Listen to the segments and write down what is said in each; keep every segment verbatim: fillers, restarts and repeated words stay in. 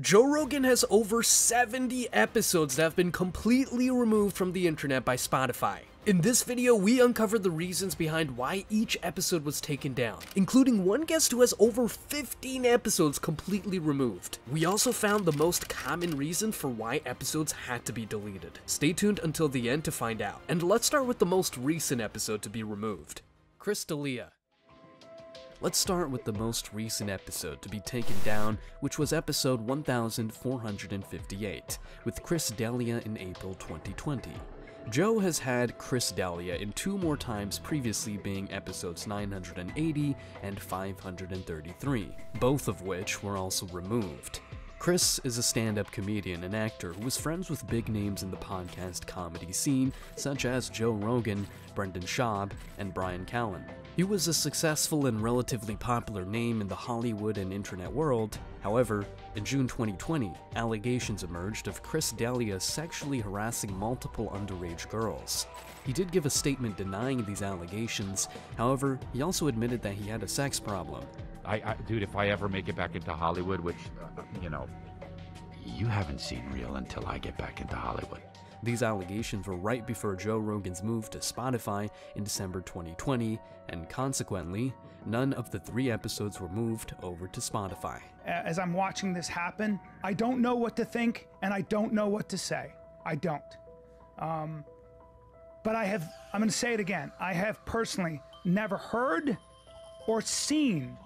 Joe Rogan has over seventy episodes that have been completely removed from the internet by Spotify. In this video, we uncover the reasons behind why each episode was taken down, including one guest who has over fifteen episodes completely removed. We also found the most common reason for why episodes had to be deleted. Stay tuned until the end to find out, and let's start with the most recent episode to be removed. Chris D'Elia. Let's start with the most recent episode to be taken down, which was episode one thousand four hundred fifty-eight, with Chris D'Elia in April twenty twenty. Joe has had Chris D'Elia in two more times previously, being episodes nine hundred eighty and five hundred thirty-three, both of which were also removed. Chris is a stand-up comedian and actor who was friends with big names in the podcast comedy scene, such as Joe Rogan, Brendan Schaub, and Bryan Callen. He was a successful and relatively popular name in the Hollywood and internet world. However, in June twenty twenty, allegations emerged of Chris D'Elia sexually harassing multiple underage girls. He did give a statement denying these allegations. However, he also admitted that he had a sex problem. I, I, dude, if I ever make it back into Hollywood, which, uh, you know, you haven't seen real until I get back into Hollywood. These allegations were right before Joe Rogan's move to Spotify in December twenty twenty, and consequently, none of the three episodes were moved over to Spotify. As I'm watching this happen, I don't know what to think, and I don't know what to say. I don't. Um, but I have, I'm going to say it again, I have personally never heard or seen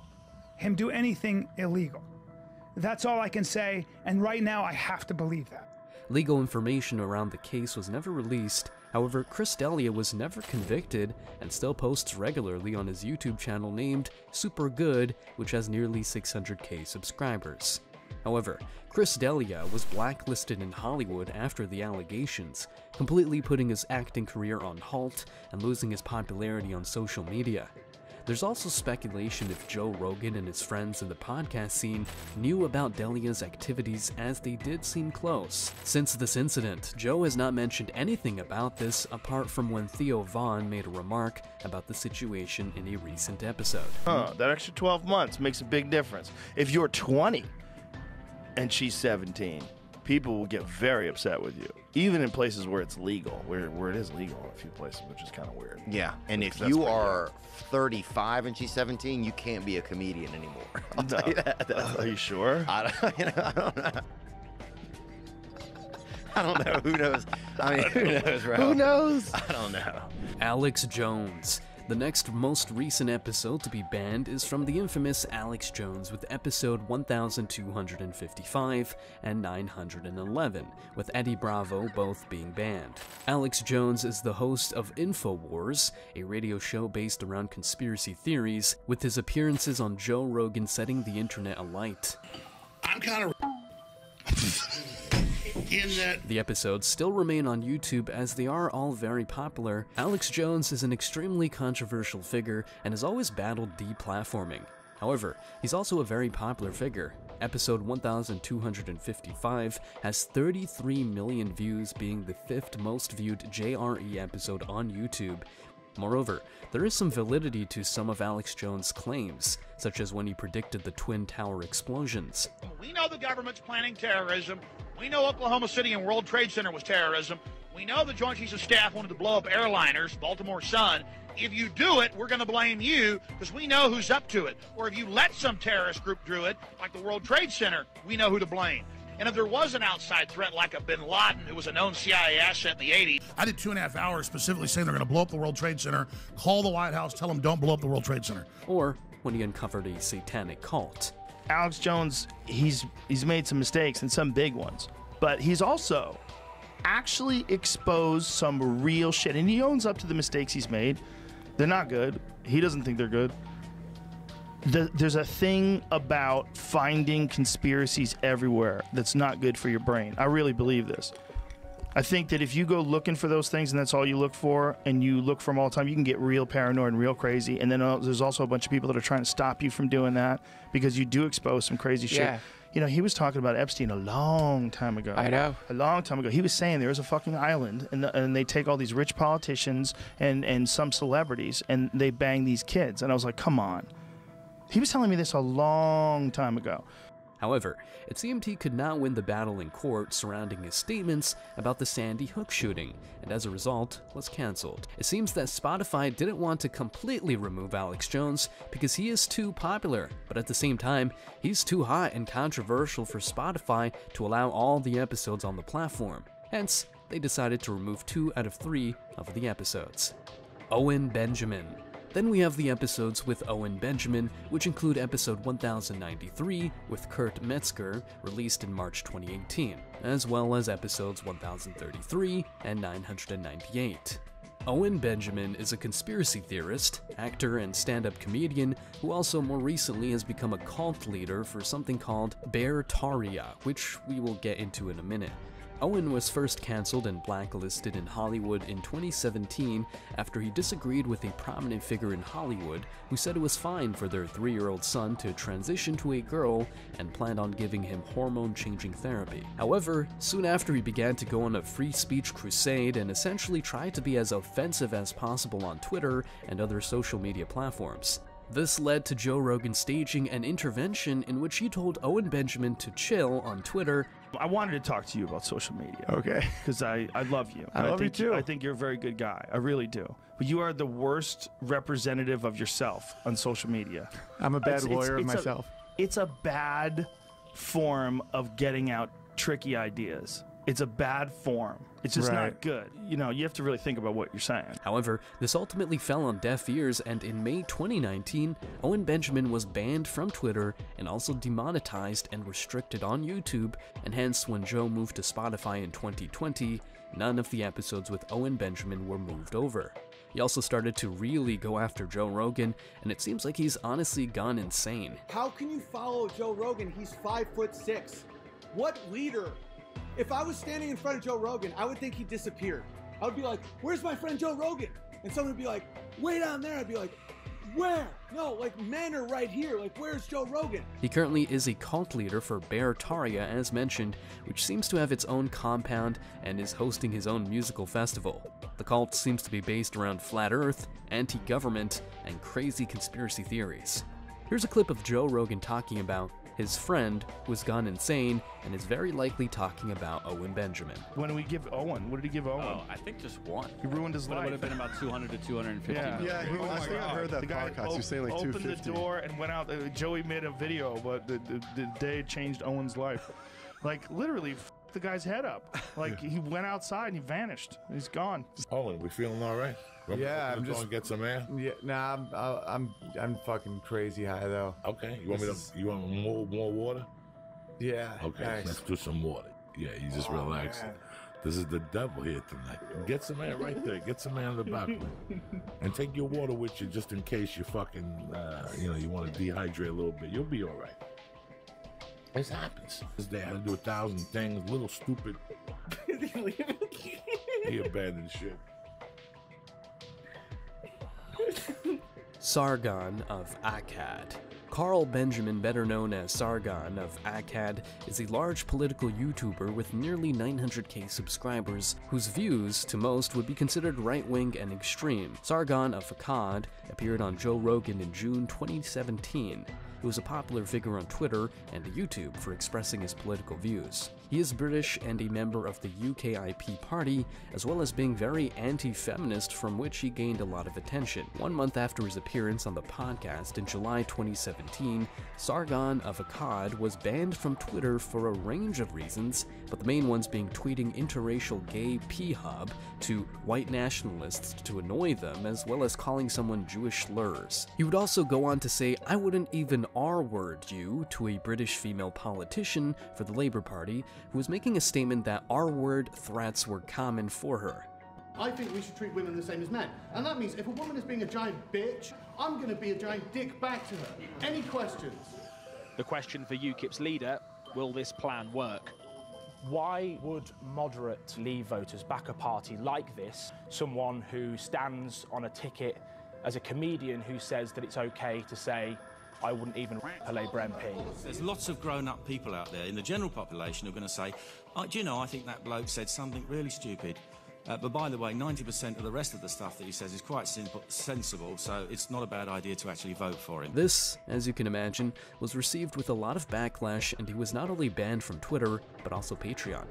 him do anything illegal. That's all I can say, and right now I have to believe that. Legal information around the case was never released. However, Chris D'Elia was never convicted and still posts regularly on his YouTube channel named Super Good, which has nearly six hundred K subscribers. However, Chris D'Elia was blacklisted in Hollywood after the allegations, completely putting his acting career on halt and losing his popularity on social media. There's also speculation if Joe Rogan and his friends in the podcast scene knew about D'Elia's activities, as they did seem close. Since this incident, Joe has not mentioned anything about this apart from when Theo Vaughn made a remark about the situation in a recent episode. Huh, that extra twelve months makes a big difference. If you're twenty and she's seventeen, people will get very upset with you, even in places where it's legal, where, where it is legal in a few places, which is kind of weird. Yeah, and if you are thirty-five and she's seventeen, you can't be a comedian anymore. I'll tell you that. Are you sure? I don't, you know, I don't know. I don't know. Who knows? I mean, who knows, right? Who knows? I don't know. Alex Jones. The next most recent episode to be banned is from the infamous Alex Jones, with episode one thousand two hundred fifty-five and nine hundred eleven, with Eddie Bravo both being banned. Alex Jones is the host of InfoWars, a radio show based around conspiracy theories, with his appearances on Joe Rogan setting the internet alight. I'm kind of... The episodes still remain on YouTube, as they are all very popular. Alex Jones is an extremely controversial figure and has always battled deplatforming. However, he's also a very popular figure. Episode one thousand two hundred fifty-five has thirty-three million views, being the fifth most viewed J R E episode on YouTube. Moreover, there is some validity to some of Alex Jones' claims, such as when he predicted the Twin Tower explosions. We know the government's planning terrorism. We know Oklahoma City and World Trade Center was terrorism. We know the Joint Chiefs of Staff wanted to blow up airliners, Baltimore Sun. If you do it, we're going to blame you because we know who's up to it. Or if you let some terrorist group do it, like the World Trade Center, we know who to blame. And if there was an outside threat like a bin Laden, who was a known C I A asset in the eighties. I did two and a half hours specifically saying they're going to blow up the World Trade Center, call the White House, tell them don't blow up the World Trade Center. Or when he uncovered a satanic cult. Alex Jones, he's, he's made some mistakes and some big ones, but he's also actually exposed some real shit. And he owns up to the mistakes he's made. They're not good. He doesn't think they're good. The, there's a thing about finding conspiracies everywhere that's not good for your brain. I really believe this. I think that if you go looking for those things and that's all you look for, and you look for them all the time, you can get real paranoid and real crazy. And then uh, there's also a bunch of people that are trying to stop you from doing that because you do expose some crazy shit. Yeah. You know, he was talking about Epstein a long time ago. I know. A long time ago. He was saying there is a fucking island, and, the, and they take all these rich politicians and, and some celebrities, and they bang these kids. And I was like, come on. He was telling me this a long time ago. However, if C M T could not win the battle in court surrounding his statements about the Sandy Hook shooting, and as a result, was cancelled. It seems that Spotify didn't want to completely remove Alex Jones because he is too popular, but at the same time, he's too hot and controversial for Spotify to allow all the episodes on the platform. Hence, they decided to remove two out of three of the episodes. Owen Benjamin. Then we have the episodes with Owen Benjamin, which include episode one thousand ninety-three with Kurt Metzger, released in March twenty eighteen, as well as episodes one thousand thirty-three and nine hundred ninety-eight. Owen Benjamin is a conspiracy theorist, actor, and stand-up comedian who also more recently has become a cult leader for something called Beartaria, which we will get into in a minute. Owen was first cancelled and blacklisted in Hollywood in twenty seventeen after he disagreed with a prominent figure in Hollywood who said it was fine for their three-year-old son to transition to a girl and planned on giving him hormone-changing therapy. However, soon after he began to go on a free speech crusade and essentially tried to be as offensive as possible on Twitter and other social media platforms. This led to Joe Rogan staging an intervention in which he told Owen Benjamin to chill on Twitter. I wanted to talk to you about social media. Okay. Because I, I love you. I love I think, you too. I think you're a very good guy. I really do. But you are the worst representative of yourself on social media. I'm a bad it's, lawyer it's, it's of myself. A, it's a bad form of getting out tricky ideas. It's a bad form. It's just right. Not good. You know, you have to really think about what you're saying. However, this ultimately fell on deaf ears, and in May twenty nineteen, Owen Benjamin was banned from Twitter and also demonetized and restricted on YouTube, and hence when Joe moved to Spotify in twenty twenty, none of the episodes with Owen Benjamin were moved over. He also started to really go after Joe Rogan, and it seems like he's honestly gone insane. How can you follow Joe Rogan? He's five foot six. What leader? If I was standing in front of Joe Rogan, I would think he disappeared. I would be like, where's my friend Joe Rogan? And someone would be like, way down there. I'd be like, where? No, like, men are right here. Like, where's Joe Rogan? He currently is a cult leader for Beartaria, as mentioned, which seems to have its own compound and is hosting his own musical festival. The cult seems to be based around flat earth, anti-government, and crazy conspiracy theories. Here's a clip of Joe Rogan talking about his friend was gone insane and is very likely talking about Owen Benjamin. When did we give Owen? What did he give Owen? Oh, I think just one. He ruined his life. It would have been about two hundred to two hundred fifty. Yeah, yeah, he, oh I think I heard that the podcast. You're saying like opened two fifty. The door and went out. Uh, Joey made a video, but the, the, the day changed Owen's life. Like, literally, f the guy's head up. Like, yeah. He went outside and he vanished. He's gone. Owen, we feeling all right? We're, yeah, we're I'm just going to get some air. Yeah, nah, I'm, I'm, I'm fucking crazy high though. Okay, you want this me to? Is, you want more, more water? Yeah. Okay, nice. Let's do some water. Yeah, you just oh, relax. Man. This is the devil here tonight. Get some air right there. Get some air in the balcony, and take your water with you just in case you fucking, uh, you know, you want to dehydrate a little bit. You'll be all right. This happens. This day I had to do a thousand things. Little stupid. He abandoned shit. Sargon of Akkad. Carl Benjamin, better known as Sargon of Akkad, is a large political YouTuber with nearly nine hundred K subscribers whose views, to most, would be considered right-wing and extreme. Sargon of Akkad appeared on Joe Rogan in June twenty seventeen. He was a popular figure on Twitter and YouTube for expressing his political views. He is British and a member of the U K I P party, as well as being very anti-feminist, from which he gained a lot of attention. One month after his appearance on the podcast in July twenty seventeen, Sargon of Akkad was banned from Twitter for a range of reasons, but the main ones being tweeting interracial gay p-hub to white nationalists to annoy them, as well as calling someone Jewish slurs. He would also go on to say, "I wouldn't even R-word you," to a British female politician for the Labour Party, who was making a statement that R-word threats were common for her. I think we should treat women the same as men. And that means if a woman is being a giant bitch, I'm going to be a giant dick back to her. Any questions? The question for UKIP's leader, will this plan work? Why would moderate Leave voters back a party like this? Someone who stands on a ticket as a comedian who says that it's okay to say, I wouldn't even a Labour M P. There's lots of grown-up people out there in the general population who are going to say, oh, do you know, I think that bloke said something really stupid. Uh, but by the way, ninety percent of the rest of the stuff that he says is quite simple, sensible, so it's not a bad idea to actually vote for him. This, as you can imagine, was received with a lot of backlash, and he was not only banned from Twitter, but also Patreon.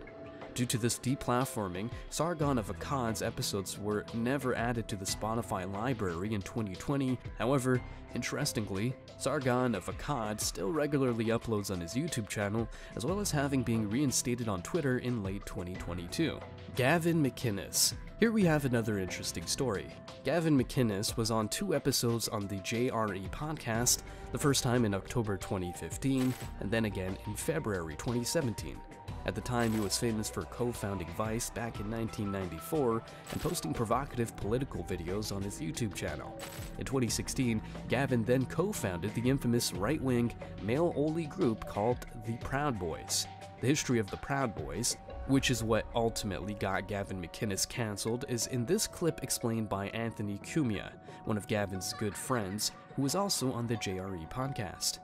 Due to this deplatforming, Sargon of Akkad's episodes were never added to the Spotify library in twenty twenty. However, interestingly, Sargon of Akkad still regularly uploads on his YouTube channel, as well as having been reinstated on Twitter in late twenty twenty-two. Gavin McInnes. Here we have another interesting story. Gavin McInnes was on two episodes on the J R E podcast, the first time in October twenty fifteen, and then again in February twenty seventeen. At the time, he was famous for co-founding Vice back in nineteen ninety-four and posting provocative political videos on his YouTube channel. In twenty sixteen, Gavin then co-founded the infamous right-wing, male-only group called The Proud Boys. The history of The Proud Boys, which is what ultimately got Gavin McInnes cancelled, is in this clip explained by Anthony Cumia, one of Gavin's good friends, who was also on the J R E podcast.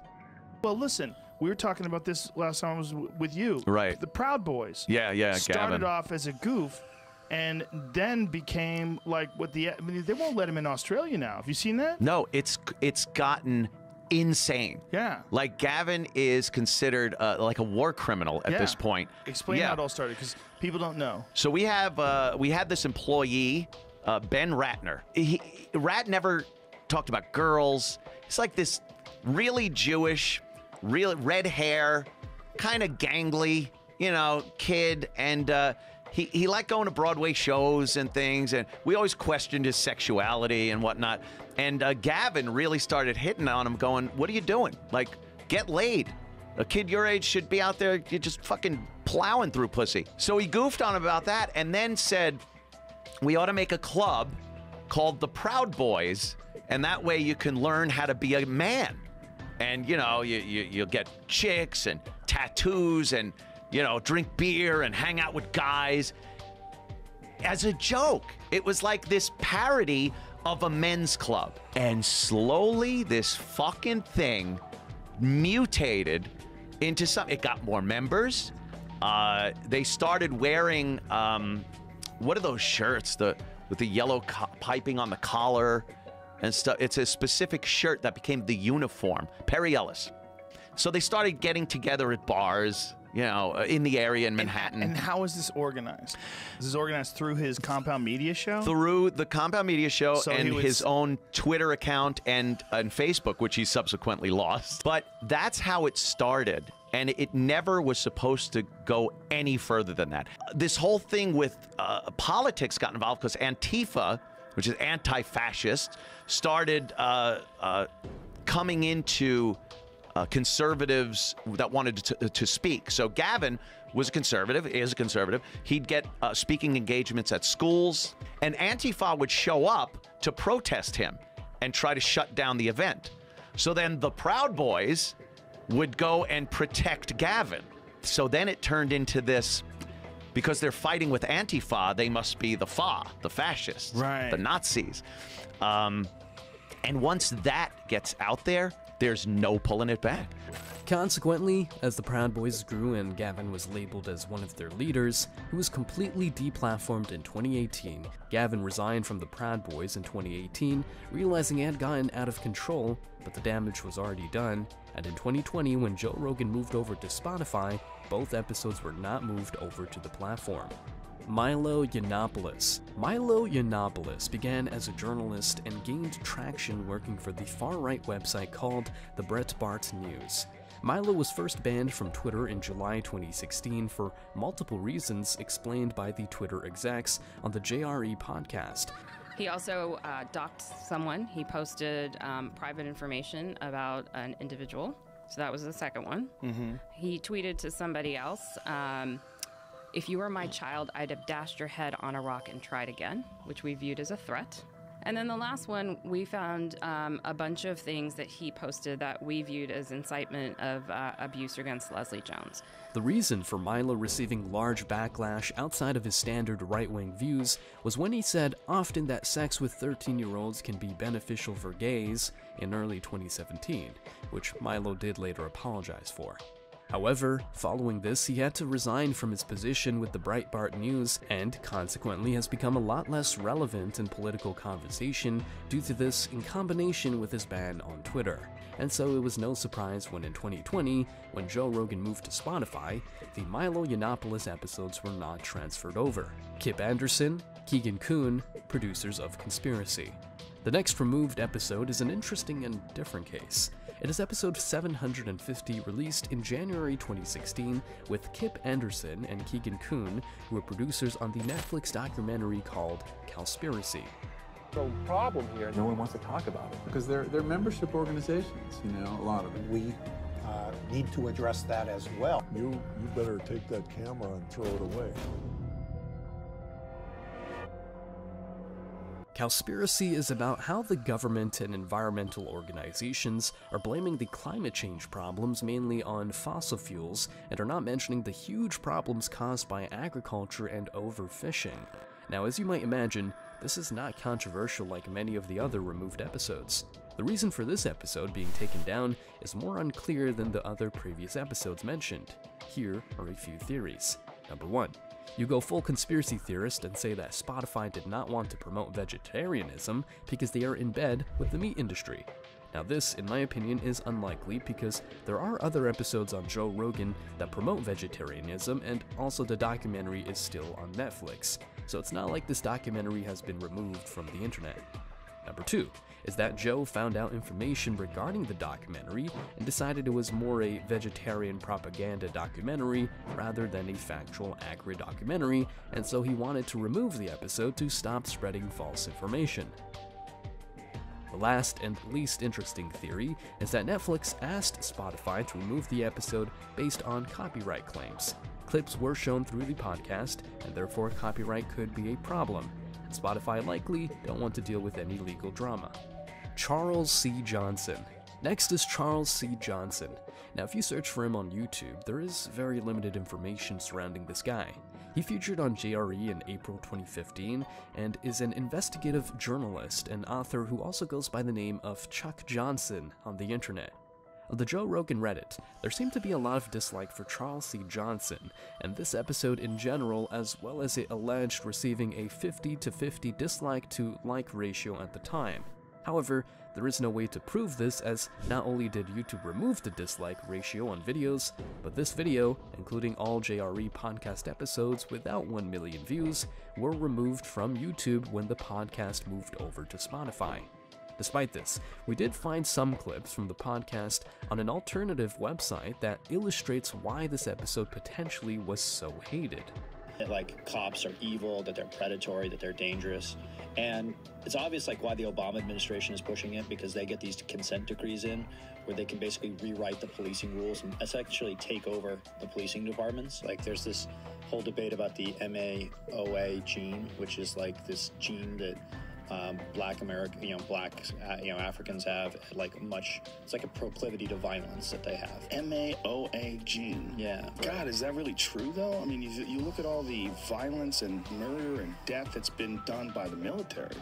Well, listen. We were talking about this last time I was with you. Right. The Proud Boys. Yeah, yeah, started Gavin. off as a goof and then became like what the... I mean, they won't let him in Australia now. Have you seen that? No, it's it's gotten insane. Yeah. Like, Gavin is considered uh, like a war criminal at yeah. this point. Explain yeah. how it all started, because people don't know. So we have uh, we had this employee, uh, Ben Ratner. He, Rat never talked about girls. It's like this really Jewish... real red hair, kind of gangly, you know, kid, and uh, he, he liked going to Broadway shows and things, and we always questioned his sexuality and whatnot, and uh, Gavin really started hitting on him, going, what are you doing? Like, get laid. A kid your age should be out there just fucking plowing through pussy. So he goofed on about that and then said, we ought to make a club called The Proud Boys, and that way you can learn how to be a man. And, you know, you, you, you'll get chicks and tattoos and, you know, drink beer and hang out with guys. As a joke, it was like this parody of a men's club. And slowly this fucking thing mutated into something. It got more members. Uh, they started wearing, um, what are those shirts? The, with the yellow piping on the collar. And stuff. It's a specific shirt that became the uniform. Perry Ellis. So they started getting together at bars, you know, in the area in Manhattan. And, and how is this organized? Is this organized through his Compound Media show? Through the Compound Media show so and was... his own Twitter account and, and Facebook, which he subsequently lost. But that's how it started. And it never was supposed to go any further than that. This whole thing with uh, politics got involved because Antifa, which is anti-fascist, started uh, uh, coming into uh, conservatives that wanted to, to speak. So Gavin was a conservative, is a conservative. He'd get uh, speaking engagements at schools, and Antifa would show up to protest him and try to shut down the event. So then the Proud Boys would go and protect Gavin. So then it turned into this... Because they're fighting with Antifa, they must be the F A, the fascists, right. the Nazis. Um, and once that gets out there, there's no pulling it back. Consequently, as the Proud Boys grew and Gavin was labeled as one of their leaders, who was completely deplatformed in twenty eighteen, Gavin resigned from the Proud Boys in twenty eighteen, realizing he had gotten out of control, but the damage was already done. And in twenty twenty, when Joe Rogan moved over to Spotify, both episodes were not moved over to the platform. Milo Yiannopoulos. Milo Yiannopoulos began as a journalist and gained traction working for the far-right website called the Breitbart News. Milo was first banned from Twitter in July twenty sixteen for multiple reasons explained by the Twitter execs on the J R E podcast. He also uh, doxed someone. He posted um, private information about an individual. So that was the second one. Mm-hmm. He tweeted to somebody else, um, if you were my child, I'd have dashed your head on a rock and tried again, which we viewed as a threat. And then the last one, we found um, a bunch of things that he posted that we viewed as incitement of uh, abuse against Leslie Jones. The reason for Milo receiving large backlash outside of his standard right-wing views was when he said often that sex with thirteen-year-olds can be beneficial for gays in early twenty seventeen, which Milo did later apologize for. However, following this, he had to resign from his position with the Breitbart News and consequently has become a lot less relevant in political conversation due to this in combination with his ban on Twitter. And so it was no surprise when in twenty twenty, when Joe Rogan moved to Spotify, the Milo Yiannopoulos episodes were not transferred over. Kip Anderson, Keegan Kuhn, producers of Cowspiracy. The next removed episode is an interesting and different case. It is episode seven hundred fifty, released in January twenty sixteen with Kip Anderson and Keegan Kuhn, who were producers on the Netflix documentary called Cowspiracy. The problem here, no one wants to talk about it because they're, they're membership organizations, you know, a lot of them. We uh, need to address that as well. You, you better take that camera and throw it away. Cowspiracy is about how the government and environmental organizations are blaming the climate change problems mainly on fossil fuels and are not mentioning the huge problems caused by agriculture and overfishing. Now, as you might imagine, this is not controversial like many of the other removed episodes. The reason for this episode being taken down is more unclear than the other previous episodes mentioned. Here are a few theories. Number one. You go full conspiracy theorist and say that Spotify did not want to promote vegetarianism because they are in bed with the meat industry. Now this, in my opinion, is unlikely because there are other episodes on Joe Rogan that promote vegetarianism, and also the documentary is still on Netflix. So it's not like this documentary has been removed from the internet. Number two is that Joe found out information regarding the documentary and decided it was more a vegetarian propaganda documentary rather than a factual, accurate documentary, and so he wanted to remove the episode to stop spreading false information. The last and least interesting theory is that Netflix asked Spotify to remove the episode based on copyright claims. Clips were shown through the podcast, and therefore copyright could be a problem. Spotify likely don't want to deal with any legal drama. Charles C. Johnson. Next is Charles C. Johnson. Now, if you search for him on YouTube, there is very limited information surrounding this guy. He featured on J R E in April twenty fifteen and is an investigative journalist and author who also goes by the name of Chuck Johnson on the internet. On the Joe Rogan Reddit, there seemed to be a lot of dislike for Charles C. Johnson, and this episode in general, as well as it alleged receiving a fifty to fifty dislike to like ratio at the time. However, there is no way to prove this, as not only did YouTube remove the dislike ratio on videos, but this video, including all J R E podcast episodes without one million views, were removed from YouTube when the podcast moved over to Spotify. Despite this, we did find some clips from the podcast on an alternative website that illustrates why this episode potentially was so hated. Like, cops are evil, that they're predatory, that they're dangerous. And it's obvious, like, why the Obama administration is pushing it, because they get these consent decrees in where they can basically rewrite the policing rules and essentially take over the policing departments. Like, there's this whole debate about the M A O A gene, which is like this gene that Um, black American, you know, black, uh, you know, Africans have, like, much, it's like a proclivity to violence that they have. M A O A gene. Yeah. God, right. Is that really true, though? I mean, you, you look at all the violence and murder and death that's been done by the military,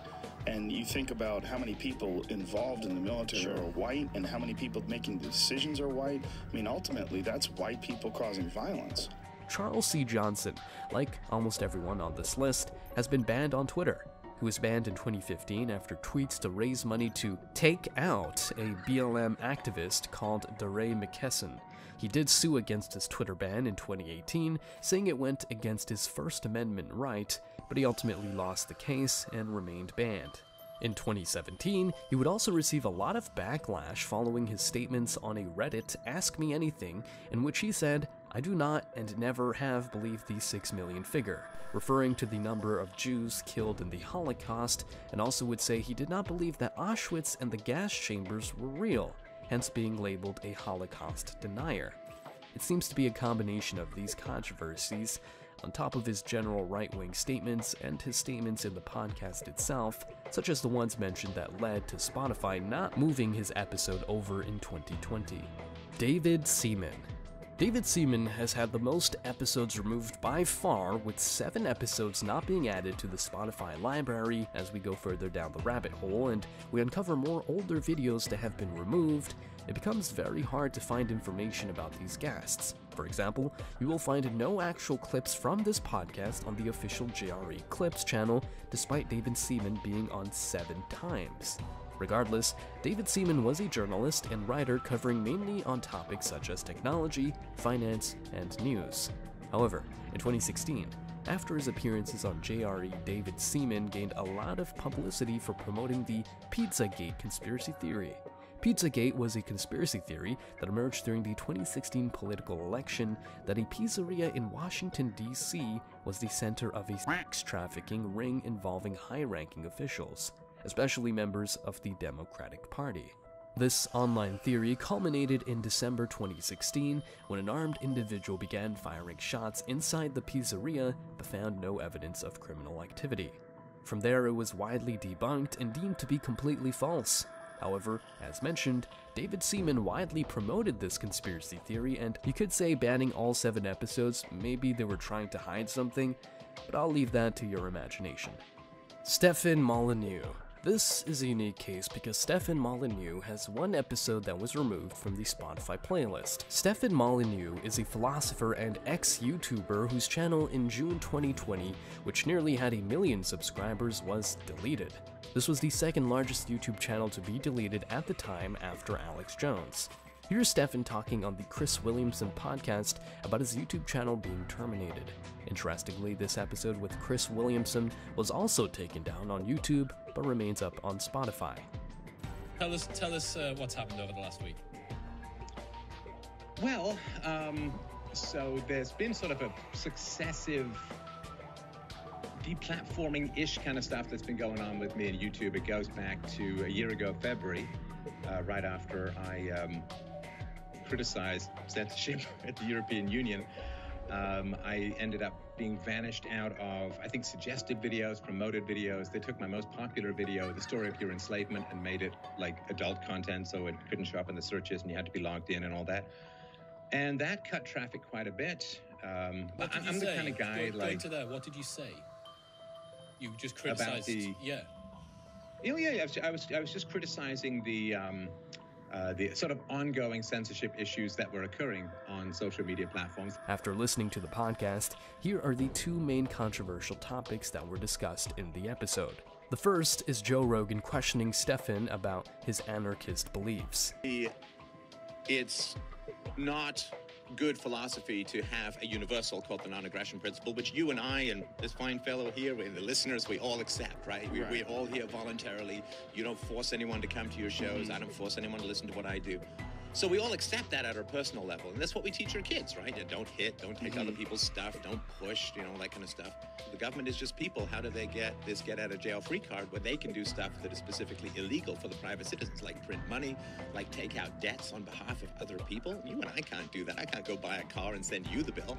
and you think about how many people involved in the military sure. are white and how many people making decisions are white. I mean, ultimately, that's white people causing violence. Charles C. Johnson, like almost everyone on this list, has been banned on Twitter. Who was banned in twenty fifteen after tweets to raise money to take out a B L M activist called DeRay McKesson. He did sue against his Twitter ban in twenty eighteen, saying it went against his First Amendment right, but he ultimately lost the case and remained banned. In twenty seventeen, he would also receive a lot of backlash following his statements on a Reddit Ask Me Anything, in which he said, "I do not and never have believed the six million figure," referring to the number of Jews killed in the Holocaust, and also would say he did not believe that Auschwitz and the gas chambers were real, hence being labeled a Holocaust denier. It seems to be a combination of these controversies, on top of his general right-wing statements and his statements in the podcast itself, such as the ones mentioned that led to Spotify not moving his episode over in twenty twenty. David Seaman. David Seaman has had the most episodes removed by far, with seven episodes not being added to the Spotify library as we go further down the rabbit hole and we uncover more older videos that have been removed. It becomes very hard to find information about these guests. For example, you will find no actual clips from this podcast on the official J R E Clips channel, despite David Seaman being on seven times. Regardless, David Seaman was a journalist and writer covering mainly on topics such as technology, finance, and news. However, in twenty sixteen, after his appearances on J R E, David Seaman gained a lot of publicity for promoting the PizzaGate conspiracy theory. PizzaGate was a conspiracy theory that emerged during the twenty sixteen political election that a pizzeria in Washington, D C was the center of a sex trafficking ring involving high-ranking officials, especially members of the Democratic Party. This online theory culminated in December twenty sixteen when an armed individual began firing shots inside the pizzeria but found no evidence of criminal activity. From there, it was widely debunked and deemed to be completely false. However, as mentioned, David Seaman widely promoted this conspiracy theory, and you could say banning all seven episodes, maybe they were trying to hide something, but I'll leave that to your imagination. Stefan Molyneux. This is a unique case because Stefan Molyneux has one episode that was removed from the Spotify playlist. Stefan Molyneux is a philosopher and ex-YouTuber whose channel in June twenty twenty, which nearly had a million subscribers, was deleted. This was the second largest YouTube channel to be deleted at the time after Alex Jones. Here's Stefan talking on the Chris Williamson podcast about his YouTube channel being terminated. Interestingly, this episode with Chris Williamson was also taken down on YouTube, but remains up on Spotify. Tell us, tell us uh, what's happened over the last week. Well, um, so there's been sort of a successive deplatforming-ish kind of stuff that's been going on with me and YouTube. It goes back to a year ago, February, uh, right after I... Um, criticized censorship at the European Union. Um, I ended up being vanished out of, I think, suggested videos, promoted videos. They took my most popular video, the story of your enslavement, and made it like adult content, so it couldn't show up in the searches and you had to be logged in and all that. And that cut traffic quite a bit. Um, but I'm, I'm the kind of guy, go, like... Go to there. What did you say? You just criticized... About the, yeah. You know, yeah, yeah. I was, I was, I was just criticizing the... Um, Uh, the sort of ongoing censorship issues that were occurring on social media platforms. After listening to the podcast, here are the two main controversial topics that were discussed in the episode. The first is Joe Rogan questioning Stefan about his anarchist beliefs. It's not good philosophy to have a universal called the non-aggression principle, which you and I and this fine fellow here, we, the listeners, we all accept, right? We, right? We're all here voluntarily. You don't force anyone to come to your shows. I don't force anyone to listen to what I do. So we all accept that at our personal level, and that's what we teach our kids, right? You don't hit, don't take mm-hmm. other people's stuff, don't push, you know, that kind of stuff. The government is just people. How do they get this get-out-of-jail-free card where they can do stuff that is specifically illegal for the private citizens, like print money, like take out debts on behalf of other people? You and I can't do that. I can't go buy a car and send you the bill.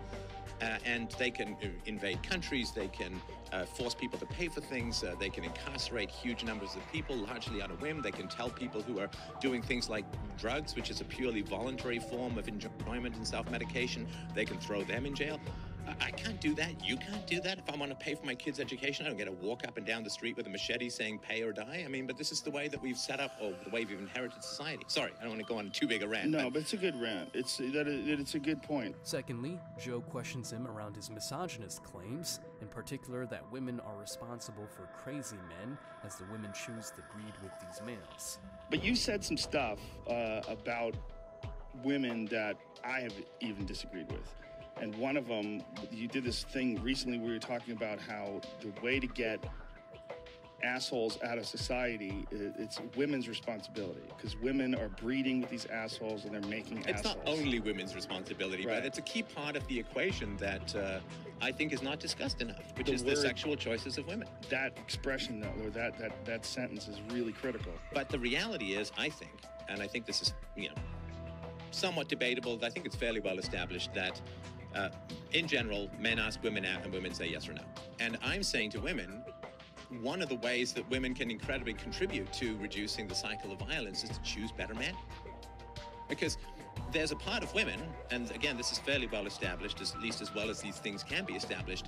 Uh, and they can uh, invade countries. They can uh, force people to pay for things. Uh, they can incarcerate huge numbers of people, largely on a whim. They can tell people who are doing things like drugs, which is a purely voluntary form of enjoyment and self-medication. They can throw them in jail. I can't do that. You can't do that. If I want to pay for my kids' education, I don't get to walk up and down the street with a machete saying pay or die. I mean, but this is the way that we've set up, or the way we've inherited society. Sorry, I don't want to go on too big a rant. No, but, but it's a good rant. It's, that is, it's a good point. Secondly, Joe questions him around his misogynist claims, in particular that women are responsible for crazy men, as the women choose to breed with these males. But you said some stuff uh, about women that I have even disagreed with. And one of them, you did this thing recently where you were talking about how the way to get assholes out of society, it's women's responsibility, because women are breeding with these assholes and they're making it's assholes. It's not only women's responsibility, right. But it's a key part of the equation that uh, I think is not discussed enough, which the is word, the sexual choices of women. That expression, though, or that, that, that sentence is really critical. But the reality is, I think, and I think this is, you know, somewhat debatable, I think it's fairly well established that Uh, in general, men ask women out and women say yes or no. And I'm saying to women, one of the ways that women can incredibly contribute to reducing the cycle of violence is to choose better men. Because there's a part of women, and again, this is fairly well established, at least as well as these things can be established,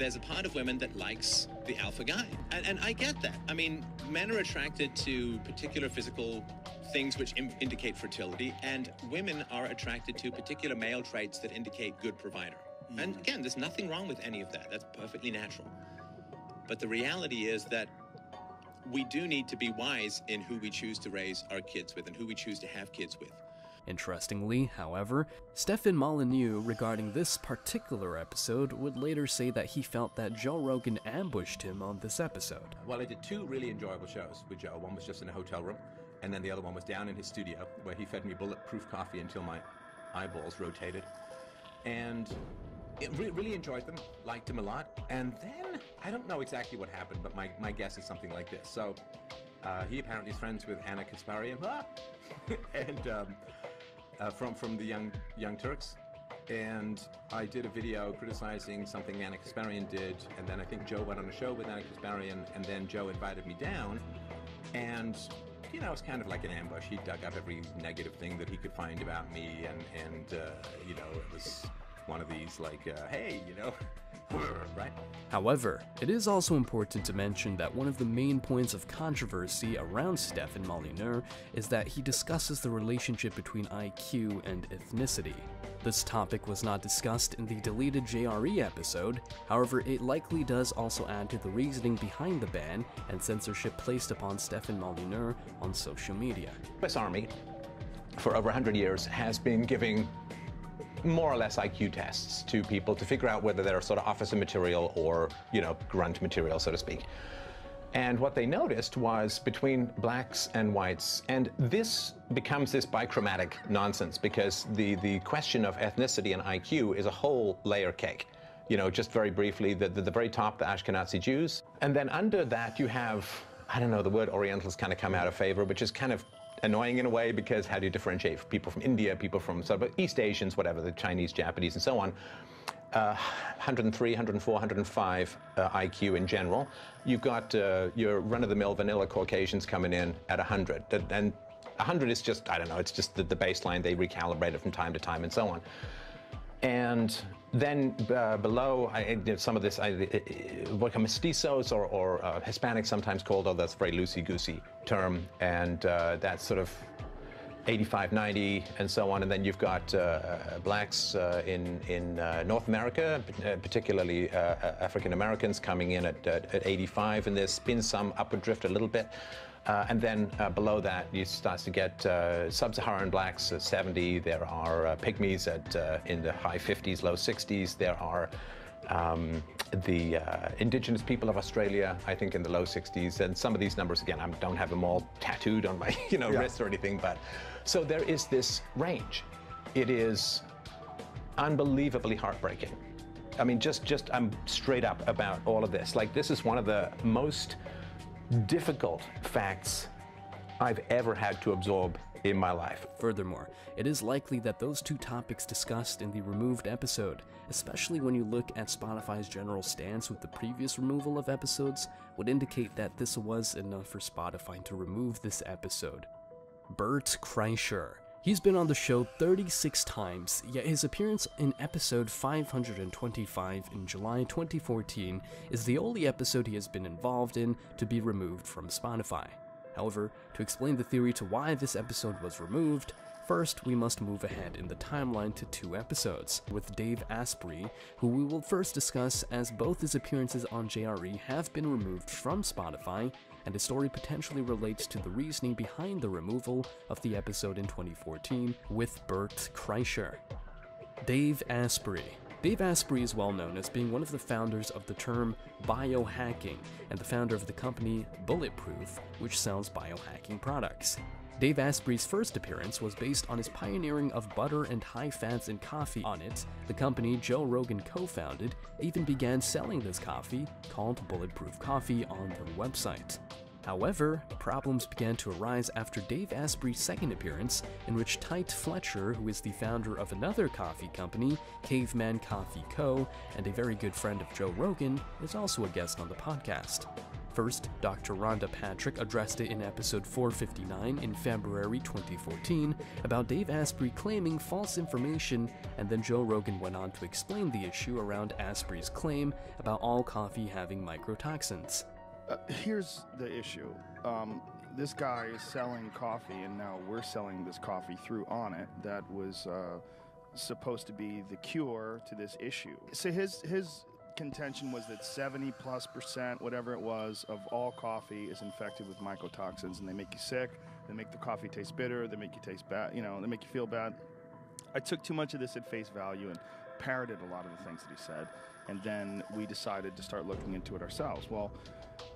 there's a part of women that likes the alpha guy. And, and I get that. I mean, men are attracted to particular physical things which im- indicate fertility, and women are attracted to particular male traits that indicate good provider. Mm. And again, there's nothing wrong with any of that. That's perfectly natural. But the reality is that we do need to be wise in who we choose to raise our kids with and who we choose to have kids with. Interestingly, however, Stefan Molyneux, regarding this particular episode, would later say that he felt that Joe Rogan ambushed him on this episode. Well, I did two really enjoyable shows with Joe. One was just in a hotel room, and then the other one was down in his studio, where he fed me bulletproof coffee until my eyeballs rotated. And I re- really enjoyed them, liked them a lot. And then, I don't know exactly what happened, but my, my guess is something like this. So, uh, he apparently is friends with Anna Kasparian, and... Um, Uh, from from the Young Young Turks, and I did a video criticizing something Anna Kasparian did, and then I think Joe went on a show with Anna Kasparian, and then Joe invited me down, and you know, it was kind of like an ambush. He dug up every negative thing that he could find about me, and and uh, you know, it was one of these like, uh, hey, you know. Right. However, it is also important to mention that one of the main points of controversy around Stefan Molyneux is that he discusses the relationship between I Q and ethnicity. This topic was not discussed in the deleted J R E episode, however it likely does also add to the reasoning behind the ban and censorship placed upon Stefan Molyneux on social media. The U S Army, for over one hundred years, has been giving more or less I Q tests to people to figure out whether they're sort of officer material or, you know, grunt material, so to speak. And what they noticed was between blacks and whites, and this becomes this bichromatic nonsense because the, the question of ethnicity and I Q is a whole layer cake. You know, just very briefly, the, the, the very top, the Ashkenazi Jews, and then under that you have, I don't know, the word Orientals kind of come out of favor, which is kind of annoying in a way, because how do you differentiate people from India, people from sort of East Asians, whatever, the Chinese, Japanese, and so on. Uh, one oh three, one oh four, one oh five uh, I Q in general. You've got uh, your run-of-the-mill vanilla Caucasians coming in at one hundred. And one hundred is just, I don't know, it's just the, the baseline. They recalibrate it from time to time and so on. And then uh, below, I, some of this, I, what mestizos or, or uh, Hispanic, sometimes called, although that's a very loosey-goosey term, and uh, that's sort of eighty-five, ninety, and so on. And then you've got uh, blacks uh, in in uh, North America, particularly uh, African Americans, coming in at, at, at eighty-five, and there's been some upward drift a little bit. Uh, and then uh, below that, you start to get uh, sub-Saharan blacks at seventy. There are uh, pygmies at uh, in the high fifties, low sixties. There are um, the uh, indigenous people of Australia, I think, in the low sixties. And some of these numbers, again, I don't have them all tattooed on my you know yeah. wrist or anything. But so there is this range. It is unbelievably heartbreaking. I mean, just just I'm straight up about all of this. Like, this is one of the most difficult facts I've ever had to absorb in my life. Furthermore, it is likely that those two topics discussed in the removed episode, especially when you look at Spotify's general stance with the previous removal of episodes, would indicate that this was enough for Spotify to remove this episode. Bert Kreischer. He's been on the show thirty-six times, yet his appearance in episode five hundred twenty-five in July twenty fourteen is the only episode he has been involved in to be removed from Spotify. However, to explain the theory to why this episode was removed, first, we must move ahead in the timeline to two episodes, with Dave Asprey, who we will first discuss as both his appearances on J R E have been removed from Spotify, and his story potentially relates to the reasoning behind the removal of the episode in twenty fourteen with Bert Kreischer. Dave Asprey. Dave Asprey is well known as being one of the founders of the term biohacking, and the founder of the company Bulletproof, which sells biohacking products. Dave Asprey's first appearance was based on his pioneering of butter and high fats in coffee. On it, the company Joe Rogan co-founded even began selling this coffee, called Bulletproof Coffee, on their website. However, problems began to arise after Dave Asprey's second appearance, in which Tite Fletcher, who is the founder of another coffee company, Caveman Coffee Co., and a very good friend of Joe Rogan, is also a guest on the podcast. First, Doctor Rhonda Patrick addressed it in episode four fifty-nine in February twenty fourteen about Dave Asprey claiming false information, and then Joe Rogan went on to explain the issue around Asprey's claim about all coffee having microtoxins. Uh, here's the issue. Um, this guy is selling coffee, and now we're selling this coffee through On It that was uh, supposed to be the cure to this issue. So his his contention was that seventy plus percent, whatever it was, of all coffee is infected with mycotoxins, and they make you sick, they make the coffee taste bitter, they make you taste bad, you know, they make you feel bad. I took too much of this at face value and parroted a lot of the things that he said, and then we decided to start looking into it ourselves. Well,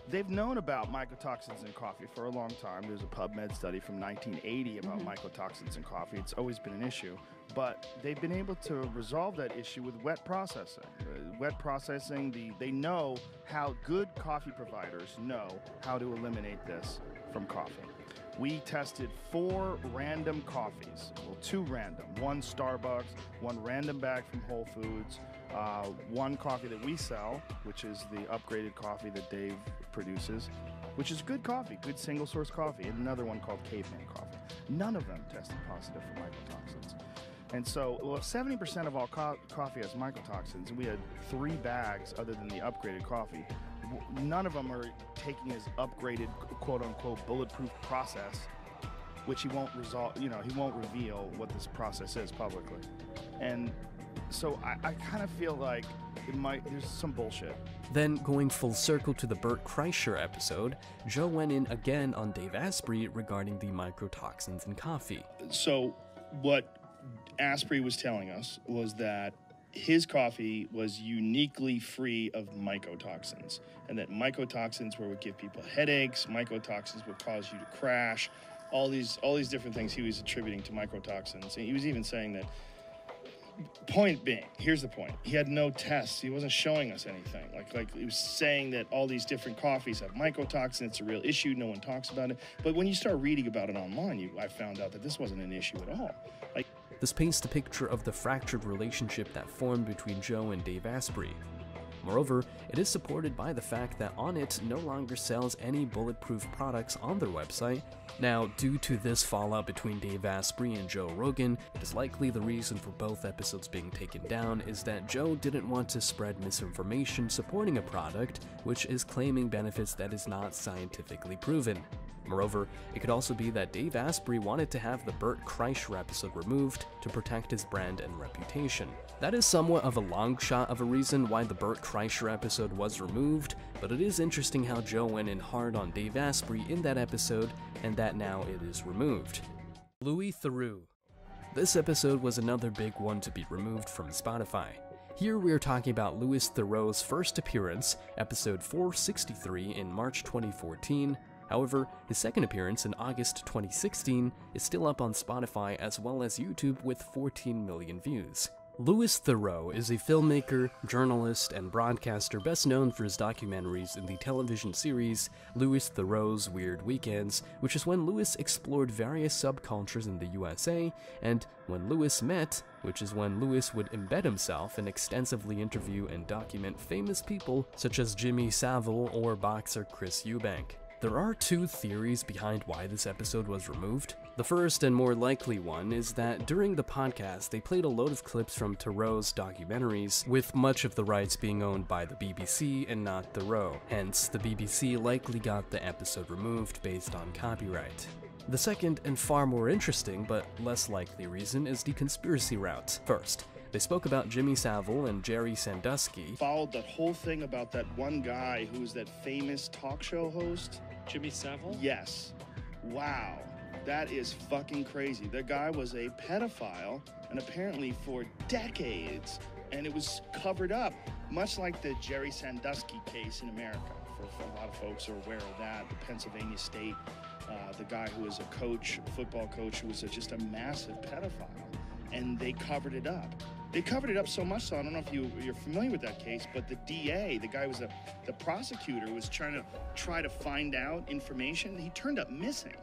they've known about mycotoxins in coffee for a long time. There's a PubMed study from nineteen eighty about mm-hmm. mycotoxins in coffee. It's always been an issue, but they've been able to resolve that issue with wet processing. Uh, wet processing, the, they know how good coffee providers know how to eliminate this from coffee. We tested four random coffees, well, two random, one Starbucks, one random bag from Whole Foods, uh, one coffee that we sell, which is the upgraded coffee that Dave produces, which is good coffee, good single source coffee, and another one called Caveman Coffee. None of them tested positive for mycotoxins. And so, well, if seventy percent of all co coffee has mycotoxins, and we had three bags other than the upgraded coffee, none of them are taking his upgraded, quote-unquote, bulletproof process, which he won't resolve, you know, he won't reveal what this process is publicly. And so I, I kind of feel like it might, there's some bullshit. Then, going full circle to the Bert Kreischer episode, Joe went in again on Dave Asprey regarding the mycotoxins in coffee. So what Asprey was telling us was that his coffee was uniquely free of mycotoxins, and that mycotoxins were would give people headaches, mycotoxins would cause you to crash, all these all these different things he was attributing to mycotoxins. And he was even saying that, point being, here's the point, he had no tests, he wasn't showing us anything. Like, like he was saying that all these different coffees have mycotoxins, it's a real issue, no one talks about it. But when you start reading about it online, you, I found out that this wasn't an issue at all. Like, this paints the picture of the fractured relationship that formed between Joe and Dave Asprey. Moreover, it is supported by the fact that On It no longer sells any bulletproof products on their website. Now, due to this fallout between Dave Asprey and Joe Rogan, it is likely the reason for both episodes being taken down is that Joe didn't want to spread misinformation supporting a product which is claiming benefits that is not scientifically proven. Moreover, it could also be that Dave Asprey wanted to have the Bert Kreischer episode removed to protect his brand and reputation. That is somewhat of a long shot of a reason why the Bert Kreischer episode was removed, but it is interesting how Joe went in hard on Dave Asprey in that episode, and that now it is removed. Louis Theroux. This episode was another big one to be removed from Spotify. Here we are talking about Louis Theroux's first appearance, episode four sixty-three in March twenty fourteen, However, his second appearance in August twenty sixteen is still up on Spotify as well as YouTube with fourteen million views. Louis Theroux is a filmmaker, journalist, and broadcaster best known for his documentaries in the television series Louis Theroux's Weird Weekends, which is when Louis explored various subcultures in the U S A, and When Louis Met, which is when Louis would embed himself and extensively interview and document famous people such as Jimmy Savile or boxer Chris Eubank. There are two theories behind why this episode was removed. The first and more likely one is that during the podcast, they played a load of clips from Theroux's documentaries, with much of the rights being owned by the B B C and not Theroux. Hence, the B B C likely got the episode removed based on copyright. The second and far more interesting but less likely reason is the conspiracy route. First, they spoke about Jimmy Savile and Jerry Sandusky. Followed that whole thing about that one guy who was that famous talk show host. Jimmy Savile? Yes. Wow. That is fucking crazy. The guy was a pedophile, and apparently for decades, and it was covered up, much like the Jerry Sandusky case in America. For, for a lot of folks are aware of that, the Pennsylvania State, uh, the guy who was a coach, a football coach, who was a, just a massive pedophile, and they covered it up. They covered it up so much so, I don't know if you, you're familiar with that case, but the D A, the guy was a, the prosecutor was trying to try to find out information. He turned up missing.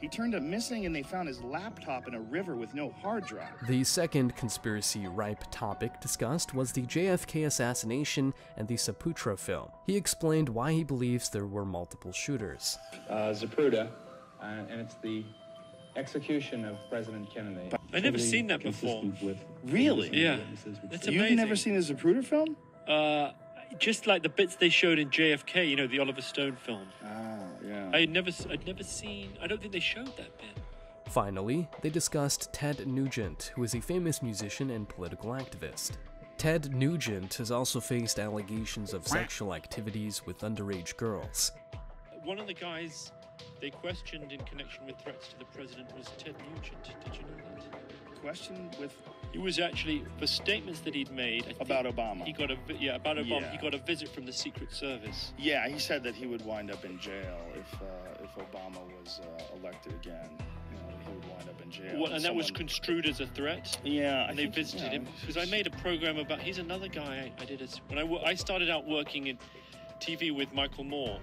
He turned up missing, and they found his laptop in a river with no hard drive. The second conspiracy-ripe topic discussed was the J F K assassination and the Zapruder film. He explained why he believes there were multiple shooters. Uh, Zapruder, uh, and it's the execution of President Kennedy. I've never seen that before. With really? Yeah. That's amazing. You've never seen a Zapruder film? Uh, just like the bits they showed in J F K, you know, the Oliver Stone film. Ah, yeah. I had never, I'd never seen, I don't think they showed that bit. Finally, they discussed Ted Nugent, who is a famous musician and political activist. Ted Nugent has also faced allegations of sexual activities with underage girls. One of the guys they questioned in connection with threats to the president was Ted Nugent. Did you know that? Questioned with? He was actually, for statements that he'd made I about Obama. He got a yeah about Obama. Yeah. He got a visit from the Secret Service. Yeah, he said that he would wind up in jail if uh, if Obama was uh, elected again. You know, he would wind up in jail. Well, and, and that someone... was construed as a threat. Yeah, and I they think, visited yeah. him because I made a program about. He's another guy I, I did. A, when I I started out working in T V with Michael Moore.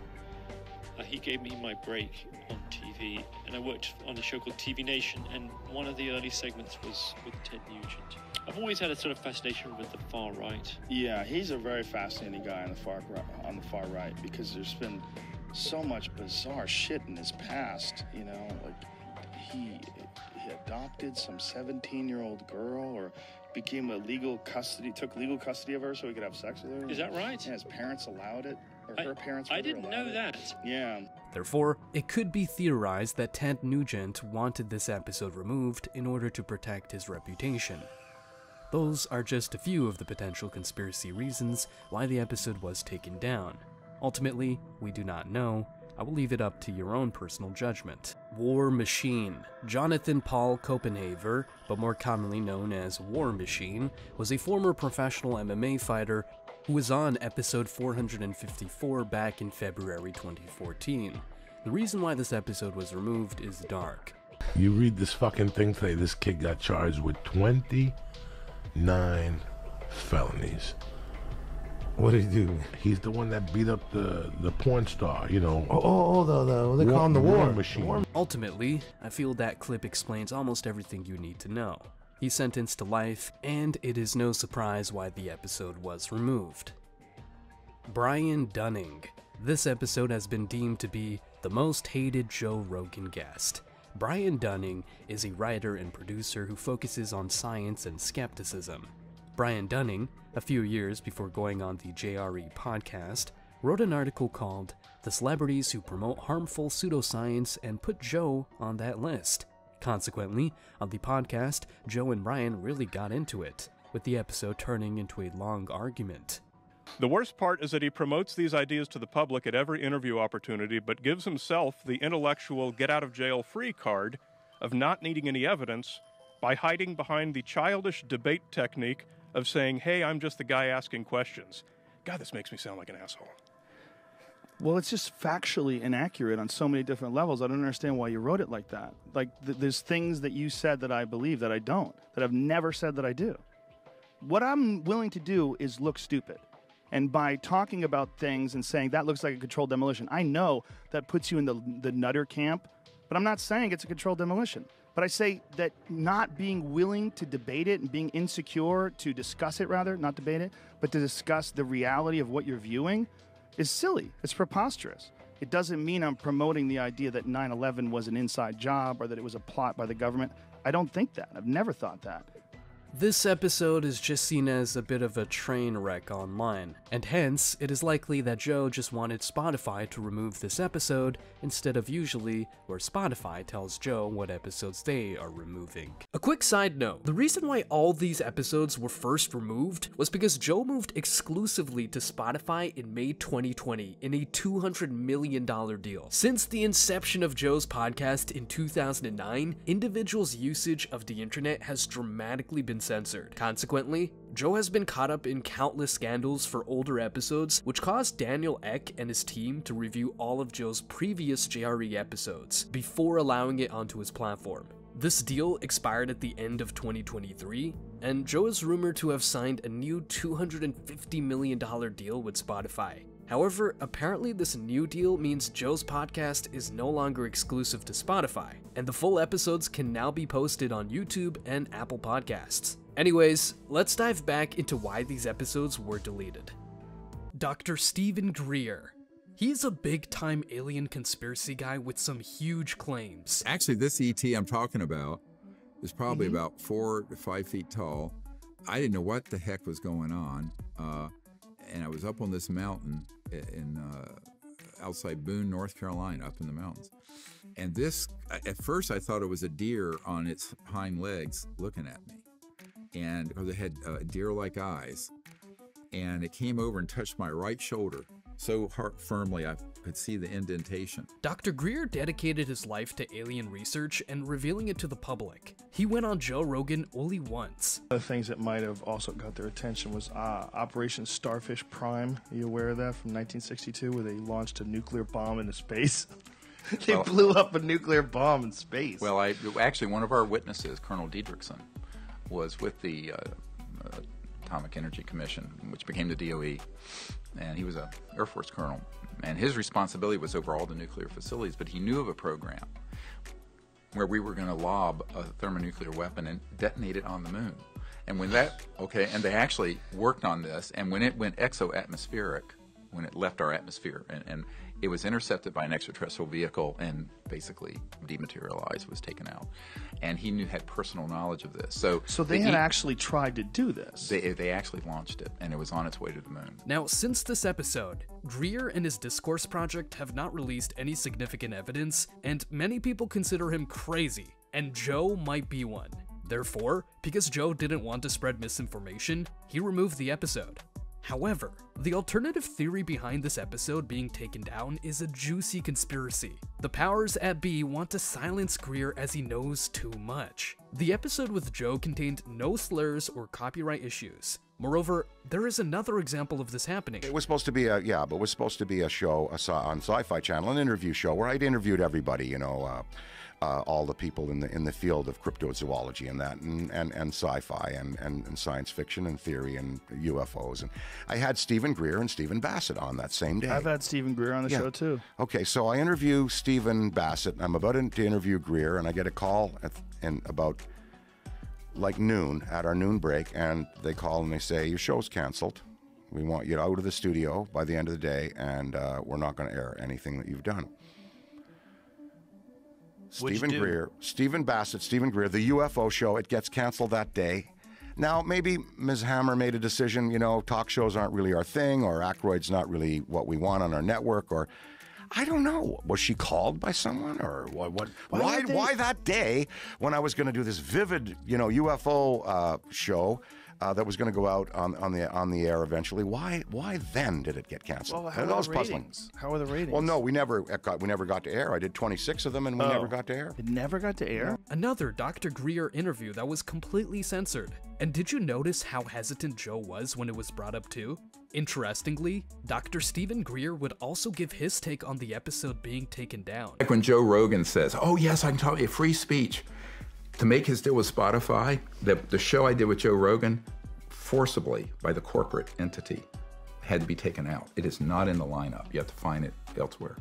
Uh, he gave me my break on T V, and I worked on a show called T V Nation, and one of the early segments was with Ted Nugent. I've always had a sort of fascination with the far right. Yeah, he's a very fascinating guy on the far, on the far right, because there's been so much bizarre shit in his past, you know, like he, he adopted some seventeen-year-old girl, or became a legal custody, took legal custody of her so he could have sex with her. Is that right? Yeah, his parents allowed it. Or her parents I, I didn't know it. that. Yeah. Therefore, it could be theorized that Ted Nugent wanted this episode removed in order to protect his reputation. Those are just a few of the potential conspiracy reasons why the episode was taken down. Ultimately, we do not know. I will leave it up to your own personal judgment. War Machine. Jonathan Paul Copenhaver, but more commonly known as War Machine, was a former professional M M A fighter who was on episode four hundred fifty-four back in February twenty fourteen. The reason why this episode was removed is dark. You read this fucking thing today, this kid got charged with twenty-nine felonies. What did he do? He's the one that beat up the, the porn star, you know. Oh, oh, oh the, the, they call him the war, war machine. War. Ultimately, I feel that clip explains almost everything you need to know. He's sentenced to life, and it is no surprise why the episode was removed. Brian Dunning. This episode has been deemed to be the most hated Joe Rogan guest. Brian Dunning is a writer and producer who focuses on science and skepticism. Brian Dunning, a few years before going on the J R E podcast, wrote an article called "The Celebrities Who Promote Harmful Pseudoscience" and put Joe on that list. Consequently, on the podcast, Joe and Brian really got into it, with the episode turning into a long argument. The worst part is that he promotes these ideas to the public at every interview opportunity, but gives himself the intellectual get-out-of-jail-free card of not needing any evidence by hiding behind the childish debate technique of saying, hey, I'm just the guy asking questions. God, this makes me sound like an asshole. Well, it's just factually inaccurate on so many different levels. I don't understand why you wrote it like that. Like, th there's things that you said that I believe that I don't, that I've never said that I do. What I'm willing to do is look stupid. And by talking about things and saying, that looks like a controlled demolition, I know that puts you in the, the nutter camp, but I'm not saying it's a controlled demolition. But I say that not being willing to debate it and being insecure to discuss it, rather, not debate it, but to discuss the reality of what you're viewing, is silly. It's preposterous. It doesn't mean I'm promoting the idea that nine eleven was an inside job or that it was a plot by the government. I don't think that. I've never thought that. This episode is just seen as a bit of a train wreck online, and hence, it is likely that Joe just wanted Spotify to remove this episode instead of usually where Spotify tells Joe what episodes they are removing. A quick side note, the reason why all these episodes were first removed was because Joe moved exclusively to Spotify in May twenty twenty in a two hundred million dollar deal. Since the inception of Joe's podcast in two thousand nine, individuals' usage of the internet has dramatically been censored. Consequently, Joe has been caught up in countless scandals for older episodes, which caused Daniel Ek and his team to review all of Joe's previous J R E episodes before allowing it onto his platform. This deal expired at the end of twenty twenty-three, and Joe is rumored to have signed a new two hundred fifty million dollar deal with Spotify. However, apparently this new deal means Joe's podcast is no longer exclusive to Spotify, and the full episodes can now be posted on YouTube and Apple Podcasts. Anyways, let's dive back into why these episodes were deleted. Doctor Stephen Greer. He's a big-time alien conspiracy guy with some huge claims. Actually, this E T I'm talking about is probably mm-hmm. about four to five feet tall. I didn't know what the heck was going on, uh, and I was up on this mountain in uh, outside Boone, North Carolina, up in the mountains. And this, at first I thought it was a deer on its hind legs looking at me. And because it had uh, deer-like eyes. And it came over and touched my right shoulder so hard, firmly I could see the indentation. Doctor Greer dedicated his life to alien research and revealing it to the public. He went on Joe Rogan only once. One of the things that might have also got their attention was uh, Operation Starfish Prime. Are you aware of that from nineteen sixty-two, where they launched a nuclear bomb into space? They well, blew up a nuclear bomb in space. Well, I, actually, one of our witnesses, Colonel Diedrichson, was with the uh, uh, Atomic Energy Commission, which became the D O E, and he was a Air Force colonel, and his responsibility was over all the nuclear facilities, but he knew of a program where we were going to lob a thermonuclear weapon and detonate it on the moon. And when that, okay, and they actually worked on this, and when it went exo-atmospheric, when it left our atmosphere, and, and it was intercepted by an extraterrestrial vehicle and basically dematerialized, was taken out. And he knew, had personal knowledge of this. So, so they, they had actually tried to do this. They, they actually launched it, and it was on its way to the moon. Now, since this episode, Greer and his Discourse Project have not released any significant evidence, and many people consider him crazy, and Joe might be one. Therefore, because Joe didn't want to spread misinformation, he removed the episode. However, the alternative theory behind this episode being taken down is a juicy conspiracy. The powers at be want to silence Greer as he knows too much. The episode with Joe contained no slurs or copyright issues. Moreover, there is another example of this happening. It was supposed to be a, yeah, but it was supposed to be a show a, on Sci-Fi Channel, an interview show where I'd interviewed everybody, you know, uh, uh, all the people in the in the field of cryptozoology and that, and and, and sci-fi and, and and science fiction and theory and U F Os. And I had Stephen Greer and Stephen Bassett on that same day. I've had Stephen Greer on the yeah. show too. Okay, so I interview Stephen Bassett. I'm about to interview Greer, and I get a call at in about. like noon, at our noon break, and they call and they say, your show's canceled. We want you out of the studio by the end of the day, and uh, we're not going to air anything that you've done. What'd Stephen you do? Greer, Stephen Bassett, Stephen Greer, the U F O show, it gets canceled that day. Now, maybe Miz Hammer made a decision, you know, talk shows aren't really our thing, or Aykroyd's not really what we want on our network, or... I don't know. Was she called by someone, or what? what why? Why that, why that day when I was going to do this vivid, you know, U F O uh, show uh, that was going to go out on on the on the air eventually? Why? Why then did it get canceled? Well, how are those ratings? Puzzling. How are the ratings? Well, no, we never got we never got to air. I did twenty-six of them, and we oh. never got to air. It never got to air. Another Doctor Greer interview that was completely censored. And did you notice how hesitant Joe was when it was brought up too? Interestingly, Doctor Stephen Greer would also give his take on the episode being taken down. Like when Joe Rogan says, oh yes, I can talk about free speech. To make his deal with Spotify, the, the show I did with Joe Rogan, forcibly by the corporate entity, had to be taken out. It is not in the lineup. You have to find it elsewhere.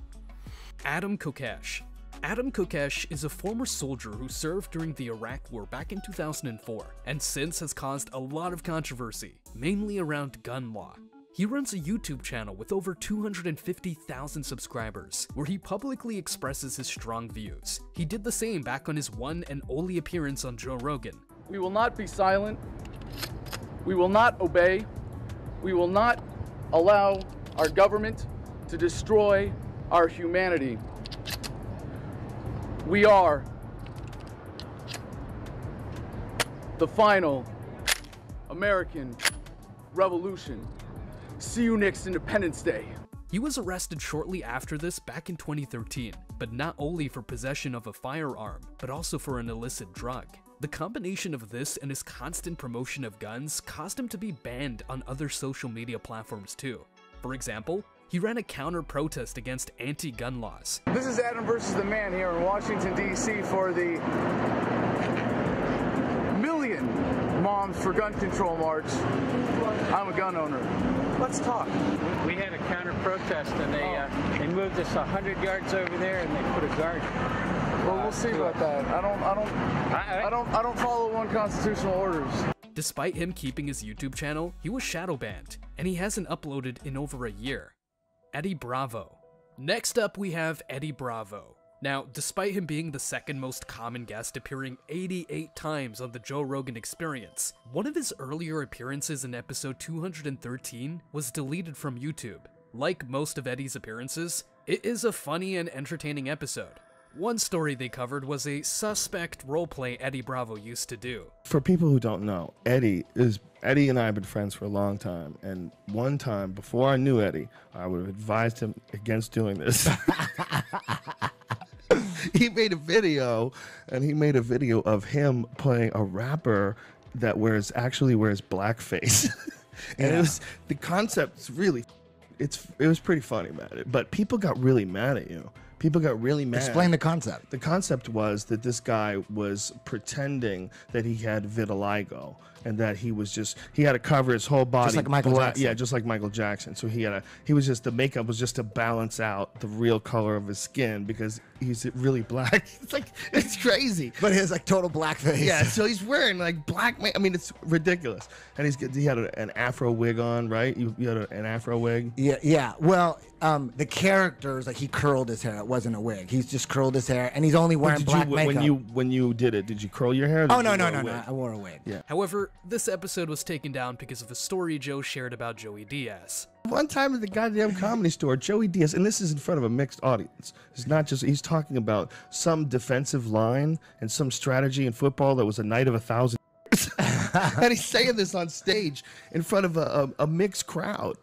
Adam Kokesh. Adam Kokesh is a former soldier who served during the Iraq War back in two thousand four, and since has caused a lot of controversy, mainly around gun law. He runs a YouTube channel with over two hundred fifty thousand subscribers, where he publicly expresses his strong views. He did the same back on his one and only appearance on Joe Rogan. We will not be silent. We will not obey. We will not allow our government to destroy our humanity. We are the final American Revolution. See you next Independence Day. He was arrested shortly after this back in twenty thirteen, but not only for possession of a firearm, but also for an illicit drug. The combination of this and his constant promotion of guns caused him to be banned on other social media platforms too. For example, he ran a counter-protest against anti-gun laws. This is Adam versus the Man here in Washington, D C for the Million Moms for Gun Control March. I'm a gun owner. Let's talk. We had a counter-protest, and they, oh. uh, they moved us one hundred yards over there, and they put a guard. Well, we'll uh, see about it. that. I don't, I don't, I, I, I don't, I don't follow unconstitutional orders. Despite him keeping his YouTube channel, he was shadow banned, and he hasn't uploaded in over a year. Eddie Bravo. Next up, we have Eddie Bravo. Now, despite him being the second most common guest, appearing eighty-eight times on the Joe Rogan Experience, one of his earlier appearances in episode two hundred thirteen was deleted from YouTube. Like most of Eddie's appearances, It is a funny and entertaining episode. One story they covered was a suspect roleplay Eddie Bravo used to do. For people who don't know, Eddie is Eddie and I have been friends for a long time, and one time before I knew Eddie, I would have advised him against doing this. He made a video, and he made a video of him playing a rapper that wears actually wears blackface. And yeah. It was the concept's really it's it was pretty funny, man. But people got really mad at you. People got really mad. Explain the concept. The concept was that this guy was pretending that he had vitiligo and that he was just he had to cover his whole body. Just like Michael black, Jackson. Yeah, just like Michael Jackson. So he had a he was just the makeup was just to balance out the real color of his skin because he's really black. It's like it's crazy. But he has like total blackface. Yeah, so he's wearing like black. I mean, it's ridiculous. And he's he had a, an Afro wig on, right? You, you had a, an Afro wig. Yeah, yeah. Well, um, the characters like he curled his hair. It wasn't a wig. He's just curled his hair, and he's only wearing black makeup. When you when you did it, did you curl your hair? Oh no no no no! I wore a wig. Yeah. However, this episode was taken down because of a story Joe shared about Joey Diaz. One time at the goddamn Comedy Store, Joey Diaz, and this is in front of a mixed audience. It's not just he's talking about some defensive line and some strategy in football that was a night of a thousand. And he's saying this on stage in front of a, a, a mixed crowd.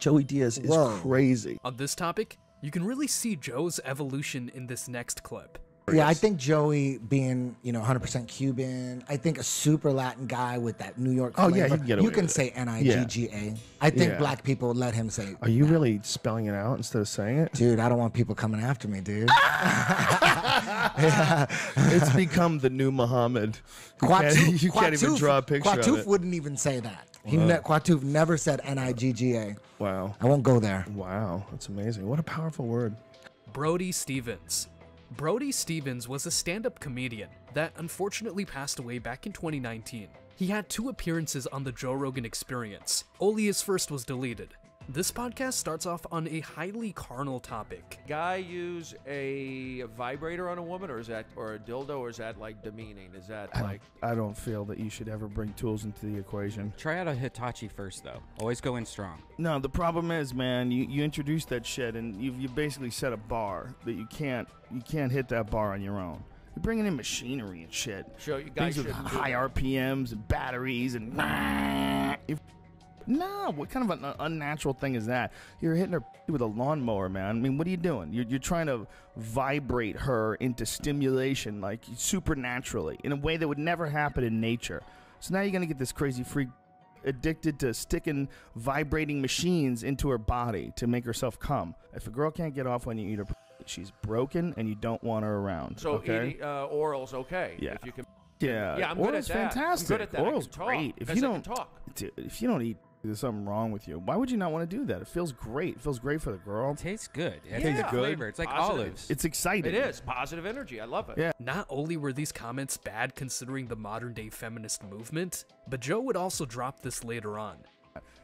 Joey Diaz is Whoa. crazy on this topic. You can really see Joe's evolution in this next clip. Yeah, I think Joey being, you know, one hundred percent Cuban, I think a super Latin guy with that New York flavor. Oh, yeah, he'd get away You can with say N I G G A. Yeah. I think yeah. black people let him say Are you that. really spelling it out instead of saying it? Dude, I don't want people coming after me, dude. Yeah. It's become the new Muhammad. You Quatuf, can't, you Quatuf, can't even draw a picture Quatuf of it. wouldn't even say that. He ne Quatuf never said N I G G A. Wow. I won't go there. Wow. That's amazing. What a powerful word. Brody Stevens. Brody Stevens was a stand-up comedian that unfortunately passed away back in twenty nineteen. He had two appearances on the Joe Rogan Experience. Only his first was deleted. This podcast starts off on a highly carnal topic. Guy use a vibrator on a woman, or is that, or a dildo, or is that like demeaning? Is that I like? Don't, I don't feel that you should ever bring tools into the equation. Try out a Hitachi first, though. Always go in strong. No, the problem is, man, you you introduced that shit, and you've you basically set a bar that you can't you can't hit that bar on your own. You're bringing in machinery and shit. Sure, you guys Things with high R P Ms and batteries and. If No, what kind of an unnatural thing is that? You're hitting her with a lawnmower, man. I mean, what are you doing? You're, you're trying to vibrate her into stimulation, like, supernaturally, in a way that would never happen in nature. So now you're going to get this crazy freak addicted to sticking vibrating machines into her body to make herself cum. If a girl can't get off when you eat her, she's broken, and you don't want her around. So okay? eating uh, oral's okay. Yeah. If you can, yeah. yeah, I'm oral's good at that. fantastic. I'm good at that. Oral's great. If you don't talk, if you don't eat. There's something wrong with you. Why would you not want to do that? It feels great. It feels great for the girl. It tastes good. It yeah. tastes good. Flavor. It's like positive. olives. It's exciting. It is. Positive energy. I love it. Yeah. Not only were these comments bad considering the modern-day feminist movement, but Joe would also drop this later on.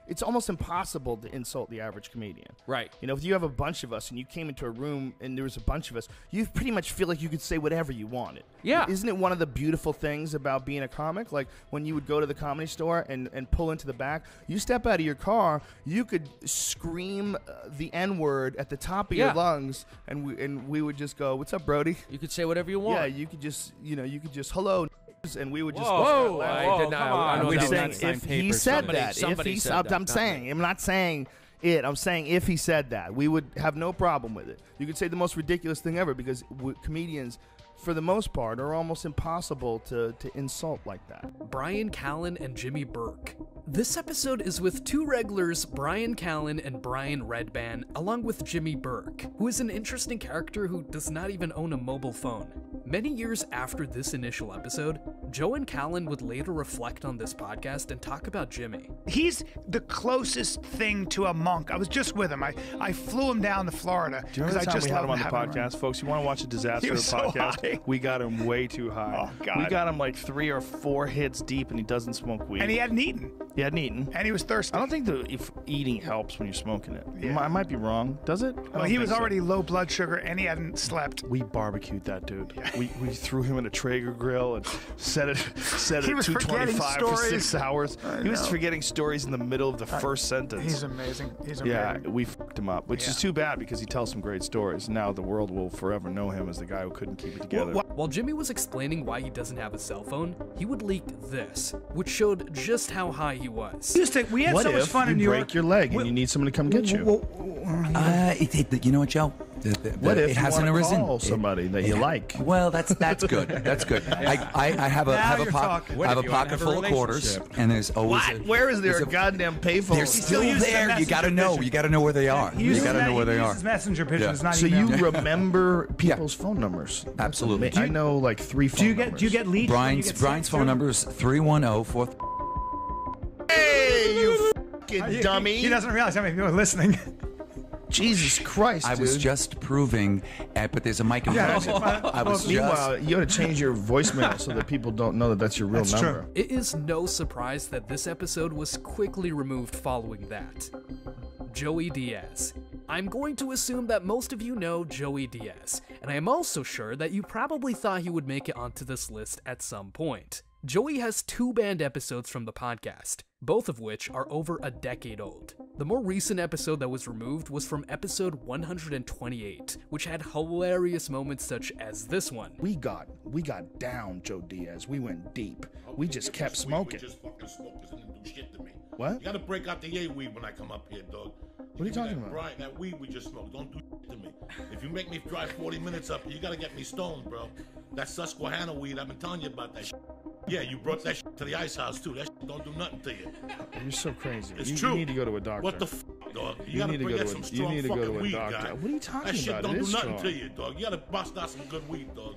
It's almost impossible to insult the average comedian. Right. You know, if you have a bunch of us and you came into a room and there was a bunch of us, you pretty much feel like you could say whatever you wanted. Yeah. Isn't it one of the beautiful things about being a comic? Like, when you would go to the Comedy Store and, and pull into the back, you step out of your car, you could scream uh, the N-word at the top of yeah. your lungs, and we, and we would just go, what's up, Brody? You could say whatever you want. Yeah, you could just, you know, you could just, hello, and we would just whoa, go, I did not, I don't we know saying, if he said somebody, that somebody if he said I'm that, saying me. I'm not saying it I'm saying if he said that we would have no problem with it. You could say the most ridiculous thing ever because comedians for the most part are almost impossible to, to insult like that. Bryan Callen and Jimmy Burke. This episode is with two regulars, Bryan Callen and Brian Redban, along with Jimmy Burke, who is an interesting character who does not even own a mobile phone. Many years after this initial episode, Joe and Callen would later reflect on this podcast and talk about Jimmy. He's the closest thing to a monk. I was just with him. I, I flew him down to Florida. Do you remember the time I just we had him on the podcast? Him. Folks, you want to watch a disaster of a so podcast? High. We got him way too high. Oh, God. We got him like three or four hits deep, and he doesn't smoke weed. And he hadn't eaten. He hadn't eaten. And he was thirsty. I don't think the, if eating helps when you're smoking it. Yeah. I might be wrong. Does it? Well, he was already so. low blood sugar, and he hadn't slept. We barbecued that dude. Yeah. We, we threw him in a Traeger grill and set set it set it at two twenty-five for six hours. He was forgetting stories in the middle of the I, first sentence. He's amazing. He's amazing. Yeah, we fucked him up, which yeah. is too bad because he tells some great stories. Now the world will forever know him as the guy who couldn't keep it together. Well, while Jimmy was explaining why he doesn't have a cell phone, he would leak this, which showed just how high he was. Just think, we had what so much fun in New York. Break your leg and well, you need someone to come get you. Well, well, uh, it, it, you know what, Joe? The, the, what the, if it hasn't arisen? Call somebody it, that you it, like. Well, that's that's good. That's good. Yeah. I, I, I have a now have a pocket have a pocket full of quarters, and there's always what? A, where is there a, a goddamn payphone? They're still there. The you gotta know. Pigeon. You gotta know where they are. Yeah, you gotta know where they are. Messenger pigeons, yeah. not so email. You remember people's yeah. phone numbers? That's absolutely. You, I know like three phone numbers. Do you get numbers. Do you get leads? Brian's Brian's phone number is three one zero four. Hey, you fucking dummy! He doesn't realize how many people are listening. Jesus Christ, I dude. was just proving, uh, but there's a mic in front of yeah, I was well, just... Meanwhile, you ought to change your voicemail so that people don't know that that's your real that's number. True. It is no surprise that this episode was quickly removed following that. Joey Diaz. I'm going to assume that most of you know Joey Diaz, and I am also sure that you probably thought he would make it onto this list at some point. Joey has two banned episodes from the podcast, both of which are over a decade old. The more recent episode that was removed was from episode one hundred twenty-eight, which had hilarious moments such as this one. We got, we got down, Joe Diaz. We went deep. We just kept smoking. We just fucking smoked. This didn't do shit to me. What? You gotta break out the yay weed when I come up here, dog. What are you talking about? Brian, that weed we just smoked, don't do shit to me. If you make me drive forty minutes up, you gotta get me stoned, bro. That Susquehanna weed, I've been telling you about that shit. Yeah, you brought that shit to the ice house, too. That shit don't do nothing to you. You're so crazy. It's you, true. You need to go to a doctor. What the f***, dog? You, you gotta bring out some strong fucking to weed, doctor. guy. What are you talking about? That shit about? don't it do nothing strong. to you, dog. You gotta bust out some good weed, dog.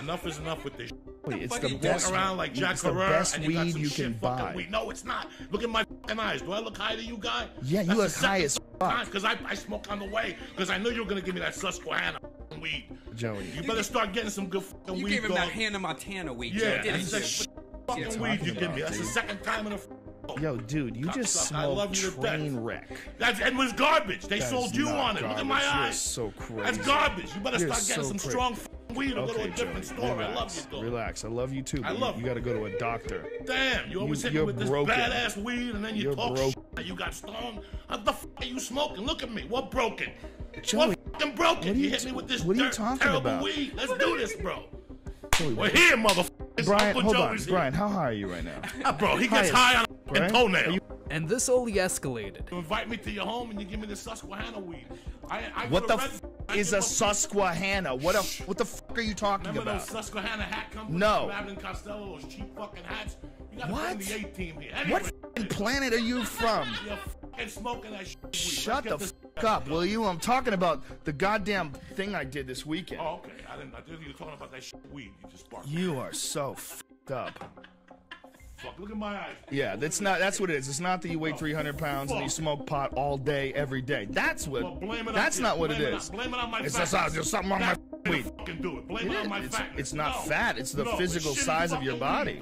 Enough is enough with this shit. Wait, it's the, the best, around like Jack it's the best and you weed you can buy. Weed. No, it's not. Look at my fucking eyes. Do I look high to you, guy? Yeah, you That's look high as fuck. Because I, I smoke on the way. Because I knew you were going to give me that Susquehanna weed. Joey. You better start getting some good fucking you weed, You gave him dog. that Hannah Montana weed. Yeah, Joe, that's the fucking weed you give me. That's the second time in a fucking Yo, dude, you just smoked train wreck. That's and was garbage. They sold you on it. Look at my eyes. so crazy. That's garbage. You better start getting some strong weed okay, go to a different Joey, store. Relax, I love you, though. Relax. I love you too. I love you. You got to go to a doctor. Damn, you always you, hit me with broken. this badass weed, and then you you're talk broken. shit. You got stoned. How the f are you smoking? Look at me. What broken? Joey, what fucking broken? What you, you hit me with this what dirt, are you talking terrible about? weed. Let's do this, bro. Joey, We're here, motherfucker. Brian, hold on. Here. Brian, how high are you right now? Ah, bro, he gets high, high on a toenail. And this only escalated. You invite me to your home and you give me the Susquehanna weed. I, I what the f is a Susquehanna? What a, what the f are you talking Remember about? Remember those Susquehanna hat companies? No. Madeline Costello, those cheap fucking hats? You gotta what? The A-team here. Anyway, what f planet are you from? You're f smoking that sh weed. Shut the f up, will you? I'm talking about the goddamn thing I did this weekend. Oh, okay. I didn't, I didn't you were talking about that sh weed you just barked. You are so f up. Look at my eyes. Yeah, that's not. That's what it is. It's not that you weigh three hundred pounds and you smoke pot all day, every day. That's what. Well, blame it that's not what it is. Blame it on my it's fat. It's just something on my weed. Do it. Blame it on my it's, fat. It's not no. fat. It's the no, physical it's size of your body.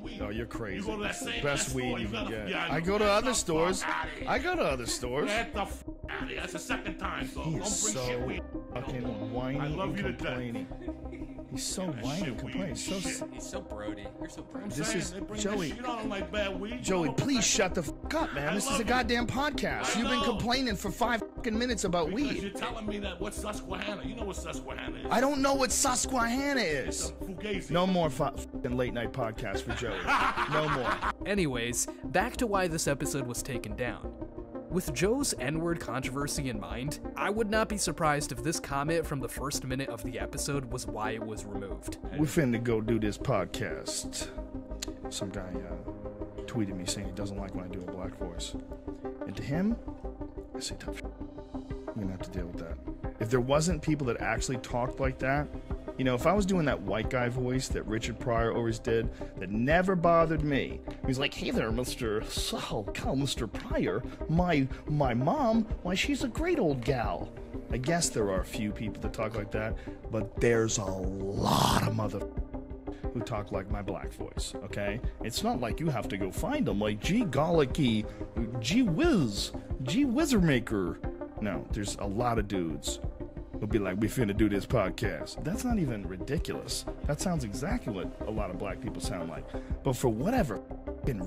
Weed, no, you're crazy. You go to that same best weed store, you can get. Yeah, I, I go to other stores. I go to other stores. Get the f out of here. That's the second time, so he is don't bring so fucking whiny I love and you complaining. He's so whiny and complaining. So he's so brody. You're so brody. This is Joey. Like bad weed. Joey, please shut the f up, man. I this is a goddamn you. podcast. You've been complaining for five fucking minutes about because weed. You're telling me that what's Susquehanna? You know what Susquehanna is. I don't know what Susquehanna is. No more fucking late night podcasts for Joey. No more. Anyways, back to why this episode was taken down. With Joe's N-word controversy in mind, I would not be surprised if this comment from the first minute of the episode was why it was removed. We're finna go do this podcast. Some guy uh, tweeted me saying he doesn't like when I do a black voice. And to him, I say tough shit. I'm gonna have to deal with that. If there wasn't people that actually talked like that, you know, if I was doing that white guy voice that Richard Pryor always did, that never bothered me. He's like, hey there, Mister Saul, Cal, Mister Pryor, my my mom, why she's a great old gal. I guess there are a few people that talk like that, but there's a lot of mother who talk like my black voice, okay? It's not like you have to go find them, like, gee gollicky, gee whiz, gee whizzer maker. No, there's a lot of dudes will be like, we finna do this podcast. That's not even ridiculous. That sounds exactly what a lot of black people sound like. But for whatever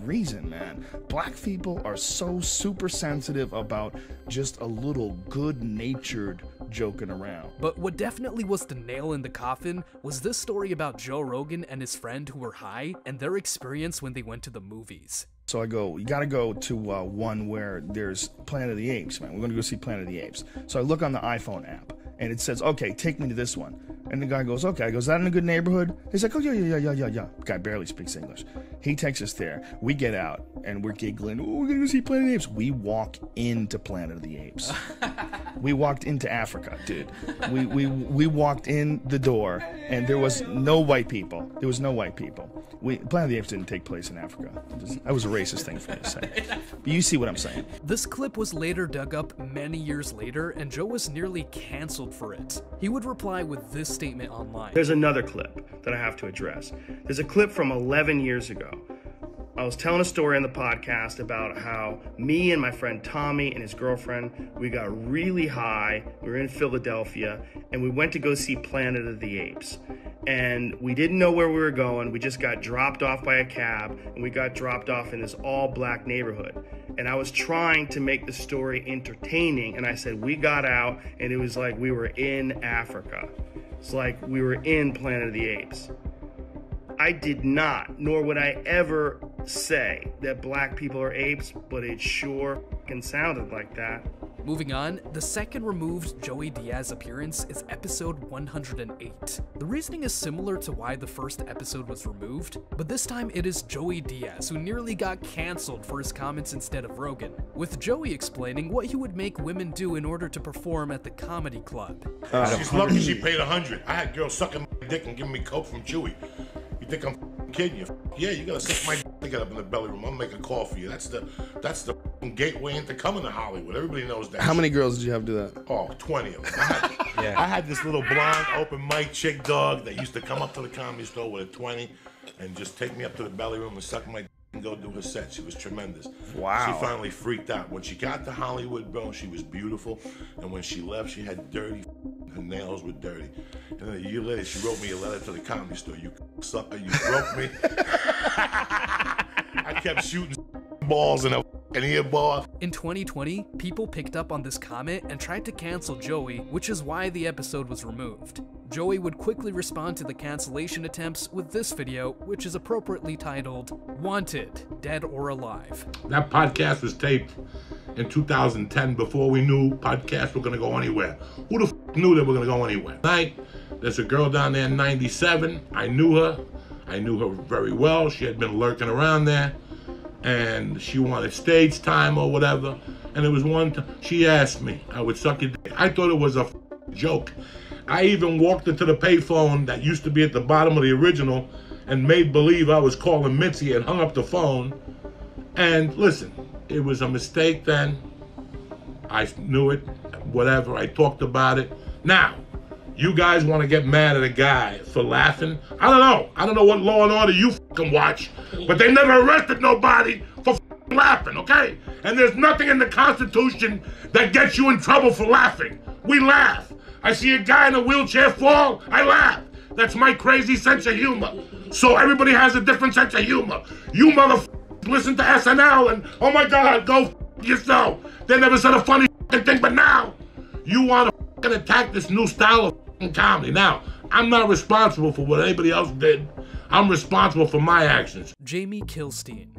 reason, man, black people are so super sensitive about just a little good-natured joking around. But what definitely was the nail in the coffin was this story about Joe Rogan and his friend who were high and their experience when they went to the movies. So I go, you gotta go to uh, one where there's Planet of the Apes, man. We're gonna go see Planet of the Apes. So I look on the iPhone app, and it says, okay, take me to this one. And the guy goes, okay. I go, is that in a good neighborhood? He's like, oh, yeah, yeah, yeah, yeah, yeah. The guy barely speaks English. He takes us there. We get out, and we're giggling. Oh, we're gonna go see Planet of the Apes. We walk into Planet of the Apes. We walked into Africa, dude. We, we, we walked in the door, and there was no white people. There was no white people. We, Planet of the Apes didn't take place in Africa. Just, that was a racist thing for me to say. But you see what I'm saying. This clip was later dug up many years later, and Joe was nearly canceled for it. He would reply with this statement online. There's another clip that I have to address. There's a clip from eleven years ago. I was telling a story on the podcast about how me and my friend Tommy and his girlfriend, we got really high. We were in Philadelphia, and we went to go see Planet of the Apes. And we didn't know where we were going. We just got dropped off by a cab, and we got dropped off in this all-black neighborhood. And I was trying to make the story entertaining, and I said, we got out, and it was like we were in Africa. It's like we were in Planet of the Apes. I did not, nor would I ever say that black people are apes, but it sure f***ing sounded like that. Moving on, the second removed Joey Diaz appearance is episode one hundred eight. The reasoning is similar to why the first episode was removed, but this time it is Joey Diaz who nearly got cancelled for his comments instead of Rogan, with Joey explaining what he would make women do in order to perform at the comedy club. Uh, She's lucky she paid a hundred. I had girls sucking my dick and giving me coke from Chewy. You think I'm kidding you? Yeah, you gotta suck my dick up in the belly room. I'll make a call for you. That's the that's the gateway into coming to Hollywood. Everybody knows that. How many girls did you have to do that? Oh, twenty of them. I had, yeah. I had this little blonde open mic chick dog that used to come up to the comedy store with a twenty and just take me up to the belly room and suck my dick and go do her set. She was tremendous. Wow. She finally freaked out. When she got to Hollywood, bro, she was beautiful. And when she left, she had dirty, her nails were dirty. And then a year later, she wrote me a letter to the comedy store. You sucker, you broke me. I kept shooting balls in her fucking ear ball. In twenty twenty, people picked up on this comment and tried to cancel Joey, which is why the episode was removed. Joey would quickly respond to the cancellation attempts with this video, which is appropriately titled, Wanted, Dead or Alive. That podcast was taped in two thousand ten before we knew podcasts were gonna go anywhere. Who the f knew they were gonna go anywhere? Like, there's a girl down there in ninety-seven. I knew her. I knew her very well. She had been lurking around there, and she wanted stage time or whatever. And it was one time she asked me, I would suck your dick. I thought it was a f joke. I even walked into the payphone that used to be at the bottom of the original and made believe I was calling Mitzi and hung up the phone. And listen, it was a mistake then. I knew it, whatever. I talked about it. Now, you guys want to get mad at a guy for laughing? I don't know. I don't know what Law and Order you fucking watch, but they never arrested nobody for fucking laughing, okay? And there's nothing in the Constitution that gets you in trouble for laughing. We laugh. I see a guy in a wheelchair fall, I laugh. That's my crazy sense of humor. So everybody has a different sense of humor. You motherfuckers listen to S N L and, oh my God, go f yourself. They never said a funny fucking thing, but now you want to attack this new style of comedy. Now, I'm not responsible for what anybody else did. I'm responsible for my actions. Jamie Kilstein.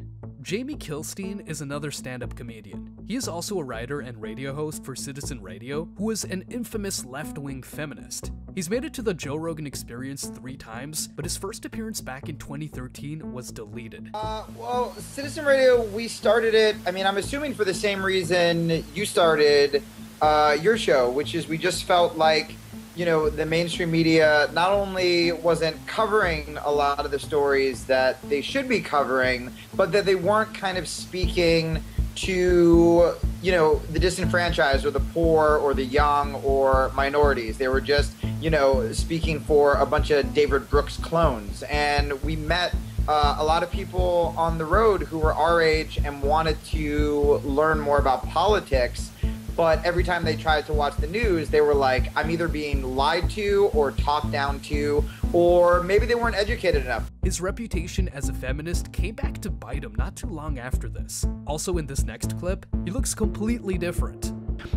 Jamie Kilstein is another stand-up comedian. He is also a writer and radio host for Citizen Radio, who is an infamous left-wing feminist. He's made it to the Joe Rogan Experience three times, but his first appearance back in twenty thirteen was deleted. Uh, well, Citizen Radio, we started it, I mean, I'm assuming for the same reason you started uh, your show, which is we just felt like, you know, the mainstream media not only wasn't covering a lot of the stories that they should be covering, but that they weren't kind of speaking to, you know, the disenfranchised or the poor or the young or minorities. They were just, you know, speaking for a bunch of David Brooks clones. And we met uh, a lot of people on the road who were our age and wanted to learn more about politics, But every time they tried to watch the news, they were like, I'm either being lied to or talked down to, or maybe they weren't educated enough. His reputation as a feminist came back to bite him not too long after this. Also in this next clip, he looks completely different.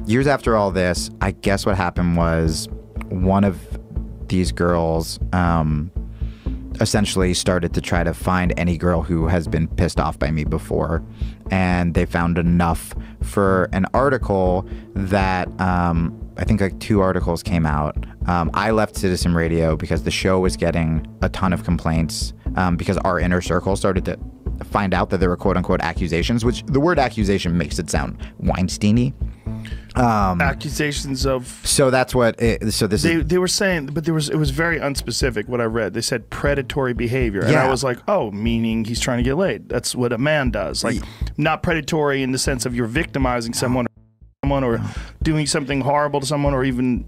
Years after all this, I guess what happened was one of these girls um, essentially started to try to find any girl who has been pissed off by me before. And they found enough for an article that um, I think like two articles came out. Um, I left Citizen Radio because the show was getting a ton of complaints um, because our inner circle started to find out that there were quote unquote accusations, which the word accusation makes it sound Weinstein-y. Um, accusations of so that's what it, so this they, is, they were saying, but there was it was very unspecific what I read. They said predatory behavior, yeah. And I was like, oh, meaning he's trying to get laid. That's what a man does, like yeah. Not predatory in the sense of you're victimizing someone, oh. someone or oh. doing something horrible to someone, or even.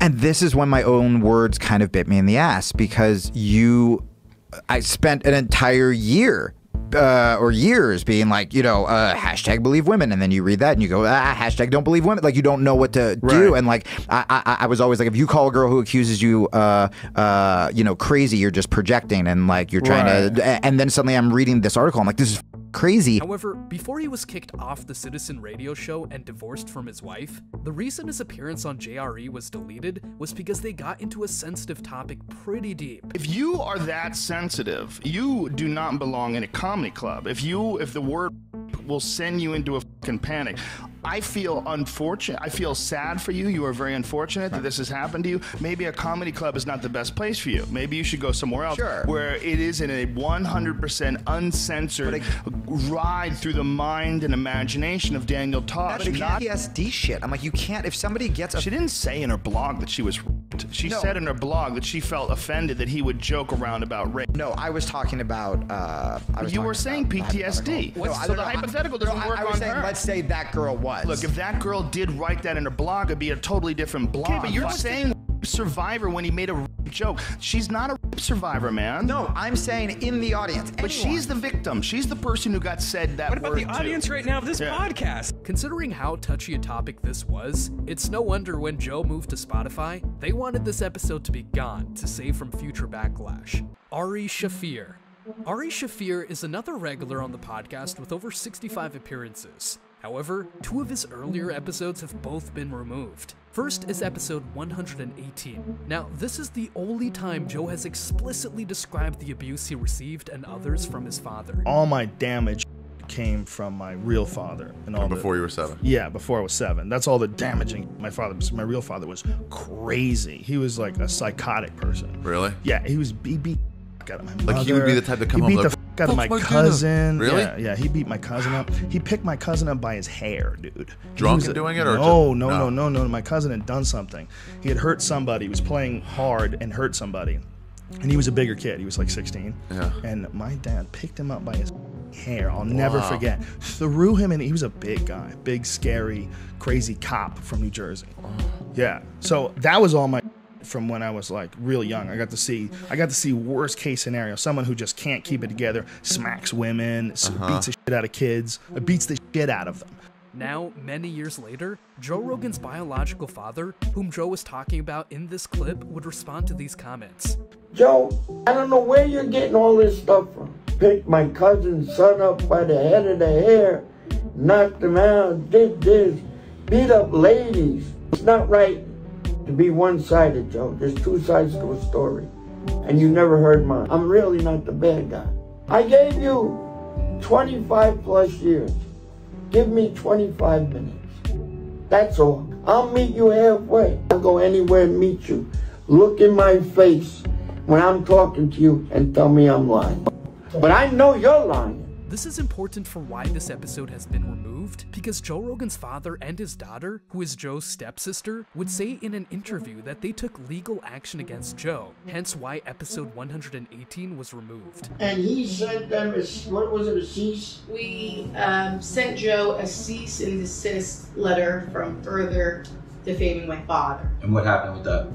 And this is when my own words kind of bit me in the ass because you, I spent an entire year. Uh, or years being like, you know, uh, hashtag believe women. And then you read that and you go, ah, hashtag don't believe women. Like, you don't know what to right. do. And like, I, I, I was always like, if you call a girl who accuses you, uh, uh, you know, crazy, you're just projecting and like, you're trying right. to, and then suddenly I'm reading this article. I'm like, this is crazy. However, before he was kicked off the Citizen Radio show and divorced from his wife, the reason his appearance on J R E was deleted was because they got into a sensitive topic pretty deep. If you are that sensitive, you do not belong in a comedy club. If you, if the word will send you into a fucking panic. I feel unfortunate. I feel sad for you. You are very unfortunate that this has happened to you. Maybe a comedy club is not the best place for you. Maybe you should go somewhere else sure. where it is in a one hundred percent uncensored I, ride through the mind and imagination of Daniel Tosh. That's not P T S D shit. I'm like, you can't, if somebody gets a- She didn't say in her blog that she was raped. She no. said in her blog that she felt offended that he would joke around about rape. No, I was talking about- uh, I was You talking were saying P T S D. No, so the hypothetical doesn't no, work I was on saying, her. Let's say that girl was. Look, if that girl did write that in her blog, it'd be a totally different blog. Okay, but you're but saying survivor when he made a joke. She's not a survivor, man. No, I'm saying in the audience. Anyone. But she's the victim. She's the person who got said that word to. What about the audience right now of this yeah. podcast? Considering how touchy a topic this was, it's no wonder when Joe moved to Spotify, they wanted this episode to be gone to save from future backlash. Ari Shafir. Ari Shafir is another regular on the podcast with over sixty-five appearances. However, two of his earlier episodes have both been removed. First is episode one hundred eighteen. Now, this is the only time Joe has explicitly described the abuse he received and others from his father. All my damage came from my real father. And all before the, you were seven? Yeah, before I was seven. That's all the damaging my father was. My real father was crazy. He was like a psychotic person. Really? Yeah, he was he beat out of my mother. Like he would be the type to come he home. Got my, my cousin. Dinner. Really? Yeah, yeah, he beat my cousin up. He picked my cousin up by his hair, dude. Drunk and doing it? Or no, no, no, no, no, no. My cousin had done something. He had hurt somebody. He was playing hard and hurt somebody. And he was a bigger kid. He was like sixteen. Yeah. And my dad picked him up by his hair. I'll never wow. forget. Threw him in. He was a big guy. Big, scary, crazy cop from New Jersey. Yeah. So that was all my... from when I was like really young. I got to see I got to see worst case scenario, someone who just can't keep it together, smacks women, uh-huh. beats the shit out of kids, beats the shit out of them. Now, many years later, Joe Rogan's biological father, whom Joe was talking about in this clip, would respond to these comments. Joe, I don't know where you're getting all this stuff from. Picked my cousin's son up by the head of the hair, knocked him out, did this, beat up ladies. It's not right to be one-sided, Joe. There's two sides to a story, and you never heard mine. I'm really not the bad guy. I gave you twenty-five plus years. Give me twenty-five minutes. That's all. I'll meet you halfway. I'll go anywhere and meet you. Look in my face when I'm talking to you and tell me I'm lying. But I know you're lying. This is important for why this episode has been removed, because Joe Rogan's father and his daughter, who is Joe's stepsister, would say in an interview that they took legal action against Joe, hence why episode one hundred eighteen was removed. And he sent them, a, what was it, a cease? We um, sent Joe a cease and desist letter from further defaming my father. And what happened with that?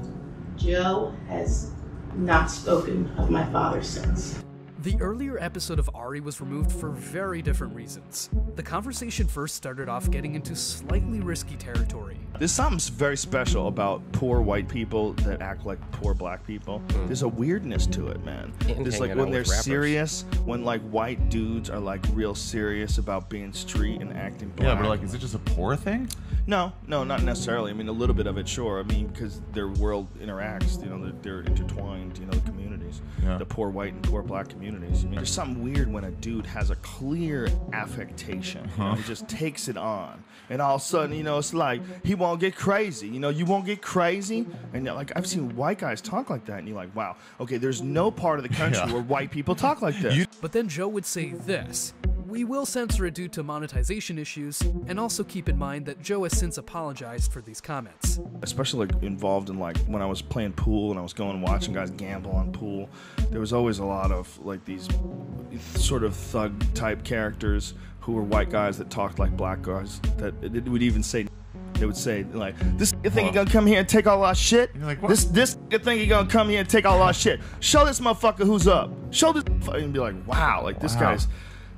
Joe has not spoken of my father since. The earlier episode of Ari was removed for very different reasons. The conversation first started off getting into slightly risky territory. There's something very special about poor white people that act like poor black people. Mm. There's a weirdness to it, man. And there's like when they're rappers. serious, when like white dudes are like real serious about being street and acting black. Yeah, but like, is it just a poor thing? No, no, not necessarily. I mean, a little bit of it, sure. I mean, because their world interacts, you know, they're, they're intertwined, you know, the communities, yeah. the poor white and poor black communities. I mean, there's something weird when a dude has a clear affectation, you know, huh. he just takes it on. And all of a sudden, you know, it's like, he won't get crazy. You know, you won't get crazy. And like, I've seen white guys talk like that, and you're like, wow, okay, there's no part of the country yeah. where white people talk like this. But then Joe would say this. We will censor it due to monetization issues, and also keep in mind that Joe has since apologized for these comments. Especially like involved in like when I was playing pool and I was going and watching guys gamble on pool, there was always a lot of like these sort of thug type characters who were white guys that talked like black guys that would even say, they would say like, this thing gonna come here and take all our shit. Like, this this thing you gonna come here and take all our shit. Show this motherfucker who's up. Show this motherfucker and be like, wow, like this wow. guy's.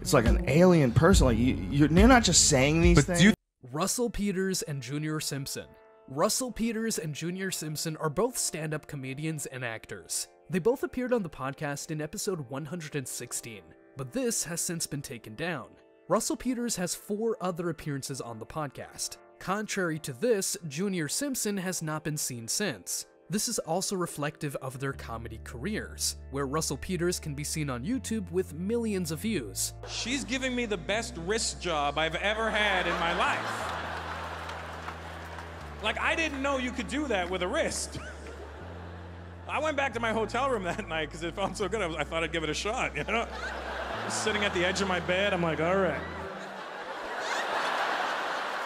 It's like an alien person. Like you, you're, you're not just saying these but things. You Russell Peters and Junior Simpson. Russell Peters and Junior Simpson are both stand-up comedians and actors. They both appeared on the podcast in episode one hundred sixteen, but this has since been taken down. Russell Peters has four other appearances on the podcast. Contrary to this, Junior Simpson has not been seen since. This is also reflective of their comedy careers, where Russell Peters can be seen on YouTube with millions of views. She's giving me the best wrist job I've ever had in my life. Like, I didn't know you could do that with a wrist. I went back to my hotel room that night because it felt so good. I, was, I thought I'd give it a shot, you know? Sitting at the edge of my bed, I'm like, all right.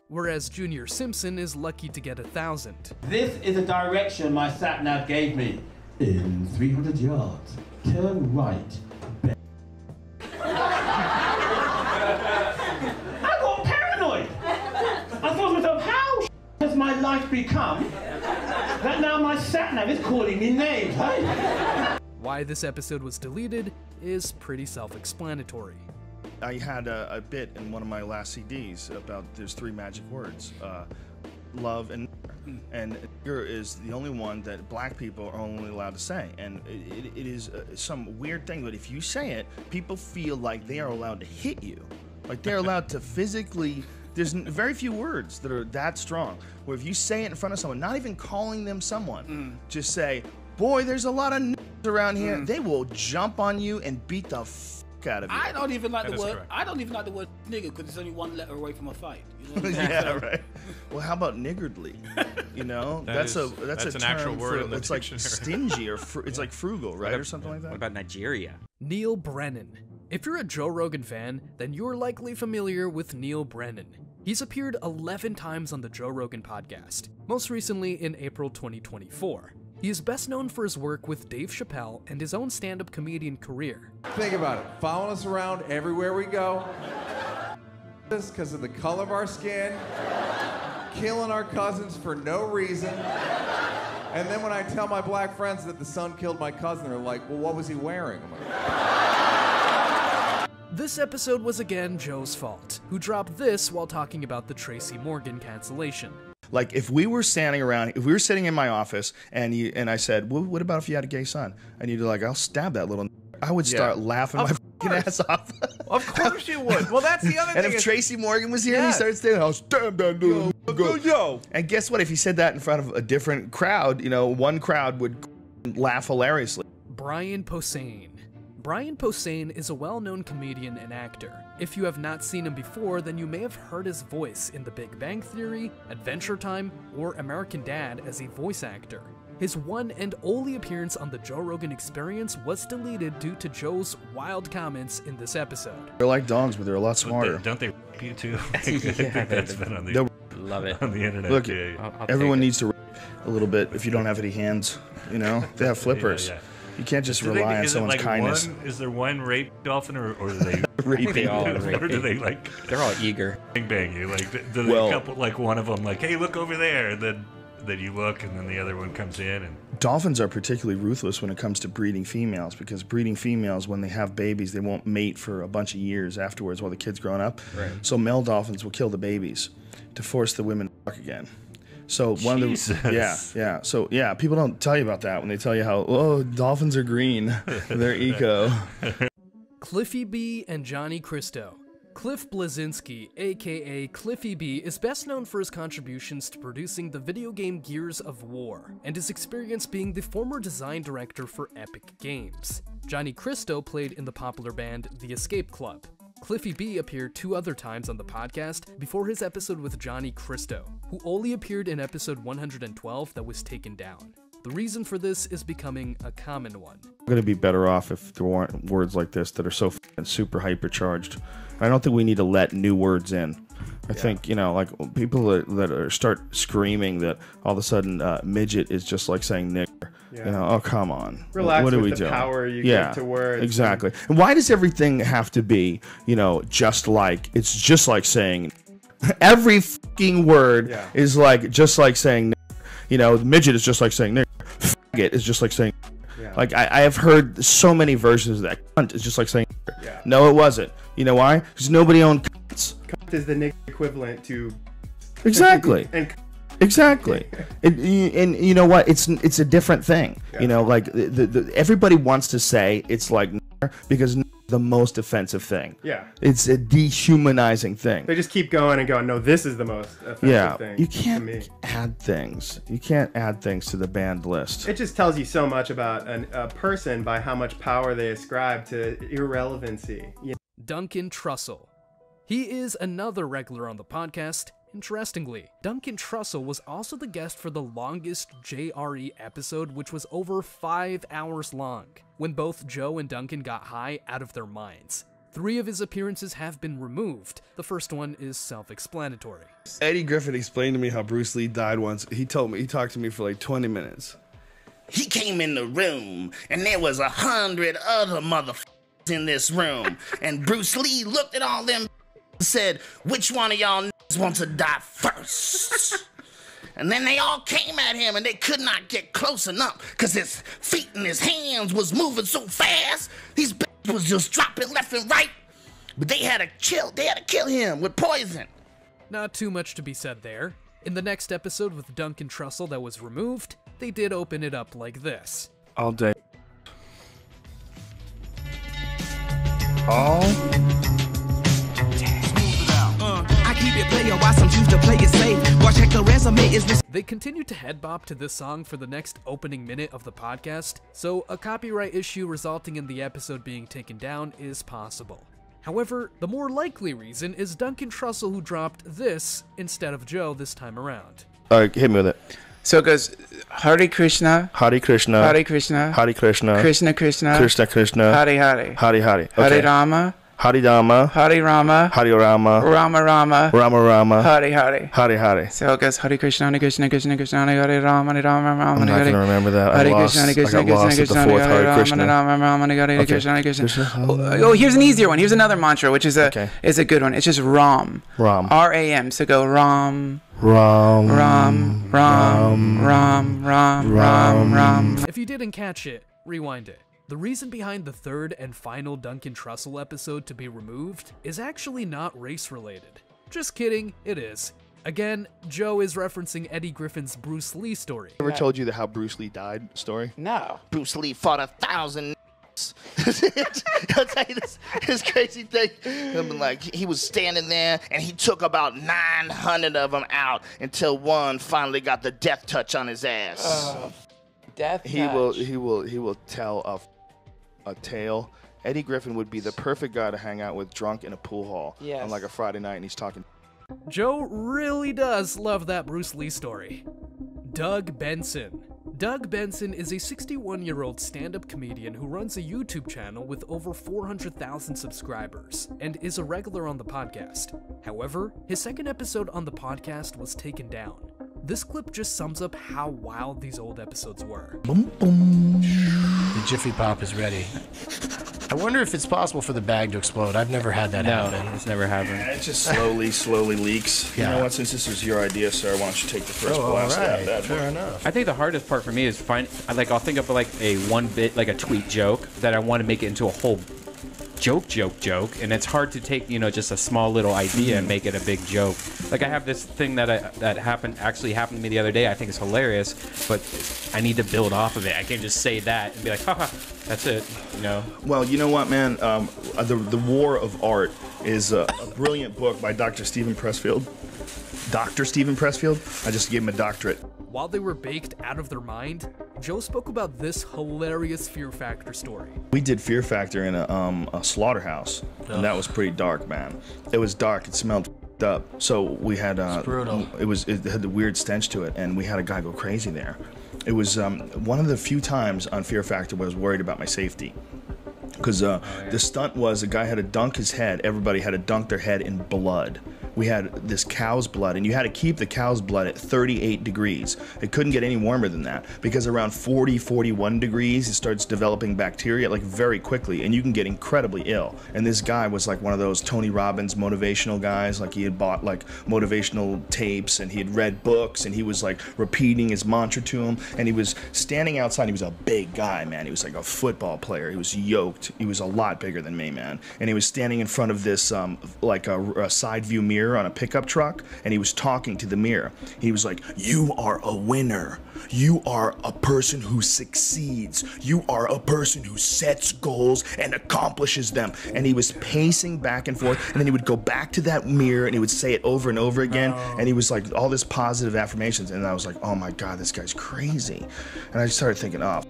Whereas Junior Simpson is lucky to get a thousand. This is a direction my sat-nav gave me. In three hundred yards, turn right. I got paranoid. I thought to myself, how has my life become that now my sat-nav is calling me names, right? Why this episode was deleted is pretty self-explanatory. I had a, a bit in one of my last C Ds about there's three magic words, uh, love and nigger. And nigger is the only one that black people are only allowed to say. And it, it is uh, some weird thing, but if you say it, people feel like they are allowed to hit you. Like they're allowed to physically, there's n very few words that are that strong. Where if you say it in front of someone, not even calling them someone, mm. just say, boy, there's a lot of niggers around here. Mm. They will jump on you and beat the f out of you. I don't even like that the word. Correct. I don't even like the word nigger because it's only one letter away from a fight. You know what I mean? Yeah, right. Well, how about niggardly? You know, that that's is, a that's, that's a an term actual word. For, in the it's dictionary. Like stingy or fr it's yeah. like frugal, right, about, or something yeah. like that. What about Nigeria? Neil Brennan. If you're a Joe Rogan fan, then you're likely familiar with Neil Brennan. He's appeared eleven times on the Joe Rogan podcast, most recently in April twenty twenty-four. He is best known for his work with Dave Chappelle and his own stand-up comedian career. Think about it, following us around everywhere we go. This because of the color of our skin, killing our cousins for no reason. And then when I tell my black friends that the son killed my cousin, they're like, well, what was he wearing? Like, this episode was again Joe's fault, who dropped this while talking about the Tracy Morgan cancellation. Like if we were standing around, if we were sitting in my office and you and I said, well, what about if you had a gay son? And you'd be like, I'll stab that little n I would start yeah. laughing of my f***ing ass off. Of course you would. Well, that's the other and thing. And if Tracy Morgan was here yes. and he started saying, I'll stab that little yo, yo. And guess what? If he said that in front of a different crowd, you know, one crowd would laugh hilariously. Brian Posehn. Brian Posehn is a well-known comedian and actor. If you have not seen him before, then you may have heard his voice in The Big Bang Theory, Adventure Time, or American Dad as a voice actor. His one and only appearance on the Joe Rogan Experience was deleted due to Joe's wild comments in this episode. They're like dogs, but they're a lot smarter. They, don't they rape you too? Yeah, that's been on the, love it. On the internet. Look, yeah, I'll, I'll everyone needs to rape a little bit if you don't have any hands, you know? They have flippers. Yeah, yeah. You can't just do rely they, on someone's like kindness. One, is there one rape dolphin, or, or do they? Rape they all. Rape or do they like? They're all eager. Bang bang you like. Do they well, couple, like one of them like, hey, look over there, and then that you look and then the other one comes in. And dolphins are particularly ruthless when it comes to breeding females, because breeding females, when they have babies, they won't mate for a bunch of years afterwards while the kid's growing up. Right. So male dolphins will kill the babies to force the women to fuck again. So one Jesus. of the yeah yeah so yeah people don't tell you about that when they tell you how oh dolphins are green, they're eco. Cliffy B and Johnny Cristo. Cliff Bleszinski, aka Cliffy B, is best known for his contributions to producing the video game Gears of War, and his experience being the former design director for Epic Games. Johnny Cristo played in the popular band The Escape Club. Cliffy B appeared two other times on the podcast before his episode with Johnny Cristo, who only appeared in episode one hundred twelve that was taken down. The reason for this is becoming a common one. I'm going to be better off if there weren't words like this that are so f***ing super hypercharged. I don't think we need to let new words in. I yeah. think, you know, like people that, that are start screaming that all of a sudden uh, midget is just like saying nigger. Yeah. You know, oh, come on. Relax what with are we the doing? power you yeah, give to words. Exactly. And why does everything have to be, you know, just like, it's just like saying, every f***ing word yeah. is like, just like saying nigger. You know, midget is just like saying nigger. Faggot is just like saying yeah. Like I, I have heard so many versions of that. Cunt is just like saying yeah. No, it wasn't. You know why? Because nobody owned cunts. Cunt is the nigger equivalent to exactly and exactly and, and you know what? It's it's a different thing. Yeah. You know, like the, the, the, everybody wants to say it's like nigger because nigger is the most offensive thing. Yeah, it's a dehumanizing thing. They just keep going and going. No, this is the most offensive yeah. thing. You can't to me. add things. You can't add things to the banned list. It just tells you so much about an, a person by how much power they ascribe to irrelevancy. Yeah. Duncan Trussell. He is another regular on the podcast. Interestingly, Duncan Trussell was also the guest for the longest J R E episode, which was over five hours long, when both Joe and Duncan got high out of their minds. Three of his appearances have been removed. The first one is self-explanatory. Eddie Griffin explained to me how Bruce Lee died once. He told me, he talked to me for like twenty minutes. He came in the room, and there was a hundred other motherfuckers in this room, and Bruce Lee looked at all them and said, which one of y'all wants to die first? And then they all came at him, and they could not get close enough because his feet and his hands was moving so fast. These bitches was just dropping left and right, but they had to kill. They had to kill him with poison. Not too much to be said there. In the next episode with Duncan Trussell that was removed, they did open it up like this. All day. All They continued to head bop to this song for the next opening minute of the podcast, so a copyright issue resulting in the episode being taken down is possible. However, the more likely reason is Duncan Trussell, who dropped this instead of Joe this time around. Alright, hit me with it. So it goes, Hare Krishna, Hare Krishna, Hare Krishna, Hare Krishna, Krishna Krishna, Krishna Krishna, Hare Hare, Hare Hare, Hare Rama, Hare Rama, Hare Rama, Hare Rama, Rama Rama, Rama Rama, Hare Hare, Hare Hare. So it goes, Hare Krishna, Hare Krishna, Krishna Krishna, Hare Rama, Hare Rama, Rama Rama. I'm not gonna remember that. I lost. I got lost at the fourth Hare Krishna. Hare Krishna, Hare Krishna. Oh, here's an easier one. Here's another mantra, which is a is a good one. It's just Ram. Ram. R A M. So go Ram. Ram. Ram. Ram. Ram. Ram. Ram. Ram. If you didn't catch it, rewind it. The reason behind the third and final Duncan Trussell episode to be removed is actually not race-related. Just kidding, it is. Again, Joe is referencing Eddie Griffin's Bruce Lee story. Ever told you the how Bruce Lee died story? No. Bruce Lee fought a thousand I'll tell you this, this crazy thing. I'm like, he was standing there, and he took about nine hundred of them out until one finally got the death touch on his ass. Oh, death touch. He will, he will, he will tell a a tale. Eddie Griffin would be the perfect guy to hang out with drunk in a pool hall yes. on like a Friday night, and he's talking. Joe really does love that Bruce Lee story. Doug Benson. Doug Benson is a sixty-one-year-old stand-up comedian who runs a YouTube channel with over four hundred thousand subscribers and is a regular on the podcast. However, his second episode on the podcast was taken down. This clip just sums up how wild these old episodes were. Boom, boom. The Jiffy Pop is ready. I wonder if it's possible for the bag to explode. I've never had that no, happen. No, it's never happened. Yeah, it just slowly, slowly leaks. Yeah. You know what? Since this is your idea, sir, why don't you take the first oh, blast right. out of that? Fair one. Enough. I think the hardest part for me is find. Like, I'll think of like a one bit, like a tweet joke that I want to make it into a whole joke, joke, joke, and it's hard to take, you know, just a small little idea and make it a big joke. Like, I have this thing that I, that happened actually happened to me the other day. I think it's hilarious, but I need to build off of it. I can't just say that and be like, haha, that's it, you know? Well, you know what, man? Um, the, the War of Art is a, a brilliant book by Doctor Stephen Pressfield. Doctor Stephen Pressfield? I just gave him a doctorate. While they were baked out of their mind, Joe spoke about this hilarious Fear Factor story. We did Fear Factor in a, um, a slaughterhouse, oh. and that was pretty dark, man. It was dark. It smelled up. So we had uh, it's brutal. It was it had the weird stench to it, and we had a guy go crazy there. It was um, one of the few times on Fear Factor where I was worried about my safety. Because uh, the stunt was a guy had to dunk his head. Everybody had to dunk their head in blood. We had this cow's blood, and you had to keep the cow's blood at thirty-eight degrees. It couldn't get any warmer than that, because around forty, forty-one degrees, it starts developing bacteria like very quickly, and you can get incredibly ill. And this guy was like one of those Tony Robbins motivational guys. Like, he had bought like motivational tapes, and he had read books, and he was like repeating his mantra to him. And he was standing outside. He was a big guy, man. He was like a football player. He was yoked. He was a lot bigger than me, man. And he was standing in front of this um, like a, a side view mirror on a pickup truck, and he was talking to the mirror. He was like, "You are a winner. You are a person who succeeds. You are a person who sets goals and accomplishes them." And he was pacing back and forth, and then he would go back to that mirror, and he would say it over and over again, oh. and he was like all this positive affirmations. And I was like, oh my God, this guy's crazy. And I started thinking, oh,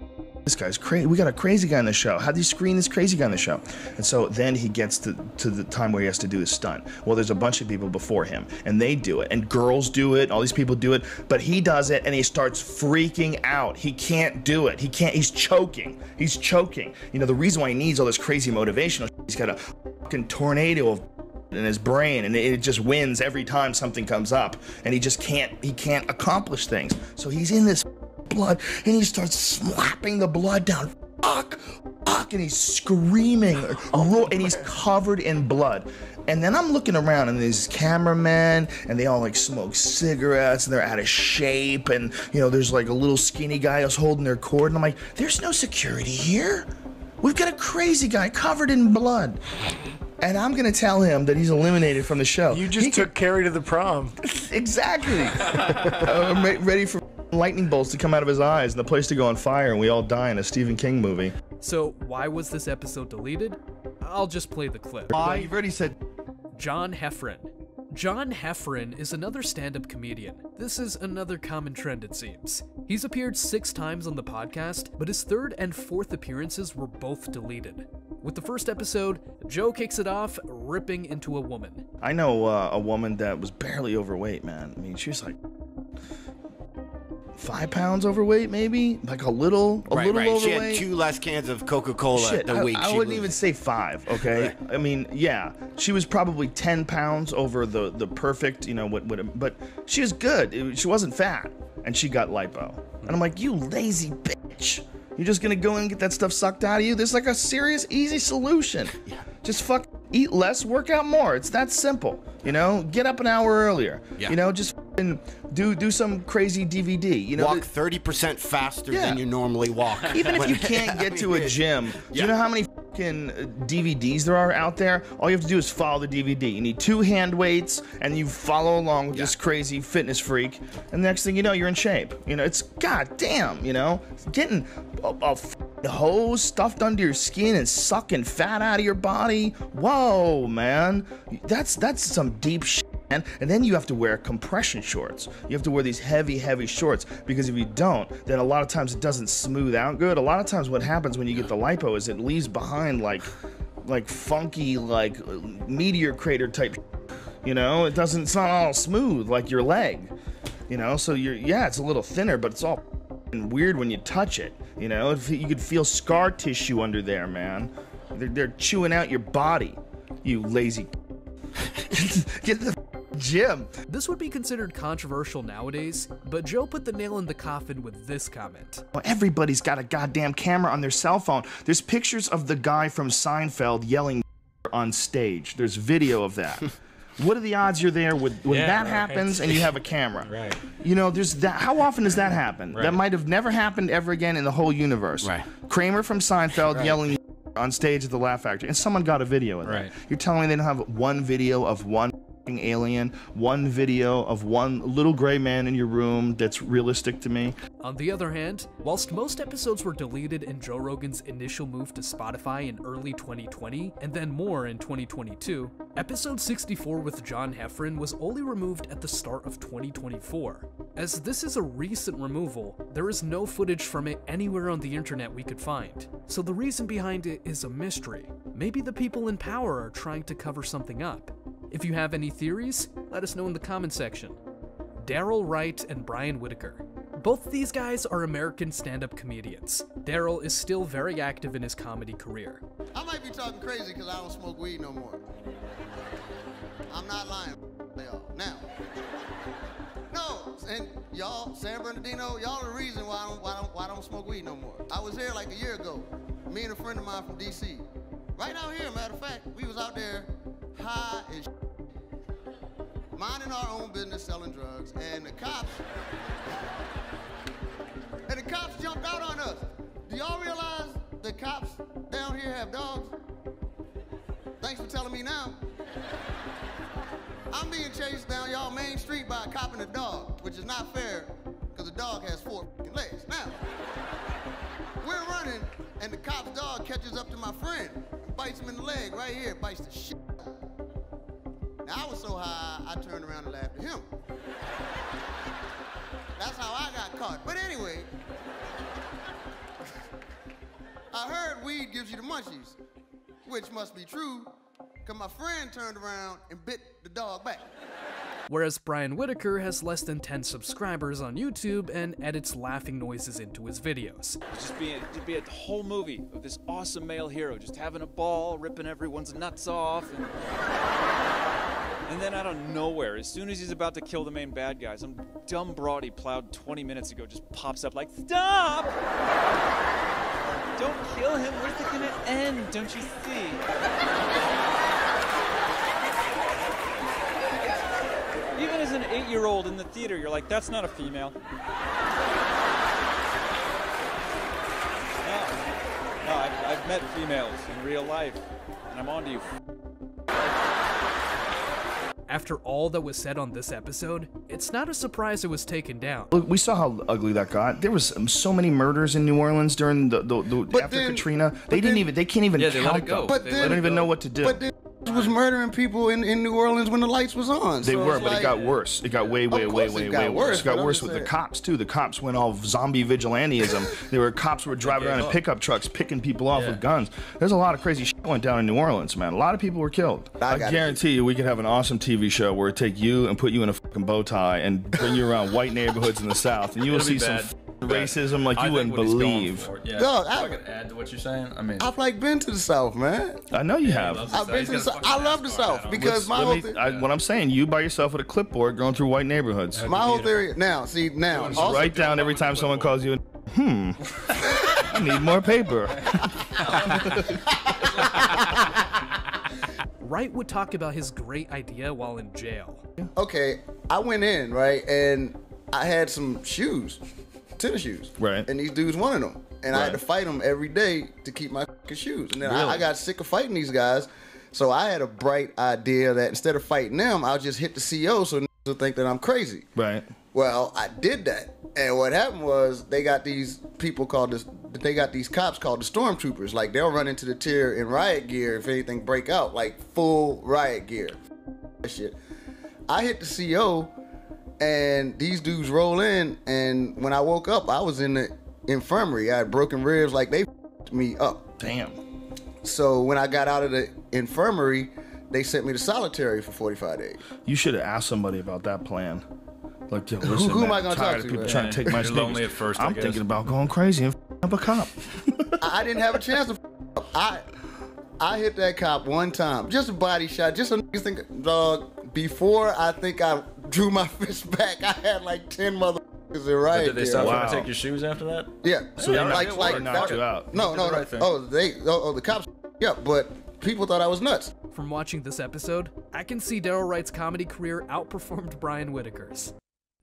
this guy's crazy. We got a crazy guy on the show. How do you screen this crazy guy on the show? And so then he gets to, to the time where he has to do his stunt. Well, there's a bunch of people before him, and they do it, and girls do it, all these people do it, but he does it, and he starts freaking out. He can't do it. He can't. He's choking. He's choking. You know, the reason why he needs all this crazy motivational shit, he's got a fucking tornado of in his brain, and it just wins every time something comes up, and he just can't. He can't accomplish things. So he's in this blood, and he starts slapping the blood down. Fuck, fuck, and he's screaming, oh, and he's covered in blood. And then I'm looking around, and there's cameramen, and they all like smoke cigarettes, and they're out of shape, and you know, there's like a little skinny guy who's holding their cord, and I'm like, there's no security here. We've got a crazy guy covered in blood, and I'm gonna tell him that he's eliminated from the show. You just he took could... Carrie to the prom. Exactly. I'm re ready for lightning bolts to come out of his eyes and the place to go on fire and we all die in a Stephen King movie. So why was this episode deleted? I'll just play the clip. I you've already said John Heffron. John Heffron is another stand-up comedian. This is another common trend, it seems. He's appeared six times on the podcast, but his third and fourth appearances were both deleted. With the first episode, Joe kicks it off, ripping into a woman. I know uh, a woman that was barely overweight, man. I mean, she was like five pounds overweight, maybe, like a little, a right, little right. overweight. She had two less cans of Coca-Cola. Shit, the I, week I she wouldn't loses. even say five. Okay, right. I mean, yeah, she was probably ten pounds over the the perfect, you know, what, what but she was good. It, she wasn't fat, and she got lipo. And I'm like, you lazy bitch, you're just gonna go in and get that stuff sucked out of you. There's like a serious, easy solution. Yeah. Just fuck, eat less, work out more. It's that simple, you know. Get up an hour earlier. Yeah. You know, just. And do do some crazy D V D, you know. Walk thirty percent faster yeah. than you normally walk. Even if you can't get to a gym, yeah. do you know how many fucking D V Ds there are out there? All you have to do is follow the D V D. You need two hand weights, and you follow along with yeah. this crazy fitness freak. And the next thing you know, you're in shape. You know, it's goddamn. You know, it's getting a, a fucking hose stuffed under your skin and sucking fat out of your body. Whoa, man, that's that's some deep shit. And then you have to wear compression shorts. You have to wear these heavy, heavy shorts, because if you don't, then a lot of times it doesn't smooth out good. A lot of times what happens when you get the lipo is it leaves behind like, like funky, like meteor crater type, you know? It doesn't, it's not all smooth like your leg, you know? So you're, yeah, it's a little thinner, but it's all weird when you touch it, you know? You could feel scar tissue under there, man. They're, they're chewing out your body, you lazy. Get the Jim. This would be considered controversial nowadays, but Joe put the nail in the coffin with this comment. Well, everybody's got a goddamn camera on their cell phone. There's pictures of the guy from Seinfeld yelling on stage. There's video of that. What are the odds you're there with, when yeah, that right. happens and you have a camera? Right. You know, there's that. How often does that happen? Right. That might have never happened ever again in the whole universe. Right. Kramer from Seinfeld right. yelling on stage at the Laugh Factory, and someone got a video of that. Right. You're telling me they don't have one video of one alien, one video of one little gray man in your room that's realistic to me? On the other hand, whilst most episodes were deleted in Joe Rogan's initial move to Spotify in early twenty twenty, and then more in twenty twenty-two, episode sixty-four with John Heffron was only removed at the start of twenty twenty-four. As this is a recent removal, there is no footage from it anywhere on the internet we could find, so the reason behind it is a mystery. Maybe the people in power are trying to cover something up. If you have any theories, let us know in the comment section. Daryl Wright and Brian Whitaker. Both these guys are American stand-up comedians. Daryl is still very active in his comedy career. I might be talking crazy because I don't smoke weed no more. I'm not lying. They all. Now. No, and y'all, San Bernardino, y'all are the reason why I, don't, why, I don't, why I don't smoke weed no more. I was here like a year ago, me and a friend of mine from D C. Right out here, matter of fact, we was out there high as minding our own business selling drugs, and the cops and the cops jumped out on us. Do y'all realize the cops down here have dogs? Thanks for telling me now. I'm being chased down y'all main street by a cop and a dog, which is not fair because the dog has four legs. Now we're running and the cop's dog catches up to my friend and bites him in the leg right here, bites the shit. Now, I was so high, I turned around and laughed at him. That's how I got caught. But anyway, I heard weed gives you the munchies, which must be true, because my friend turned around and bit the dog back. Whereas Brian Whitaker has less than ten subscribers on YouTube and edits laughing noises into his videos. Just be a, just be a whole movie of this awesome male hero just having a ball, ripping everyone's nuts off, and... And then out of nowhere, as soon as he's about to kill the main bad guy, some dumb broad he plowed twenty minutes ago just pops up like, stop! Don't kill him, where's it gonna end, don't you see? Even as an eight-year-old in the theater, you're like, that's not a female. No, no, I've, I've met females in real life, and I'm on to you. After all that was said on this episode, it's not a surprise it was taken down. Look, we saw how ugly that got. There was um, so many murders in New Orleans during the, the, the after then, Katrina. They didn't then, even they can't even yeah, they count let it go. But they, they don't even go. know what to do. But then was murdering people in, in New Orleans when the lights was on. They so were, but like, it got worse. It got way, way, way, way, way worse. It got worse with the cops too. The cops went all zombie vigilanteism. There were cops who were driving around in pickup trucks picking people off yeah. with guns. There's a lot of crazy shit went down in New Orleans, man. A lot of people were killed. I, I guarantee you, we could have an awesome T V show where it take you and put you in a fucking bow tie and bring you around white neighborhoods in the South, and you will see some racism like you wouldn't believe. Yeah. No, I, I can add to what you're saying. I mean, I've like been to the South, man. I know you have. I've been to the South. I love the South because my whole thing. What I'm saying, you by yourself with a clipboard going through white neighborhoods. My whole theory now. See now, write down every time someone calls you. Hmm. I need more paper. Wright would talk about his great idea while in jail. Okay, I went in right, and I had some shoes. Tennis shoes, right? And these dudes wanted them, and right. I had to fight them every day to keep my shoes. And then really? I, I got sick of fighting these guys, so I had a bright idea that instead of fighting them, I'll just hit the C O so they'll think that I'm crazy. Right. Well, I did that, and what happened was they got these people called this. They got these cops called the stormtroopers. Like they'll run into the tier in riot gear if anything break out, like full riot gear. That shit. I hit the C O. And these dudes roll in, and when I woke up, I was in the infirmary. I had broken ribs, like they f***ed me up. Damn. So when I got out of the infirmary, they sent me to solitary for forty-five days. You should have asked somebody about that plan. Like, yo, listen, who, who man, am I going to talk to? People right? trying to take my lonely at first, I'm thinking about going crazy and f***ing up a cop. I didn't have a chance to f*** up. I, I hit that cop one time. Just a body shot. Just a n***a thing, dog. Before I think I drew my fist back, I had like ten motherfuckers right there. Did they stop trying to take your shoes after that? Yeah. So yeah, like, like, like knocked you out. No, no, no. Oh, they, oh, oh, the cops. Yeah, but people thought I was nuts. From watching this episode, I can see Daryl Wright's comedy career outperformed Brian Whitaker's.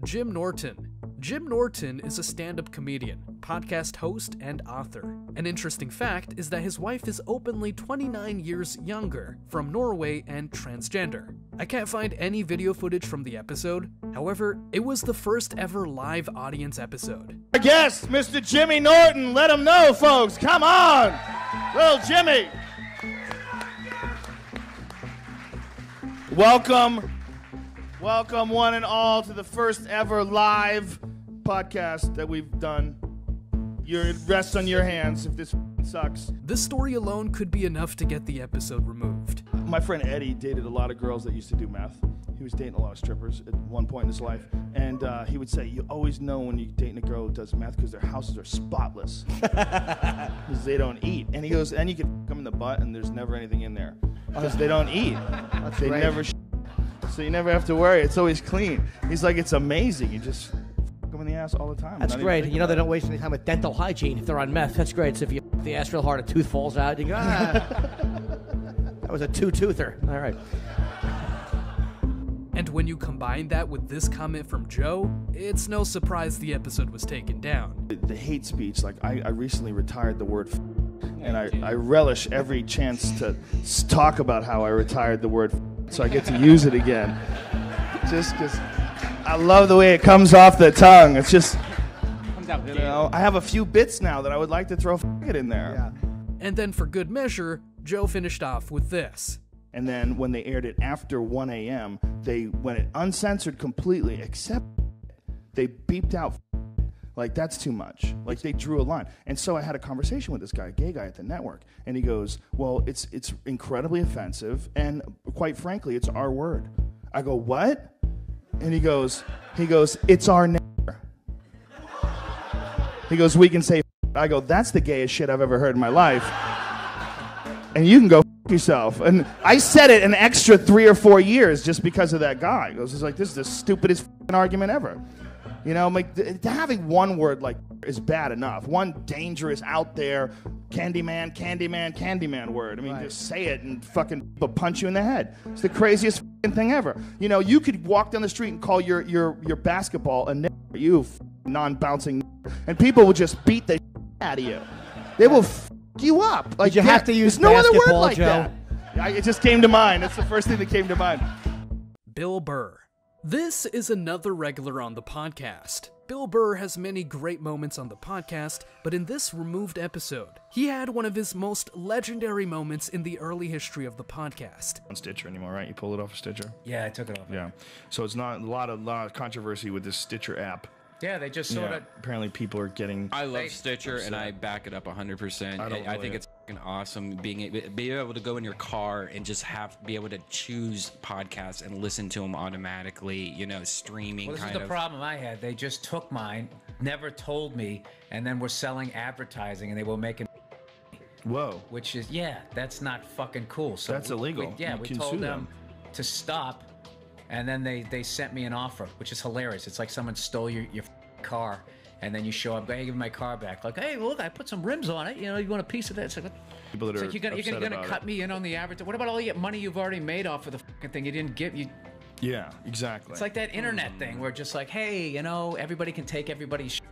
Jim Norton. Jim Norton is a stand-up comedian, podcast host, and author. An interesting fact is that his wife is openly twenty-nine years younger, from Norway, and transgender. I can't find any video footage from the episode. However, it was the first ever live audience episode. Our guest, Mister Jimmy Norton. Let him know, folks. Come on, little Jimmy. Welcome, welcome one and all to the first ever live podcast that we've done. Your, it rests on your hands if this sucks. This story alone could be enough to get the episode removed. My friend Eddie dated a lot of girls that used to do meth. He was dating a lot of strippers at one point in his life, and uh, he would say, you always know when you're dating a girl who does meth because their houses are spotless. Because they don't eat. And he goes, and you can come in the butt and there's never anything in there. Because they don't eat. That's they right. never sh So you never have to worry. It's always clean. He's like, it's amazing. You just in the ass all the time. That's great. You know, they don't waste any time with dental hygiene if they're on meth. That's great. So if you f the ass real hard, a tooth falls out. You go, ah, that was a two-toother. All right. And when you combine that with this comment from Joe, it's no surprise the episode was taken down. The, the hate speech, like I, I recently retired the word f, and I, I relish every chance to talk about how I retired the word f, so I get to use it again. Just because I love the way it comes off the tongue. It's just, you know, I have a few bits now that I would like to throw f***ing in there. Yeah. And then for good measure, Joe finished off with this. And then when they aired it after one A M, they went it uncensored completely, except they beeped out f***ing. Like, that's too much. Like, they drew a line. And so I had a conversation with this guy, a gay guy at the network, and he goes, well, it's, it's incredibly offensive, and quite frankly, it's our word. I go, what? And he goes, he goes, it's our neighbor. He goes, we can say f it. I go, that's the gayest shit I've ever heard in my life. And you can go f yourself. And I said it an extra three or four years just because of that guy. He goes, it's like, this is the stupidest f argument ever. You know, like, th having one word like is bad enough. One dangerous out there, Candyman, Candyman, Candyman word. I mean, right. Just say it and fucking people punch you in the head. It's the craziest thing ever. You know, you could walk down the street and call your your your basketball a n****, you non-bouncing, and people will just beat the out of you. They will f you up. Like, you have to use no other word like that. I, it just came to mind. That's the first thing that came to mind. Bill Burr. This is another regular on the podcast. Bill Burr has many great moments on the podcast, but in this removed episode, he had one of his most legendary moments in the early history of the podcast. On Stitcher anymore, right? You pull it off of Stitcher? Yeah, I took it off. Yeah. So it's not a lot of, lot of controversy with this Stitcher app. Yeah, they just sort yeah. of... Apparently people are getting... I love Stitcher, upset. And I back it up one hundred percent. I, don't I think it. it's fucking awesome being, being able to go in your car and just have be able to choose podcasts and listen to them automatically, you know, streaming well, this kind is the of. problem I had. They just took mine, never told me, and then were selling advertising, and they were making... Whoa. Which is, yeah, that's not fucking cool. So that's we, illegal. We, yeah, you we told them, them to stop. And then they, they sent me an offer, which is hilarious. It's like someone stole your, your car, and then you show up, I give my car back. Like, hey, look, I put some rims on it. You know, you want a piece of that? It's like, what? People that it's are like, you're going you're to cut it. me in on the advertising. What about all the money you've already made off of the fucking thing you didn't give? You? Yeah, exactly. It's like that internet mm. thing where just like, hey, you know, everybody can take everybody's shit.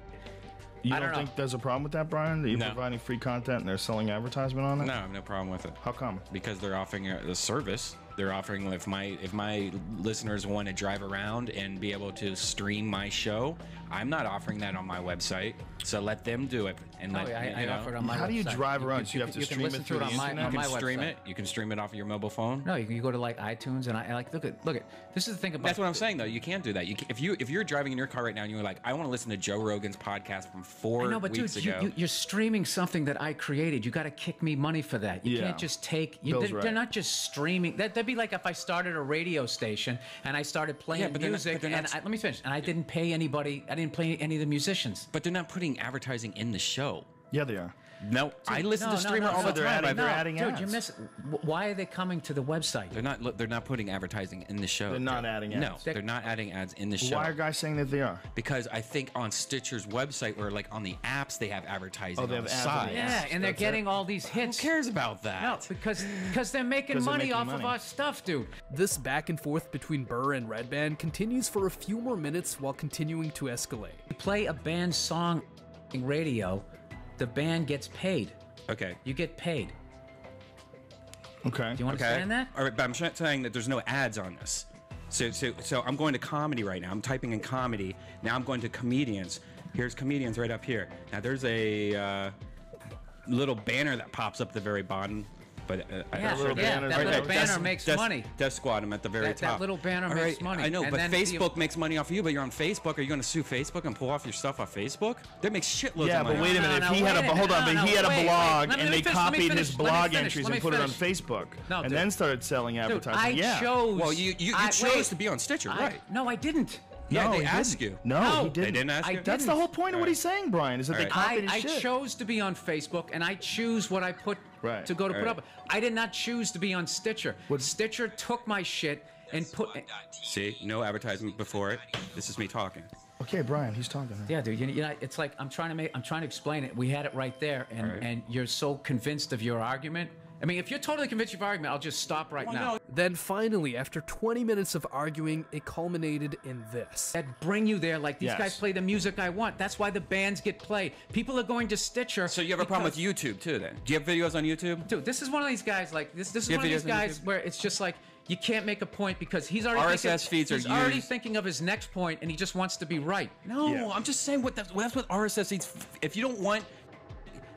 You don't, don't think there's a problem with that, Brian? That you're no. providing free content and they're selling advertisement on it? No, I have no problem with it. How come? Because they're offering a service. They're offering, if my if my listeners want to drive around and be able to stream my show, I'm not offering that on my website. So let them do it. And let, oh, yeah, I, I offer it on my How website. How do you drive around? You, so you, you have to you stream it through the internet? You can my stream website. it. You can stream it off of your mobile phone. No, you can you go to like iTunes and I and like look at look at this is the thing about. That's what I'm saying though. You can't do that. You can, if you if you're driving in your car right now and you're like, I want to listen to Joe Rogan's podcast from four I know, but weeks dude, ago. You, you, you're streaming something that I created. You got to kick me money for that. You yeah. can't just take. You, they're, right. they're not just streaming. That, that'd be like if I started a radio station and I started playing yeah, but music. Not, but and I, let me finish. And I didn't pay anybody. I didn't play any of the musicians. But they're not putting advertising in the show. Yeah, they are. No, dude, I listen no, to streamer no, no, all no, the time. They're, no, they're adding dude, ads. Dude, you're missing. Why are they coming to the website? They're not. They're not putting advertising in the show. They're not adding ads. No, they're, they're not adding ads in the show. Why are guys saying that they are? Because I think on Stitcher's website or like on the apps they have advertising. Oh, they on have the ads. Side. Yeah, and they're That's getting it. all these hits. Who cares about that? No, because because they're making money making off money. of our stuff, dude. This back and forth between Burr and Red Band continues for a few more minutes while continuing to escalate. You play a band song in radio. The band gets paid. Okay. You get paid. Okay. Do you understand okay. that? All right, but I'm saying that there's no ads on this. So, so, so I'm going to comedy right now. I'm typing in comedy. Now I'm going to comedians. Here's comedians right up here. Now there's a uh, little banner that pops up at the very bottom. But uh, yeah, that little yeah, banner, that right little banner Death, makes Death, money. Death Squad, I'm at the very that, top. That little banner right, makes money. I know, and but Facebook you... makes money off of you, but you're on Facebook. Are you going to sue Facebook and pull off your stuff off Facebook? They make shitloads yeah, of money. Yeah, but wait a minute. No, no, if he had a, minute, hold on, no, no, but he had wait, a blog, wait, and they finish, copied his blog finish, entries and put it on Facebook, no, and then started selling advertising. Dude, I chose. Well, you you chose to be on Stitcher, right? No, I didn't. Yeah, no, they asked you. No, no, he didn't. They didn't ask you? That's the whole point of what he's saying, Brian, is that they copied his shit. I chose to be on Facebook, and I choose what I put. Right, to go to right. put up. I did not choose to be on Stitcher. What? Stitcher took my shit and put. See, no advertisement before it. This is me talking. Okay, Brian, he's talking. Huh? Yeah, dude, you, you know, it's like I'm trying to make, I'm trying to explain it. We had it right there, and right. and you're so convinced of your argument. I mean, if you're totally convinced of your argument, I'll just stop right well, now. No. Then finally, after twenty minutes of arguing, it culminated in this. That bring you there, like these yes. guys play the music I want. That's why the bands get played. People are going to Stitcher. So you have a problem with YouTube too, then? Do you have videos on YouTube? Dude, this is one of these guys like this. This is one of these guys where it's just like you can't make a point because he's already R S S thinking, feeds he's are already used. thinking of his next point, and he just wants to be right. No, yeah. I'm just saying what the, that's what R S S feeds. If you don't want.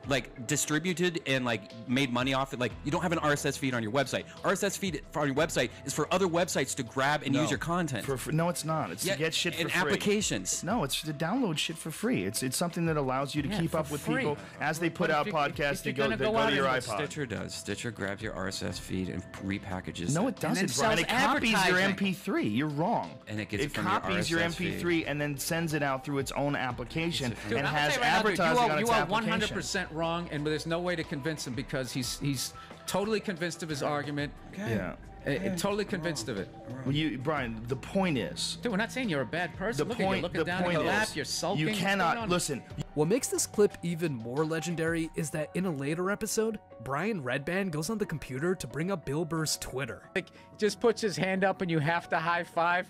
Like distributed and like made money off it. Like you don't have an R S S feed on your website. R S S feed on your website is for other websites to grab and no. use your content. For, for, no, it's not. It's yeah, to get shit for free. And applications. No, it's to download shit for free. It's it's something that allows you to yeah, keep up with free. people as they put but out you, podcasts. They go, go, they go to your iPod. Stitcher does. Stitcher grabs your R S S feed and repackages. No, it doesn't. And Brian. It copies your M P three. You're wrong. And it gets it, it from copies your, your M P three feed. And then sends it out through its own application it and, and has right advertising now, dude, you are, on its you application. Are wrong, and there's no way to convince him because he's he's totally convinced of his argument. Okay. Yeah. It, it, totally convinced of it. Well, you, Brian, the point is... Dude, we're not saying you're a bad person. The Look point, at you. Looking down at your lap, you're sulking. You cannot... Listen. What makes this clip even more legendary is that in a later episode, Brian Redband goes on the computer to bring up Bill Burr's Twitter. Like, just puts his hand up and you have to high-five.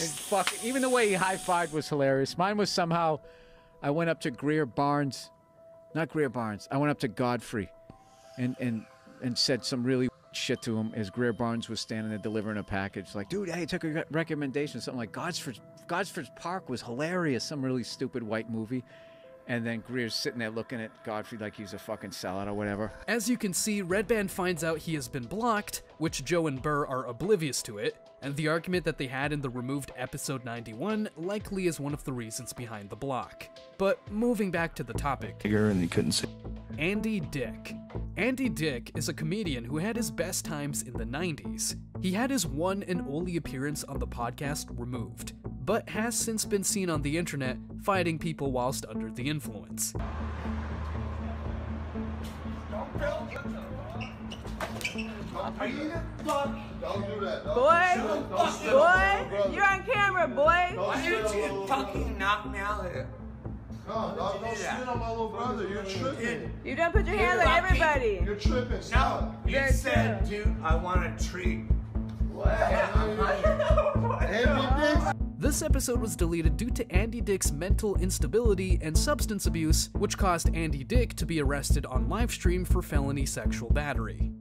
And fuck, even the way he high-fived was hilarious. Mine was somehow... I went up to Greer Barnes... Not Greer Barnes. I went up to Godfrey and, and, and said some really... shit to him as Greer Barnes was standing there delivering a package. Like, dude, hey, I took a recommendation. Something like Gosford, Gosford Park was hilarious. Some really stupid white movie. And then Greer's sitting there looking at Godfrey like he's a fucking sellout or whatever. As you can see, Red Band finds out he has been blocked, which Joe and Burr are oblivious to it, and the argument that they had in the removed episode ninety-one likely is one of the reasons behind the block. But moving back to the topic. And you couldn't see. Andy Dick. Andy Dick is a comedian who had his best times in the nineties. He had his one and only appearance on the podcast removed, but has since been seen on the internet fighting people whilst under the influence. Don't build it. Don't do that. Boy, boy, you're on camera, boy. Why don't you fucking knock me out here? No, don't, don't shit on my little brother. You're tripping. You don't put your hands on everybody. You're tripping. Stop. No, you said, dude, I want a treat. What? Andy Dick? This episode was deleted due to Andy Dick's mental instability and substance abuse, which caused Andy Dick to be arrested on livestream for felony sexual battery.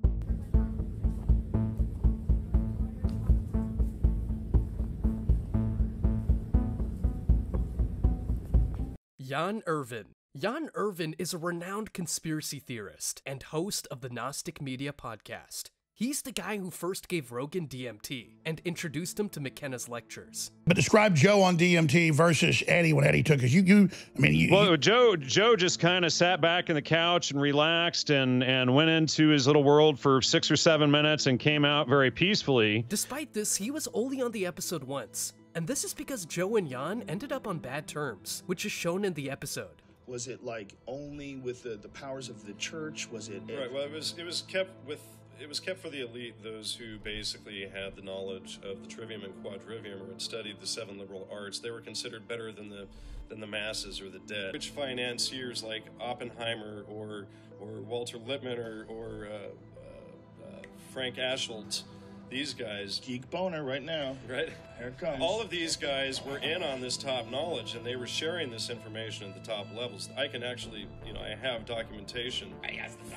Jan Irvin. Jan Irvin is a renowned conspiracy theorist and host of the Gnostic Media podcast. He's the guy who first gave Rogan D M T and introduced him to McKenna's lectures. But describe Joe on D M T versus Eddie when Eddie took us. You, you, I mean, you, well, you, Joe, Joe just kind of sat back in the couch and relaxed and and went into his little world for six or seven minutes and came out very peacefully. Despite this, he was only on the episode once. And this is because Joe and Jan ended up on bad terms, which is shown in the episode. Was it like only with the, the powers of the church? Was it right? Well, it was it was kept with it was kept for the elite, those who basically had the knowledge of the trivium and quadrivium, or had studied the seven liberal arts. They were considered better than the than the masses or the dead. Rich financiers like Oppenheimer or or Walter Lippmann or or uh, uh, uh, Frank Ashholt. These guys, geek boner right now, right? Here it comes. All of these guys were in on this top knowledge, and they were sharing this information at the top levels. I can actually, you know, I have documentation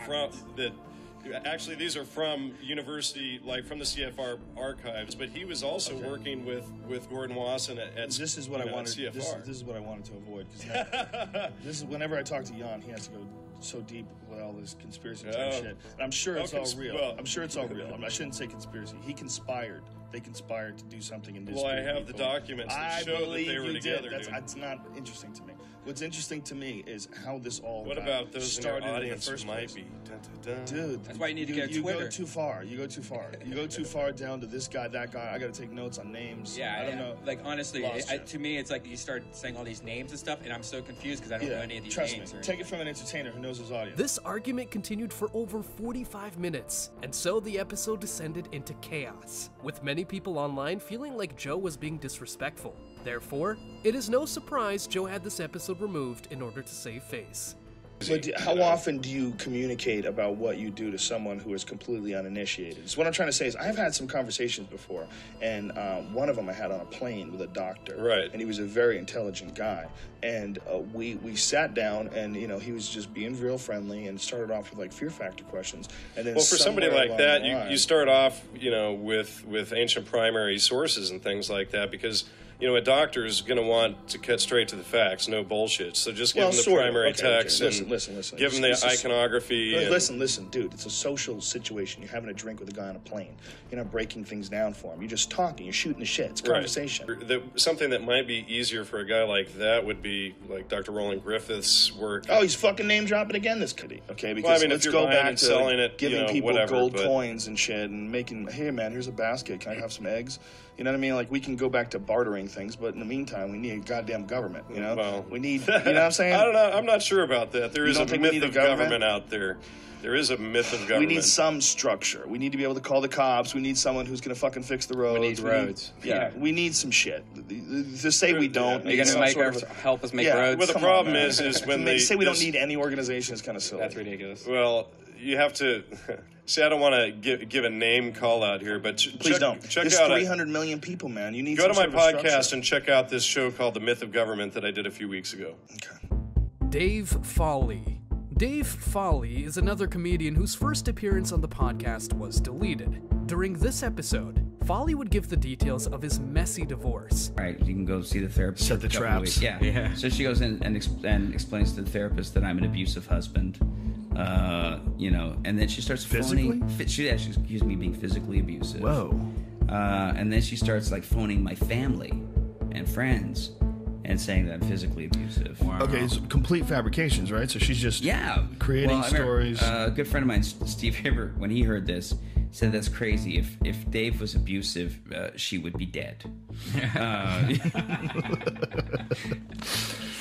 from that. Actually, these are from university, like from the C F R archives. But he was also okay. working with, with Gordon Wasson at, at this is what I know, wanted. C F R. This, this is what I wanted to avoid because this is whenever I talk to Jan, he has to go so deep with all this conspiracy type oh. shit. And I'm sure it's oh, consp- all real. Well, I'm sure it's all real. I shouldn't say conspiracy. He conspired. They conspired to do something in this. Well, I have the documents that I show that they were together. That's, that's not interesting to me. What's interesting to me is how this all what got about those started in, audience in the first place. Might be. Dun, dun, dun. Dude, that's why you need to you, get you Twitter. You go too far. You go too far. You go too far down to this guy, that guy. I got to take notes on names. Yeah, I don't yeah. know. Like honestly, I, to me, it's like you start saying all these names and stuff, and I'm so confused because I don't yeah, know any of these trust names. Trust me. Take it from an entertainer who knows his audience. This argument continued for over forty-five minutes, and so the episode descended into chaos, with many people online feeling like Joe was being disrespectful. Therefore, it is no surprise Joe had this episode removed in order to save face. But do, how often do you communicate about what you do to someone who is completely uninitiated? So what I'm trying to say is I've had some conversations before, and uh, one of them I had on a plane with a doctor. Right. And he was a very intelligent guy. And uh, we, we sat down, and, you know, he was just being real friendly and started off with, like, Fear Factor questions. And then well, for somebody like that, line, you, you start off, you know, with, with ancient primary sources and things like that because... You know, a doctor is going to want to cut straight to the facts, no bullshit. So just give well, them the primary okay, text okay. Listen, and listen, listen. give them the iconography. Is, and... Listen, listen, dude. It's a social situation. You're having a drink with a guy on a plane. You're not breaking things down for him. You're just talking. You're shooting the shit. It's conversation. Right. The, something that might be easier for a guy like that would be like Doctor Roland Griffith's work. Oh, he's fucking name dropping again this kitty. Okay, because well, I mean, let's go back to selling it, giving you know, people whatever, gold but... coins and shit, and making. Hey, man, here's a basket. Can I have some eggs? You know what I mean? Like we can go back to bartering things, but in the meantime, we need a goddamn government. You know, well, we need. You know what I'm saying? I don't know. I'm not sure about that. There you is a myth of government? government out there. There is a myth of government. We need some structure. We need to be able to call the cops. We need someone who's going to fucking fix the roads. We need roads. We need, yeah, yeah, we need some shit. To say we don't. Are you going to make our, help us make yeah, roads? Well, the Come problem on, is, is when they say we this, don't need any organization is kind of silly. That's ridiculous. Well, you have to. See, I don't want to give, give a name call out here, but ch- please check, don't. Check There's out three hundred million people, man. You need go to my podcast and check out this show called The Myth of Government that I did a few weeks ago. Okay. Dave Foley. Dave Foley is another comedian whose first appearance on the podcast was deleted. During this episode, Foley would give the details of his messy divorce. All right, you can go see the therapist. Set the traps. Yeah. yeah. So she goes in and, exp- and explains to the therapist that I'm an abusive husband. Uh, you know, and then she starts physically. Phoning, she actually accused me of being physically abusive. Whoa! Uh, and then she starts like phoning my family and friends and saying that I'm physically abusive. Wow. Okay, it's complete fabrications, right? So she's just yeah creating well, stories. Remember, uh, a good friend of mine, Steve Hibbert, when he heard this, said that's crazy. If if Dave was abusive, uh, she would be dead. uh,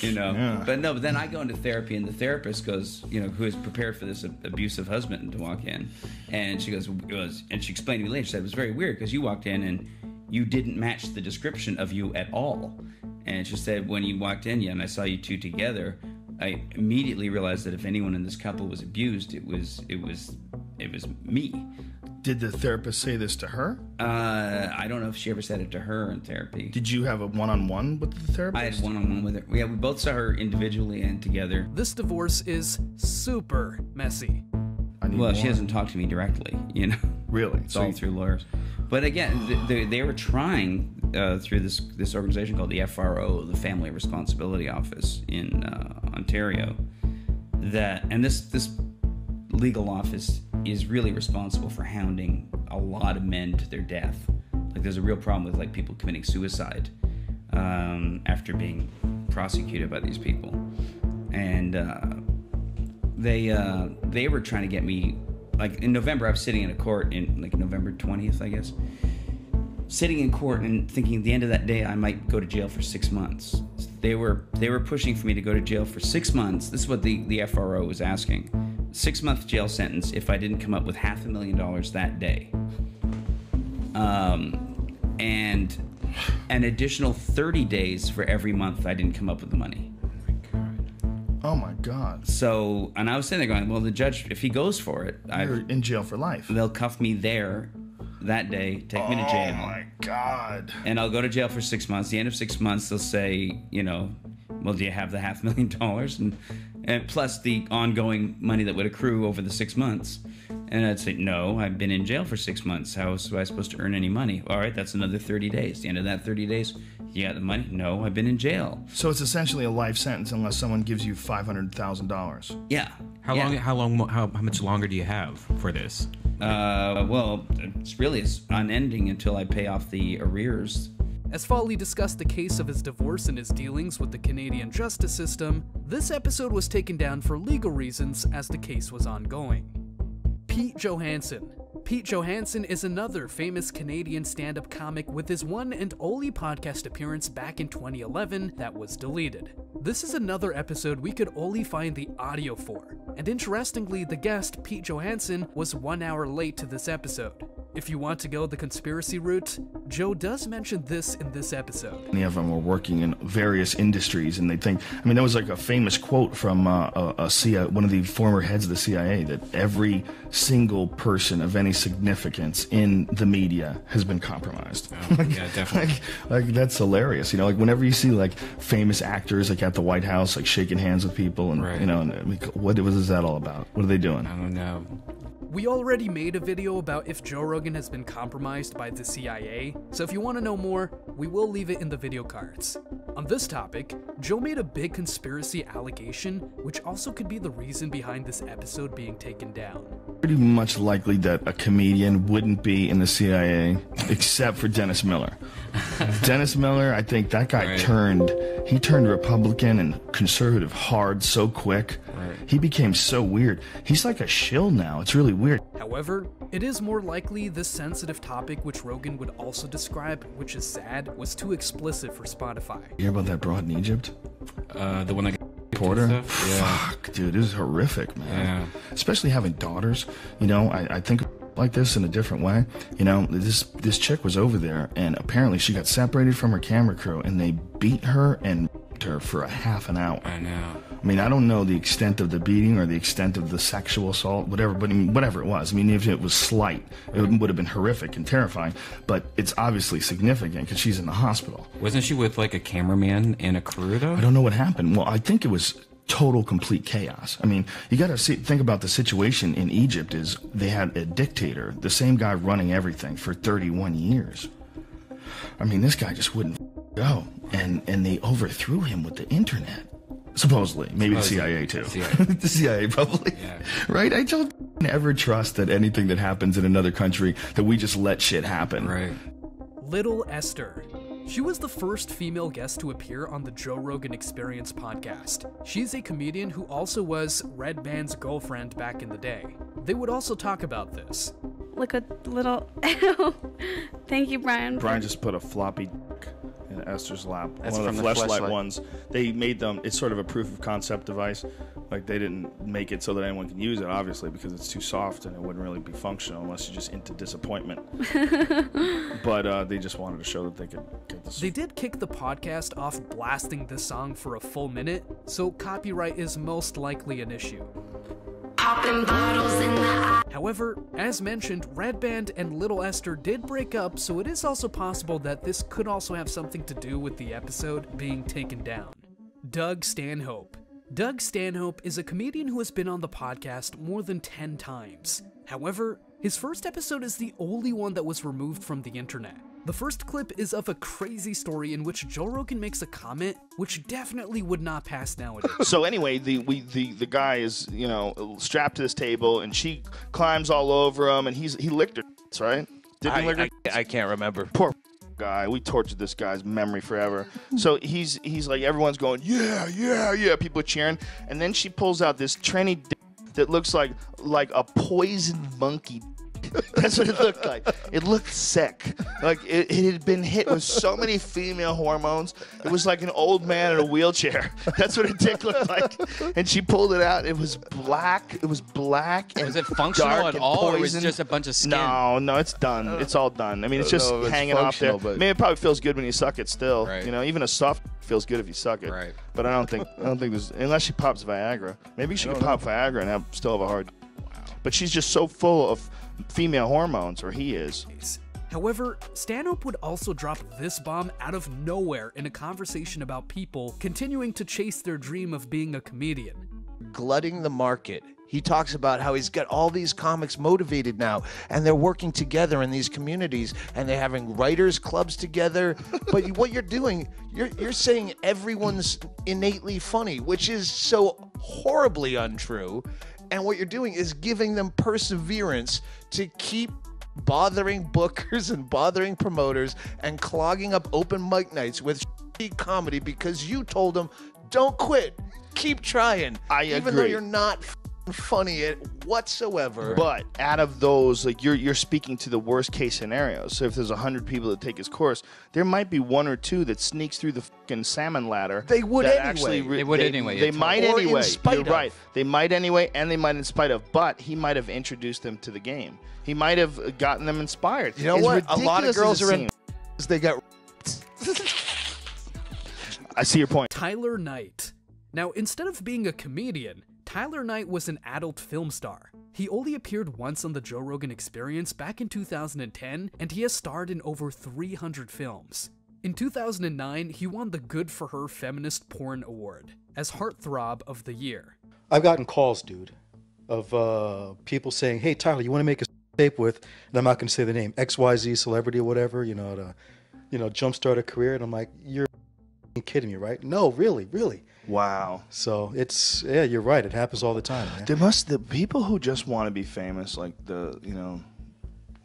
You know, yeah. but no, but then I go into therapy and the therapist goes, you know, who is prepared for this abusive husband to walk in. And she goes, it was, and she explained to me later, she said, it was very weird because you walked in and you didn't match the description of you at all. And she said, when you walked in, yeah, and I saw you two together, I immediately realized that if anyone in this couple was abused, it was, it was, it was me. Did the therapist say this to her? Uh, I don't know if she ever said it to her in therapy. Did you have a one-on-one with the therapist? I had one-on-one with her. Yeah, we both saw her individually and together. This divorce is super messy. I need well, more. She hasn't talked to me directly, you know. Really? It's so all through lawyers. But again, th- they, they were trying uh, through this this organization called the F R O, the Family Responsibility Office in uh, Ontario. That and this this legal office is really responsible for hounding a lot of men to their death. Like there's a real problem with like people committing suicide um, after being prosecuted by these people. And uh, they uh, they were trying to get me, like in November, I was sitting in a court in like November twentieth, I guess. sitting in court and thinking at the end of that day I might go to jail for six months. They were they were pushing for me to go to jail for six months. This is what the, the F R O was asking. Six-month jail sentence if I didn't come up with half a million dollars that day. Um, and an additional thirty days for every month I didn't come up with the money. Oh my God. So, and I was sitting there going, well, the judge, if he goes for it, You're I've, in jail for life. They'll cuff me there that day, take oh me to jail. Oh my God. And I'll go to jail for six months. The end of six months, they'll say, you know, well, do you have the half million dollars? And, and plus the ongoing money that would accrue over the six months. And I'd say, no, I've been in jail for six months. How was I supposed to earn any money? All right, that's another thirty days. The end of that thirty days, you got the money? No, I've been in jail. So it's essentially a life sentence unless someone gives you five hundred thousand dollars. Yeah. How yeah. long? How long? How, how much longer do you have for this? Uh, well, it's really it's unending until I pay off the arrears. As Foley discussed the case of his divorce and his dealings with the Canadian justice system, this episode was taken down for legal reasons as the case was ongoing. Pete Johansen. Pete Johansen is another famous Canadian stand-up comic with his one and only podcast appearance back in twenty eleven that was deleted. This is another episode we could only find the audio for, and interestingly, the guest, Pete Johansen, was one hour late to this episode. If you want to go the conspiracy route, Joe does mention this in this episode. Many of them were working in various industries, and they think, I mean, there was like a famous quote from uh, a, a C I A, one of the former heads of the C I A, that every single person of any significance in the media has been compromised. Oh, like, yeah, definitely. Like, like, that's hilarious. You know, like whenever you see like famous actors like at the White House, like shaking hands with people, and right. you know, and, like, what was that all about? What are they doing? I don't know. We already made a video about if Joe Rogan has been compromised by the C I A, so if you want to know more, we will leave it in the video cards. On this topic, Joe made a big conspiracy allegation, which also could be the reason behind this episode being taken down. Pretty much likely that a comedian wouldn't be in the C I A, except for Dennis Miller. Dennis Miller, I think that guy right. turned, he turned Republican and conservative hard so quick. Right. He became so weird. He's like a shill now. It's really weird. However, it is more likely this sensitive topic, which Rogan would also describe, which is sad, was too explicit for Spotify. You hear about that broad in Egypt? Uh, the one that got Porter? Yeah. Fuck, dude, this is horrific, man. Yeah. Especially having daughters. You know, I, I think like this in a different way. You know, this this chick was over there, and apparently she got separated from her camera crew, and they beat her and her for a half an hour. I know. I mean, I don't know the extent of the beating or the extent of the sexual assault, whatever, but I mean, whatever it was. I mean, if it was slight, it would have been horrific and terrifying, but it's obviously significant because she's in the hospital. Wasn't she with like a cameraman and a crew though? I don't know what happened. Well, I think it was total, complete chaos. I mean, you got to think about the situation in Egypt is they had a dictator, the same guy running everything for thirty-one years. I mean, this guy just wouldn't go, and, and they overthrew him with the internet. Supposedly. Maybe the C I A, too. C I A. The C I A, probably. Yeah. Right? I don't ever trust that anything that happens in another country, that we just let shit happen. Right. Little Esther. She was the first female guest to appear on the Joe Rogan Experience podcast. She's a comedian who also was Red Band's girlfriend back in the day. They would also talk about this. Look a little... Thank you, Brian. Brian just put a floppy... in Esther's lap. That's one of the, the Fleshlight ones. They made them, it's sort of a proof of concept device. Like, they didn't make it so that anyone can use it, obviously, because it's too soft and it wouldn't really be functional unless you're just into disappointment. But uh, they just wanted to show that they could get this. They did kick the podcast off blasting this song for a full minute, so copyright is most likely an issue. Popping bottles in the eye. However, as mentioned, Red Band and Little Esther did break up, so it is also possible that this could also have something to do with the episode being taken down. Doug Stanhope. Doug Stanhope is a comedian who has been on the podcast more than ten times. However, his first episode is the only one that was removed from the internet. The first clip is of a crazy story in which Joe Rogan makes a comment which definitely would not pass nowadays. So anyway, the we the the guy is, you know, strapped to this table, and she climbs all over him, and he's he licked her, right? Did he lick her? I, I can't remember. Poor guy. We tortured this guy's memory forever. So he's he's like, everyone's going, yeah, yeah, yeah. People are cheering, and then she pulls out this tranny dick that looks like like a poisoned monkey. That's what it looked like. It looked sick. Like it, it had been hit with so many female hormones. It was like an old man in a wheelchair. That's what her dick looked like. And she pulled it out. It was black. It was black and was it functional at all, poison. Or was it just a bunch of skin? No, no, it's done. It's all done. I mean, it's just no, it's hanging off there. But I mean, it probably feels good when you suck it still. Right. You know, even a soft feels good if you suck it. Right. But I don't think I don't think there's unless she pops Viagra. Maybe she could pop Viagra and have still have a hard. Wow. But she's just so full of female hormones, or he is. However, Stanhope would also drop this bomb out of nowhere in a conversation about people continuing to chase their dream of being a comedian. Glutting the market. He talks about how he's got all these comics motivated now, and they're working together in these communities, and they're having writers' clubs together. But what you're doing, you're, you're saying everyone's innately funny, which is so horribly untrue. And what you're doing is giving them perseverance to keep bothering bookers and bothering promoters and clogging up open mic nights with shitty comedy because you told them, don't quit, keep trying. I agree. Even though you're not funny it whatsoever. But out of those, like you're you're speaking to the worst case scenarios. So if there's a hundred people that take his course, there might be one or two that sneaks through the fucking salmon ladder. They would anyway. They would they, anyway. They might or anyway. In spite you're of. Right. They might anyway, and they might in spite of. But he might have introduced them to the game. He might have gotten them inspired. You know it's what? A lot of girls are in. They got. I see your point. Tyler Knight. Now, instead of being a comedian, Tyler Knight was an adult film star. He only appeared once on the Joe Rogan Experience back in two thousand ten, and he has starred in over three hundred films. In two thousand nine, he won the Good For Her Feminist Porn Award as Heartthrob of the Year. I've gotten calls, dude, of uh, people saying, hey, Tyler, you want to make a tape with, and I'm not going to say the name, X Y Z celebrity or whatever, you know, to you know, jumpstart a career, and I'm like, you're kidding me, right? No, really, really. Wow. So it's, yeah, you're right. It happens all the time, man. There must, the people who just want to be famous, like the, you know,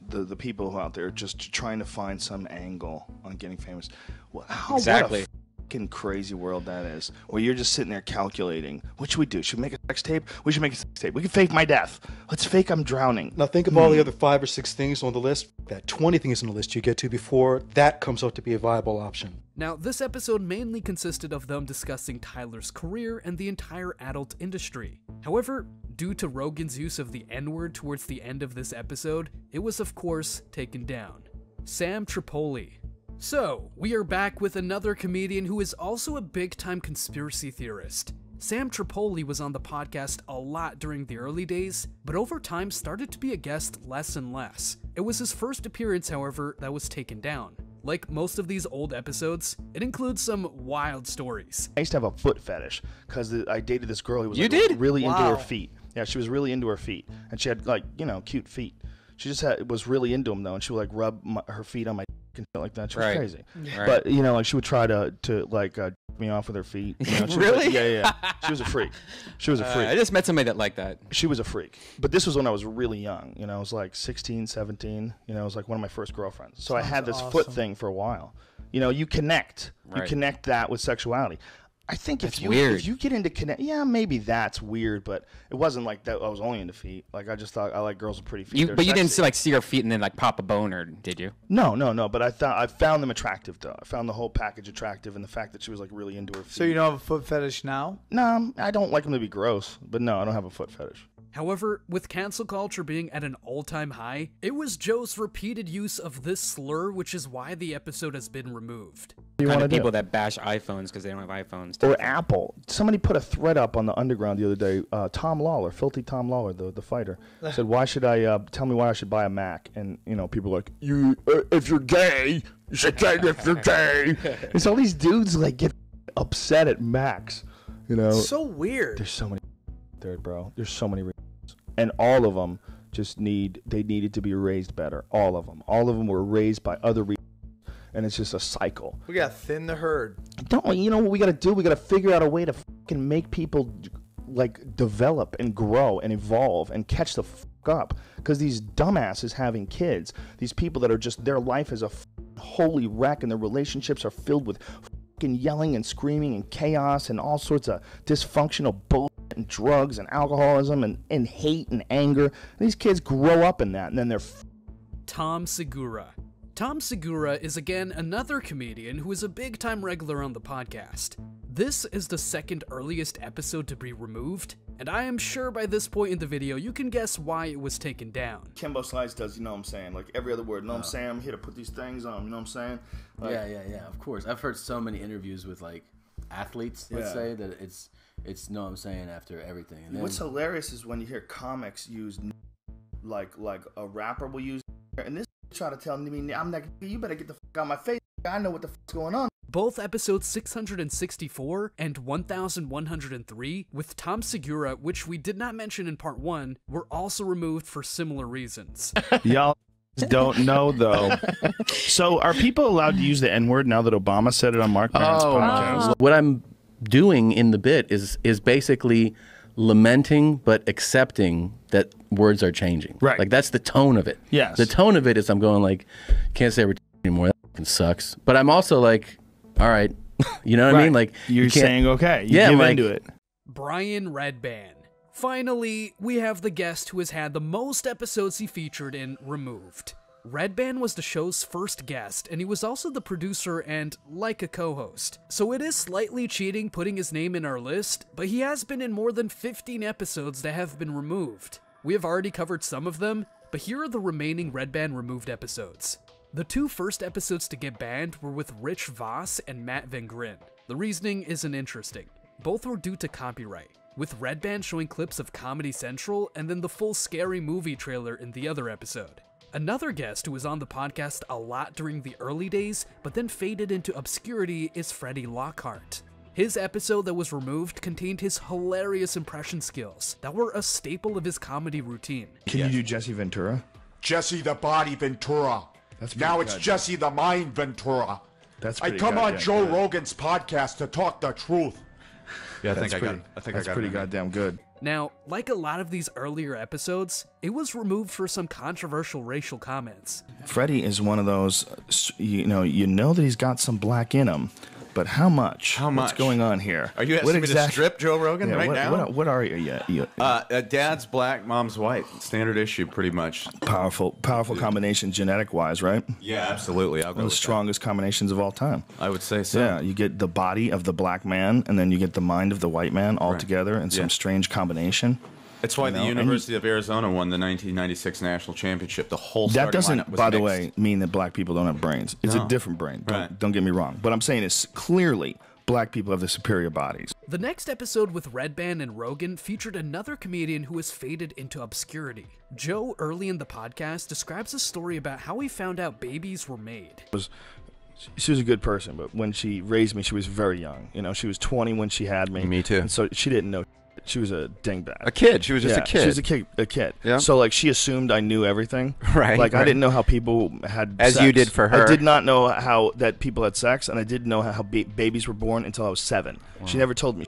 the the people out there just trying to find some angle on getting famous. Well, how, exactly. What a fucking crazy world that is, where you're just sitting there calculating, what should we do? Should we make a sex tape? We should make a sex tape. We can fake my death. Let's fake I'm drowning. Now think of all mm. the other five or six things on the list, that twenty things on the list you get to before that comes out to be a viable option. Now, this episode mainly consisted of them discussing Tyler's career and the entire adult industry. However, due to Rogan's use of the N-word towards the end of this episode, it was of course taken down. Sam Tripoli. So, we are back with another comedian who is also a big-time conspiracy theorist. Sam Tripoli was on the podcast a lot during the early days, but over time started to be a guest less and less. It was his first appearance, however, that was taken down. Like most of these old episodes, it includes some wild stories. I used to have a foot fetish because I dated this girl who was like, did? really wow. into her feet. Yeah, she was really into her feet, and she had like you know cute feet. She just had, was really into them though, and she would like rub my, her feet on my and shit like that. She was right. crazy, right. But you know like she would try to to like uh, me off with her feet. You know, she really? Like, yeah, yeah. She was a freak. She was a freak. Uh, I just met somebody that liked that. She was a freak. But this was when I was really young. You know, I was like sixteen, seventeen. You know, it was like one of my first girlfriends. So Sounds I had this awesome. foot thing for a while. You know, you connect. Right. You connect that with sexuality. I think that's if you weird. if you get into connect, yeah, maybe that's weird. But it wasn't like that. I was only into feet. Like I just thought I like girls with pretty feet. You, but sexy. You didn't see, like see her feet and then like pop a boner, did you? No, no, no. But I thought I found them attractive though. I found the whole package attractive and the fact that she was like really into her feet. So you don't have a foot fetish now? No, I don't like them to be gross. But no, I don't have a foot fetish. However, with cancel culture being at an all-time high, it was Joe's repeated use of this slur, which is why the episode has been removed. You kind of people do? that bash iPhones because they don't have iPhones. Or Apple. Somebody put a thread up on the Underground the other day. Uh, Tom Lawler, filthy Tom Lawler, the the fighter, said, "Why should I? Uh, tell me why I should buy a Mac?" And you know, people are like, "You, uh, if you're gay, you should say if you're gay." It's all these dudes like get upset at Macs. You know, it's so weird. There's so many there, bro. There's so many. And all of them just need, they needed to be raised better. All of them. All of them were raised by other reasons. And it's just a cycle. We got to thin the herd. Don't, you know what we got to do? We got to figure out a way to fucking make people like develop and grow and evolve and catch the fuck up. Because these dumbasses having kids, these people that are just, their life is a holy wreck and their relationships are filled with fucking yelling and screaming and chaos and all sorts of dysfunctional bullshit. and drugs and alcoholism and, and hate and anger. These kids grow up in that, and then they're... F Tom Segura. Tom Segura is again another comedian who is a big-time regular on the podcast. This is the second earliest episode to be removed, and I am sure by this point in the video you can guess why it was taken down. Kimbo Slice does, you know what I'm saying, like every other word, you know what I'm saying, I'm here to put these things on, you know what I'm saying? Like, yeah, yeah, yeah, of course. I've heard so many interviews with, like, athletes, let's yeah. say, that it's, it's, you know what I'm saying, after everything. And then, what's hilarious is when you hear comics use, like, like a rapper will use, and this try to tell me, I'm like, you better get the f out of my face. I know what the f's going on. Both episodes six hundred sixty-four and one thousand one hundred three with Tom Segura, which we did not mention in part one, were also removed for similar reasons. Y'all don't know though. So are people allowed to use the N-word now that Obama said it on Mark Maron's oh, podcast? Wow. What I'm doing in the bit is is basically lamenting but accepting that words are changing. Right. Like that's the tone of it. Yes. The tone of it is I'm going like, can't say we're anymore. That fucking sucks. But I'm also like, all right, you know what right. I mean? Like you're you saying okay. You yeah, give like, into it. Brian Redban. Finally, we have the guest who has had the most episodes he featured in removed. Redban was the show's first guest, and he was also the producer and, like, a co-host. So it is slightly cheating putting his name in our list, but he has been in more than fifteen episodes that have been removed. We have already covered some of them, but here are the remaining Redban removed episodes. The two first episodes to get banned were with Rich Voss and Matt Van Grin. The reasoning isn't interesting. Both were due to copyright, with Redban showing clips of Comedy Central and then the full Scary Movie trailer in the other episode. Another guest who was on the podcast a lot during the early days, but then faded into obscurity, is Freddie Lockhart. His episode that was removed contained his hilarious impression skills that were a staple of his comedy routine. Can yes. you do Jesse Ventura? Jesse the Body Ventura. That's now it's good. Jesse the Mind Ventura. That's I come good, on yeah, Joe yeah. Rogan's podcast to talk the truth. Yeah, I think that's I pretty, got. I think that's I got pretty it. goddamn good. Now, like a lot of these earlier episodes, it was removed for some controversial racial comments. Freddie is one of those, you know, you know that he's got some black in him, but how much? How much? What's going on here? Are you asking me to strip Joe Rogan yeah, right what, now? What, what are you? Yeah, you uh, uh, dad's black, mom's white. Standard issue, pretty much. Powerful, powerful combination genetic-wise, right? Yeah, absolutely. I'll go one of the strongest that. combinations of all time. I would say so. Yeah, you get the body of the black man, and then you get the mind of the white man all right. together in some yeah. strange combination. Combination. That's why you know, the University of Arizona won the nineteen ninety-six national championship. The whole that doesn't, was by mixed. the way, mean that black people don't have brains. It's no. a different brain. Don't, right. don't get me wrong. What I'm saying is clearly black people have the superior bodies. The next episode with Redban and Rogan featured another comedian who has faded into obscurity. Joe, early in the podcast, describes a story about how he found out babies were made. Was She was a good person, but when she raised me, she was very young. You know, she was twenty when she had me. Me too. And so she didn't know. She was a dingbat. A kid. She was just yeah, a kid. She was a kid. A kid. Yeah. So like she assumed I knew everything. Right. Like right. I didn't know how people had as sex. You did for her. I did not know how that people had sex, and I didn't know how ba babies were born until I was seven. Wow. She never told me.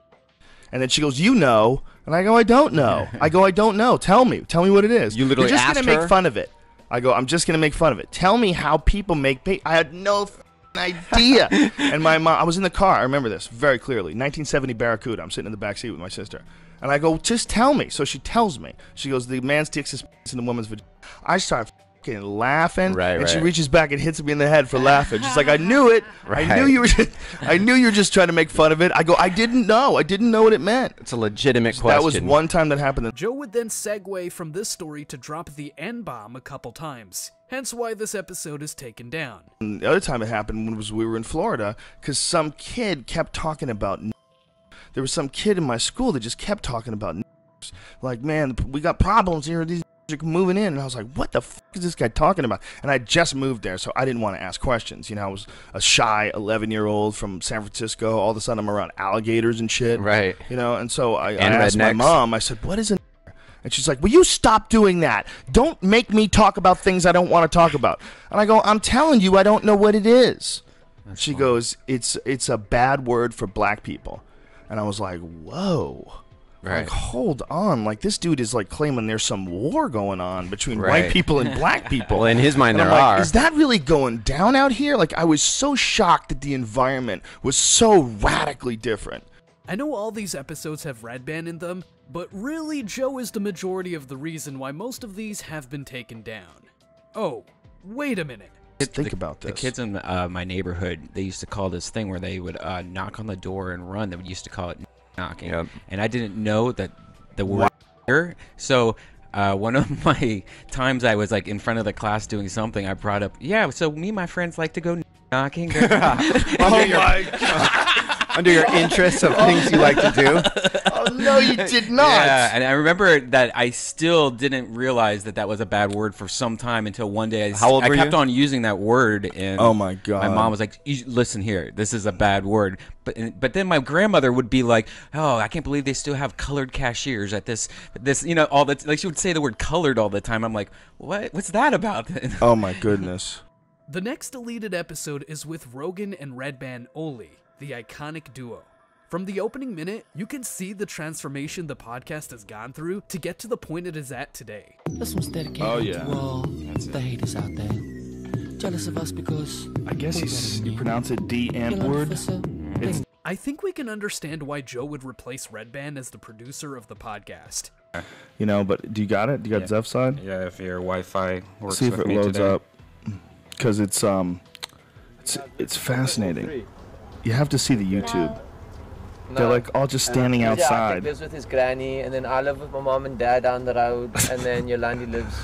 And then she goes, "You know," and I go, "I don't know." I go, "I don't know. Tell me. Tell me what it is." You literally You're just asked gonna her? make fun of it. I go, "I'm just gonna make fun of it. Tell me how people make babies." I had no f idea. And my mom, I was in the car. I remember this very clearly. nineteen seventy Barracuda. I'm sitting in the back seat with my sister. And I go, "Just tell me." So she tells me. She goes, "The man sticks his penis in the woman's vagina." I start fucking laughing. Right, and right. she reaches back and hits me in the head for laughing. She's like, "I knew it. Right. I knew you were just, I knew you were just trying to make fun of it." I go, "I didn't know. I didn't know what it meant." It's a legitimate so question. That was one time that happened. Joe would then segue from this story to drop the N-bomb a couple times. Hence why this episode is taken down. And the other time it happened was we were in Florida because some kid kept talking about n There was some kid in my school that just kept talking about n like, "Man, we got problems here. These n are moving in." And I was like, "What the f is this guy talking about?" And I just moved there, so I didn't want to ask questions. You know, I was a shy eleven-year-old from San Francisco. All of a sudden, I'm around alligators and shit. Right. You know, and so I, and I asked my mom, I said, "What is an..." And she's like, "Will you stop doing that? Don't make me talk about things I don't want to talk about." And I go, "I'm telling you, I don't know what it is." That's she funny. goes, it's it's a bad word for black people. And I was like, whoa. Right. Like, hold on. Like, this dude is, like, claiming there's some war going on between right. white people and black people. Well, in his mind, and there I'm like, are. Is that really going down out here? Like, I was so shocked that the environment was so radically different. I know all these episodes have Radban in them, but really Joe is the majority of the reason why most of these have been taken down. Oh, wait a minute. Think the, about this. The kids in uh, my neighborhood, they used to call this thing where they would uh, knock on the door and run. They used to call it knocking. Yep. And I didn't know that the word wow. So uh, one of my times I was like in front of the class doing something, I brought up, yeah, so me and my friends like to go knocking. Under oh your, my God. Under your interests of things you like to do. Oh, no, you did not. Yeah, and I remember that I still didn't realize that that was a bad word for some time until one day I, How old I were kept you? on using that word. And oh, my God. My mom was like, listen here, this is a bad word. But but then my grandmother would be like, oh, I can't believe they still have colored cashiers at this, this you know, all that. Like she would say the word colored all the time. I'm like, what? What's that about? Oh, my goodness. The next deleted episode is with Rogan and Radban Oli, the iconic duo. From the opening minute, you can see the transformation the podcast has gone through to get to the point it is at today. This one's dedicated oh, yeah. to all That's the it. haters out there. Jealous of us because... I guess he's, you pronounce it D-N-word. It's... I think we can understand why Joe would replace Radban as the producer of the podcast. You know, but do you got it? Do you got yeah. Zef's side? Yeah, if your Wi-Fi works See if with it me loads today. up. Because it's, um, it's, it's fascinating. You have to see the YouTube. No. They're like all just standing um, outside. Yeah, lives with his granny, and then I live with my mom and dad down the road, and then Yolandi lives.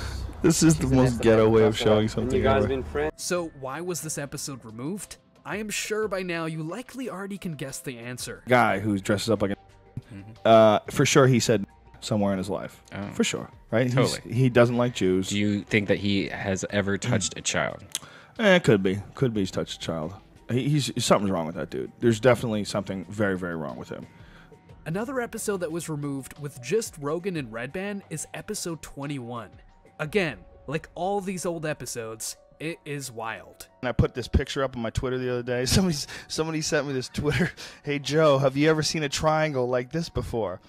This is the most ghetto way of showing something. You guys been friends? So why was this episode removed? I am sure by now you likely already can guess the answer. Guy who dresses up like a mm-hmm. uh, for sure he said somewhere in his life, oh. for sure, right? Totally. He's, he doesn't like Jews. Do you think that he has ever touched a child? Eh, could be, could be he's touched a child. He's, something's wrong with that dude. There's definitely something very, very wrong with him. Another episode that was removed with just Rogan and Radban is episode twenty-one. Again, like all these old episodes, it is wild. And I put this picture up on my Twitter the other day. Somebody's, somebody sent me this Twitter. Hey, Joe, have you ever seen a triangle like this before?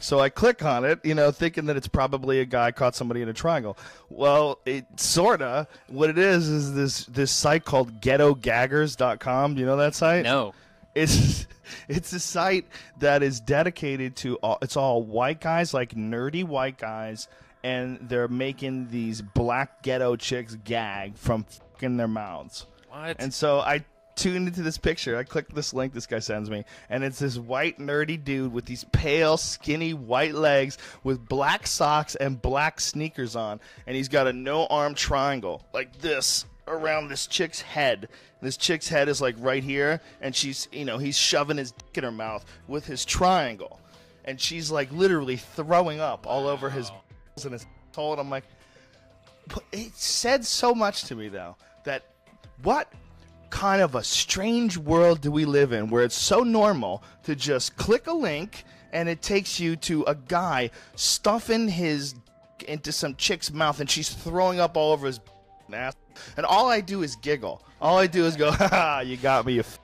So I click on it, you know, thinking that it's probably a guy caught somebody in a triangle. Well, it sorta. What it is is this this site called ghetto gaggers dot com. Do you know that site? No. It's it's a site that is dedicated to all, it's all white guys, like nerdy white guys, and they're making these black ghetto chicks gag from fucking their mouths. What? And so I tuned into this picture. I clicked this link this guy sends me, and it's this white nerdy dude with these pale, skinny white legs with black socks and black sneakers on, and he's got a no-arm triangle like this around this chick's head. This chick's head is like right here, and she's, you know, he's shoving his dick in her mouth with his triangle, and she's like literally throwing up all over his balls and his hole. And I'm like, it said so much to me though that what kind of a strange world do we live in where it's so normal to just click a link and it takes you to a guy stuffing his dick into some chick's mouth and she's throwing up all over his ass, and all I do is giggle. All I do is go, haha, you got me, you f.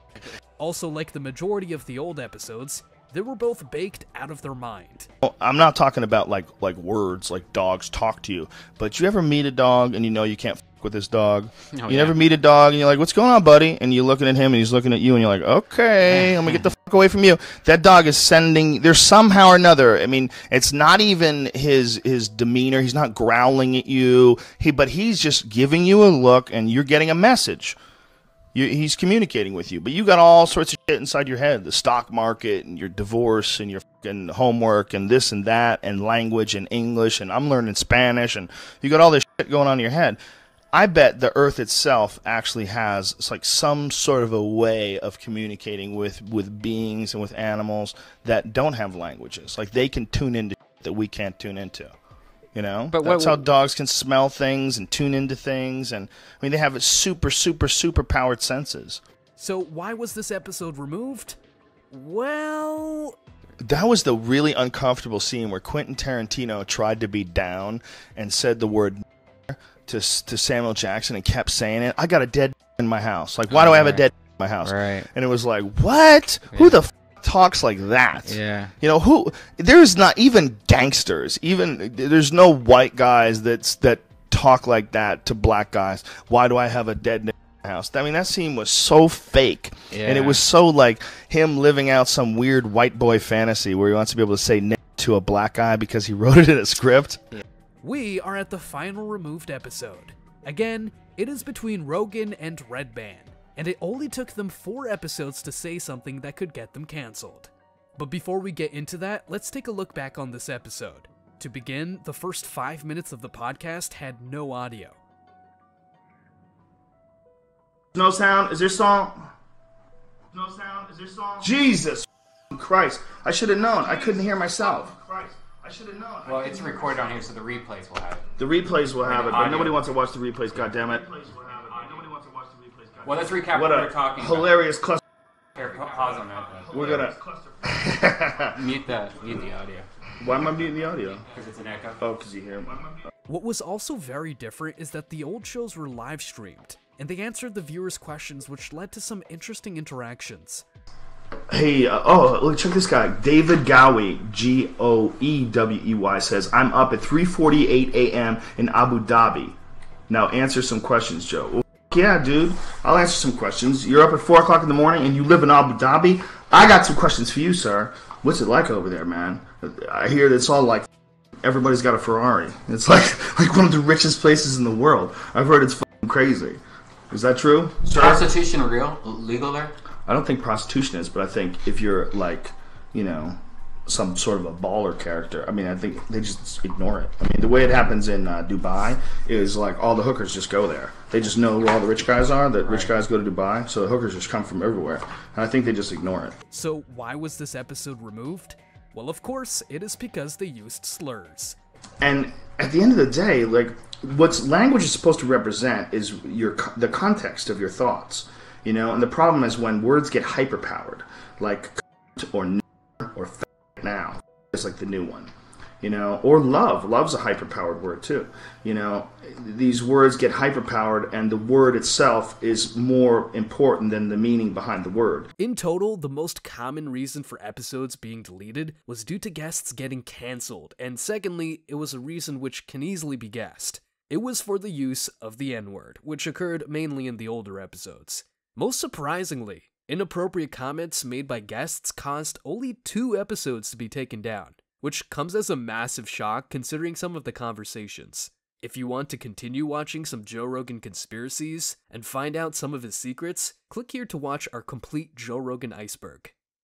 Also, like the majority of the old episodes, they were both baked out of their mind. Well, I'm not talking about like like words like dogs talk to you, but you ever meet a dog and you know you can't f with this dog? Oh, you yeah. never meet a dog and you're like, what's going on, buddy? And you're looking at him and he's looking at you and you're like, okay, I'm gonna get the f away from you. That dog is sending, there's somehow or another, I mean, it's not even his his demeanor, he's not growling at you, he but he's just giving you a look and you're getting a message. He's communicating with you, but you got all sorts of shit inside your head, the stock market and your divorce and your fucking homework and this and that and language and English and I'm learning Spanish and you got all this shit going on in your head. I bet the earth itself actually has it's like some sort of a way of communicating with, with beings and with animals that don't have languages. Like they can tune into shit that we can't tune into. You know, but that's what, how dogs can smell things and tune into things. And I mean, they have super, super, super powered senses. So why was this episode removed? Well, that was the really uncomfortable scene where Quentin Tarantino tried to be down and said the word to, to Samuel Jackson and kept saying it. I got a dead in my house. Like, why do I have a dead in my house? Right. And it was like, what? Yeah. Who the f talks like that? Yeah, you know who? There's not even gangsters. Even there's no white guys that's that talk like that to black guys. Why do I have a dead n house. I mean, that scene was so fake. Yeah. And it was so like him living out some weird white boy fantasy where he wants to be able to say n- to a black guy because he wrote it in a script. We are at the final removed episode. Again, it is between Rogan and Red Band, and it only took them four episodes to say something that could get them cancelled. But before we get into that, let's take a look back on this episode. To begin, the first five minutes of the podcast had no audio. No sound? Is there song? No sound? Is there song? Jesus Christ. I should have known. Jesus I couldn't hear myself. Christ. I should have known. Well, it's recorded on here, so the replays will have it. The replays will have it, but nobody wants to watch the replays, goddammit. Well, let's recap what, what we're talking about. What a hilarious cluster. Here, pause on that. We're going to... Mute that. Mute the audio. Why am I muting the audio? Because it's an echo. Oh, because you hear me. What was also very different is that the old shows were live-streamed, and they answered the viewers' questions, which led to some interesting interactions. Hey, uh, oh, look, check this guy. David Gowie, G O E W E Y, says, I'm up at three forty-eight a.m. in Abu Dhabi. Now answer some questions, Joe. Well, yeah, dude, I'll answer some questions. You're up at four o'clock in the morning and you live in Abu Dhabi? I got some questions for you, sir. What's it like over there, man? I hear it's all like everybody's got a Ferrari. It's like like one of the richest places in the world. I've heard it's fucking crazy. Is that true? Is prostitution real? Legal there? I don't think prostitution is, but I think if you're like, you know, some sort of a baller character, I mean, I think they just ignore it. I mean, the way it happens in uh, Dubai is like all the hookers just go there. They just know where all the rich guys are, that rich guys go to Dubai, so the hookers just come from everywhere. And I think they just ignore it. So why was this episode removed? Well, of course, it is because they used slurs. And at the end of the day, like, what language is supposed to represent is your the context of your thoughts. You know, and the problem is when words get hyperpowered, like or n or f now, it's like the new one, you know, or love. Love's a hyperpowered word too. You know, these words get hyperpowered, and the word itself is more important than the meaning behind the word. In total, the most common reason for episodes being deleted was due to guests getting canceled, and secondly, it was a reason which can easily be guessed. It was for the use of the N-word, which occurred mainly in the older episodes. Most surprisingly, inappropriate comments made by guests caused only two episodes to be taken down, which comes as a massive shock considering some of the conversations. If you want to continue watching some Joe Rogan conspiracies and find out some of his secrets, click here to watch our complete Joe Rogan iceberg.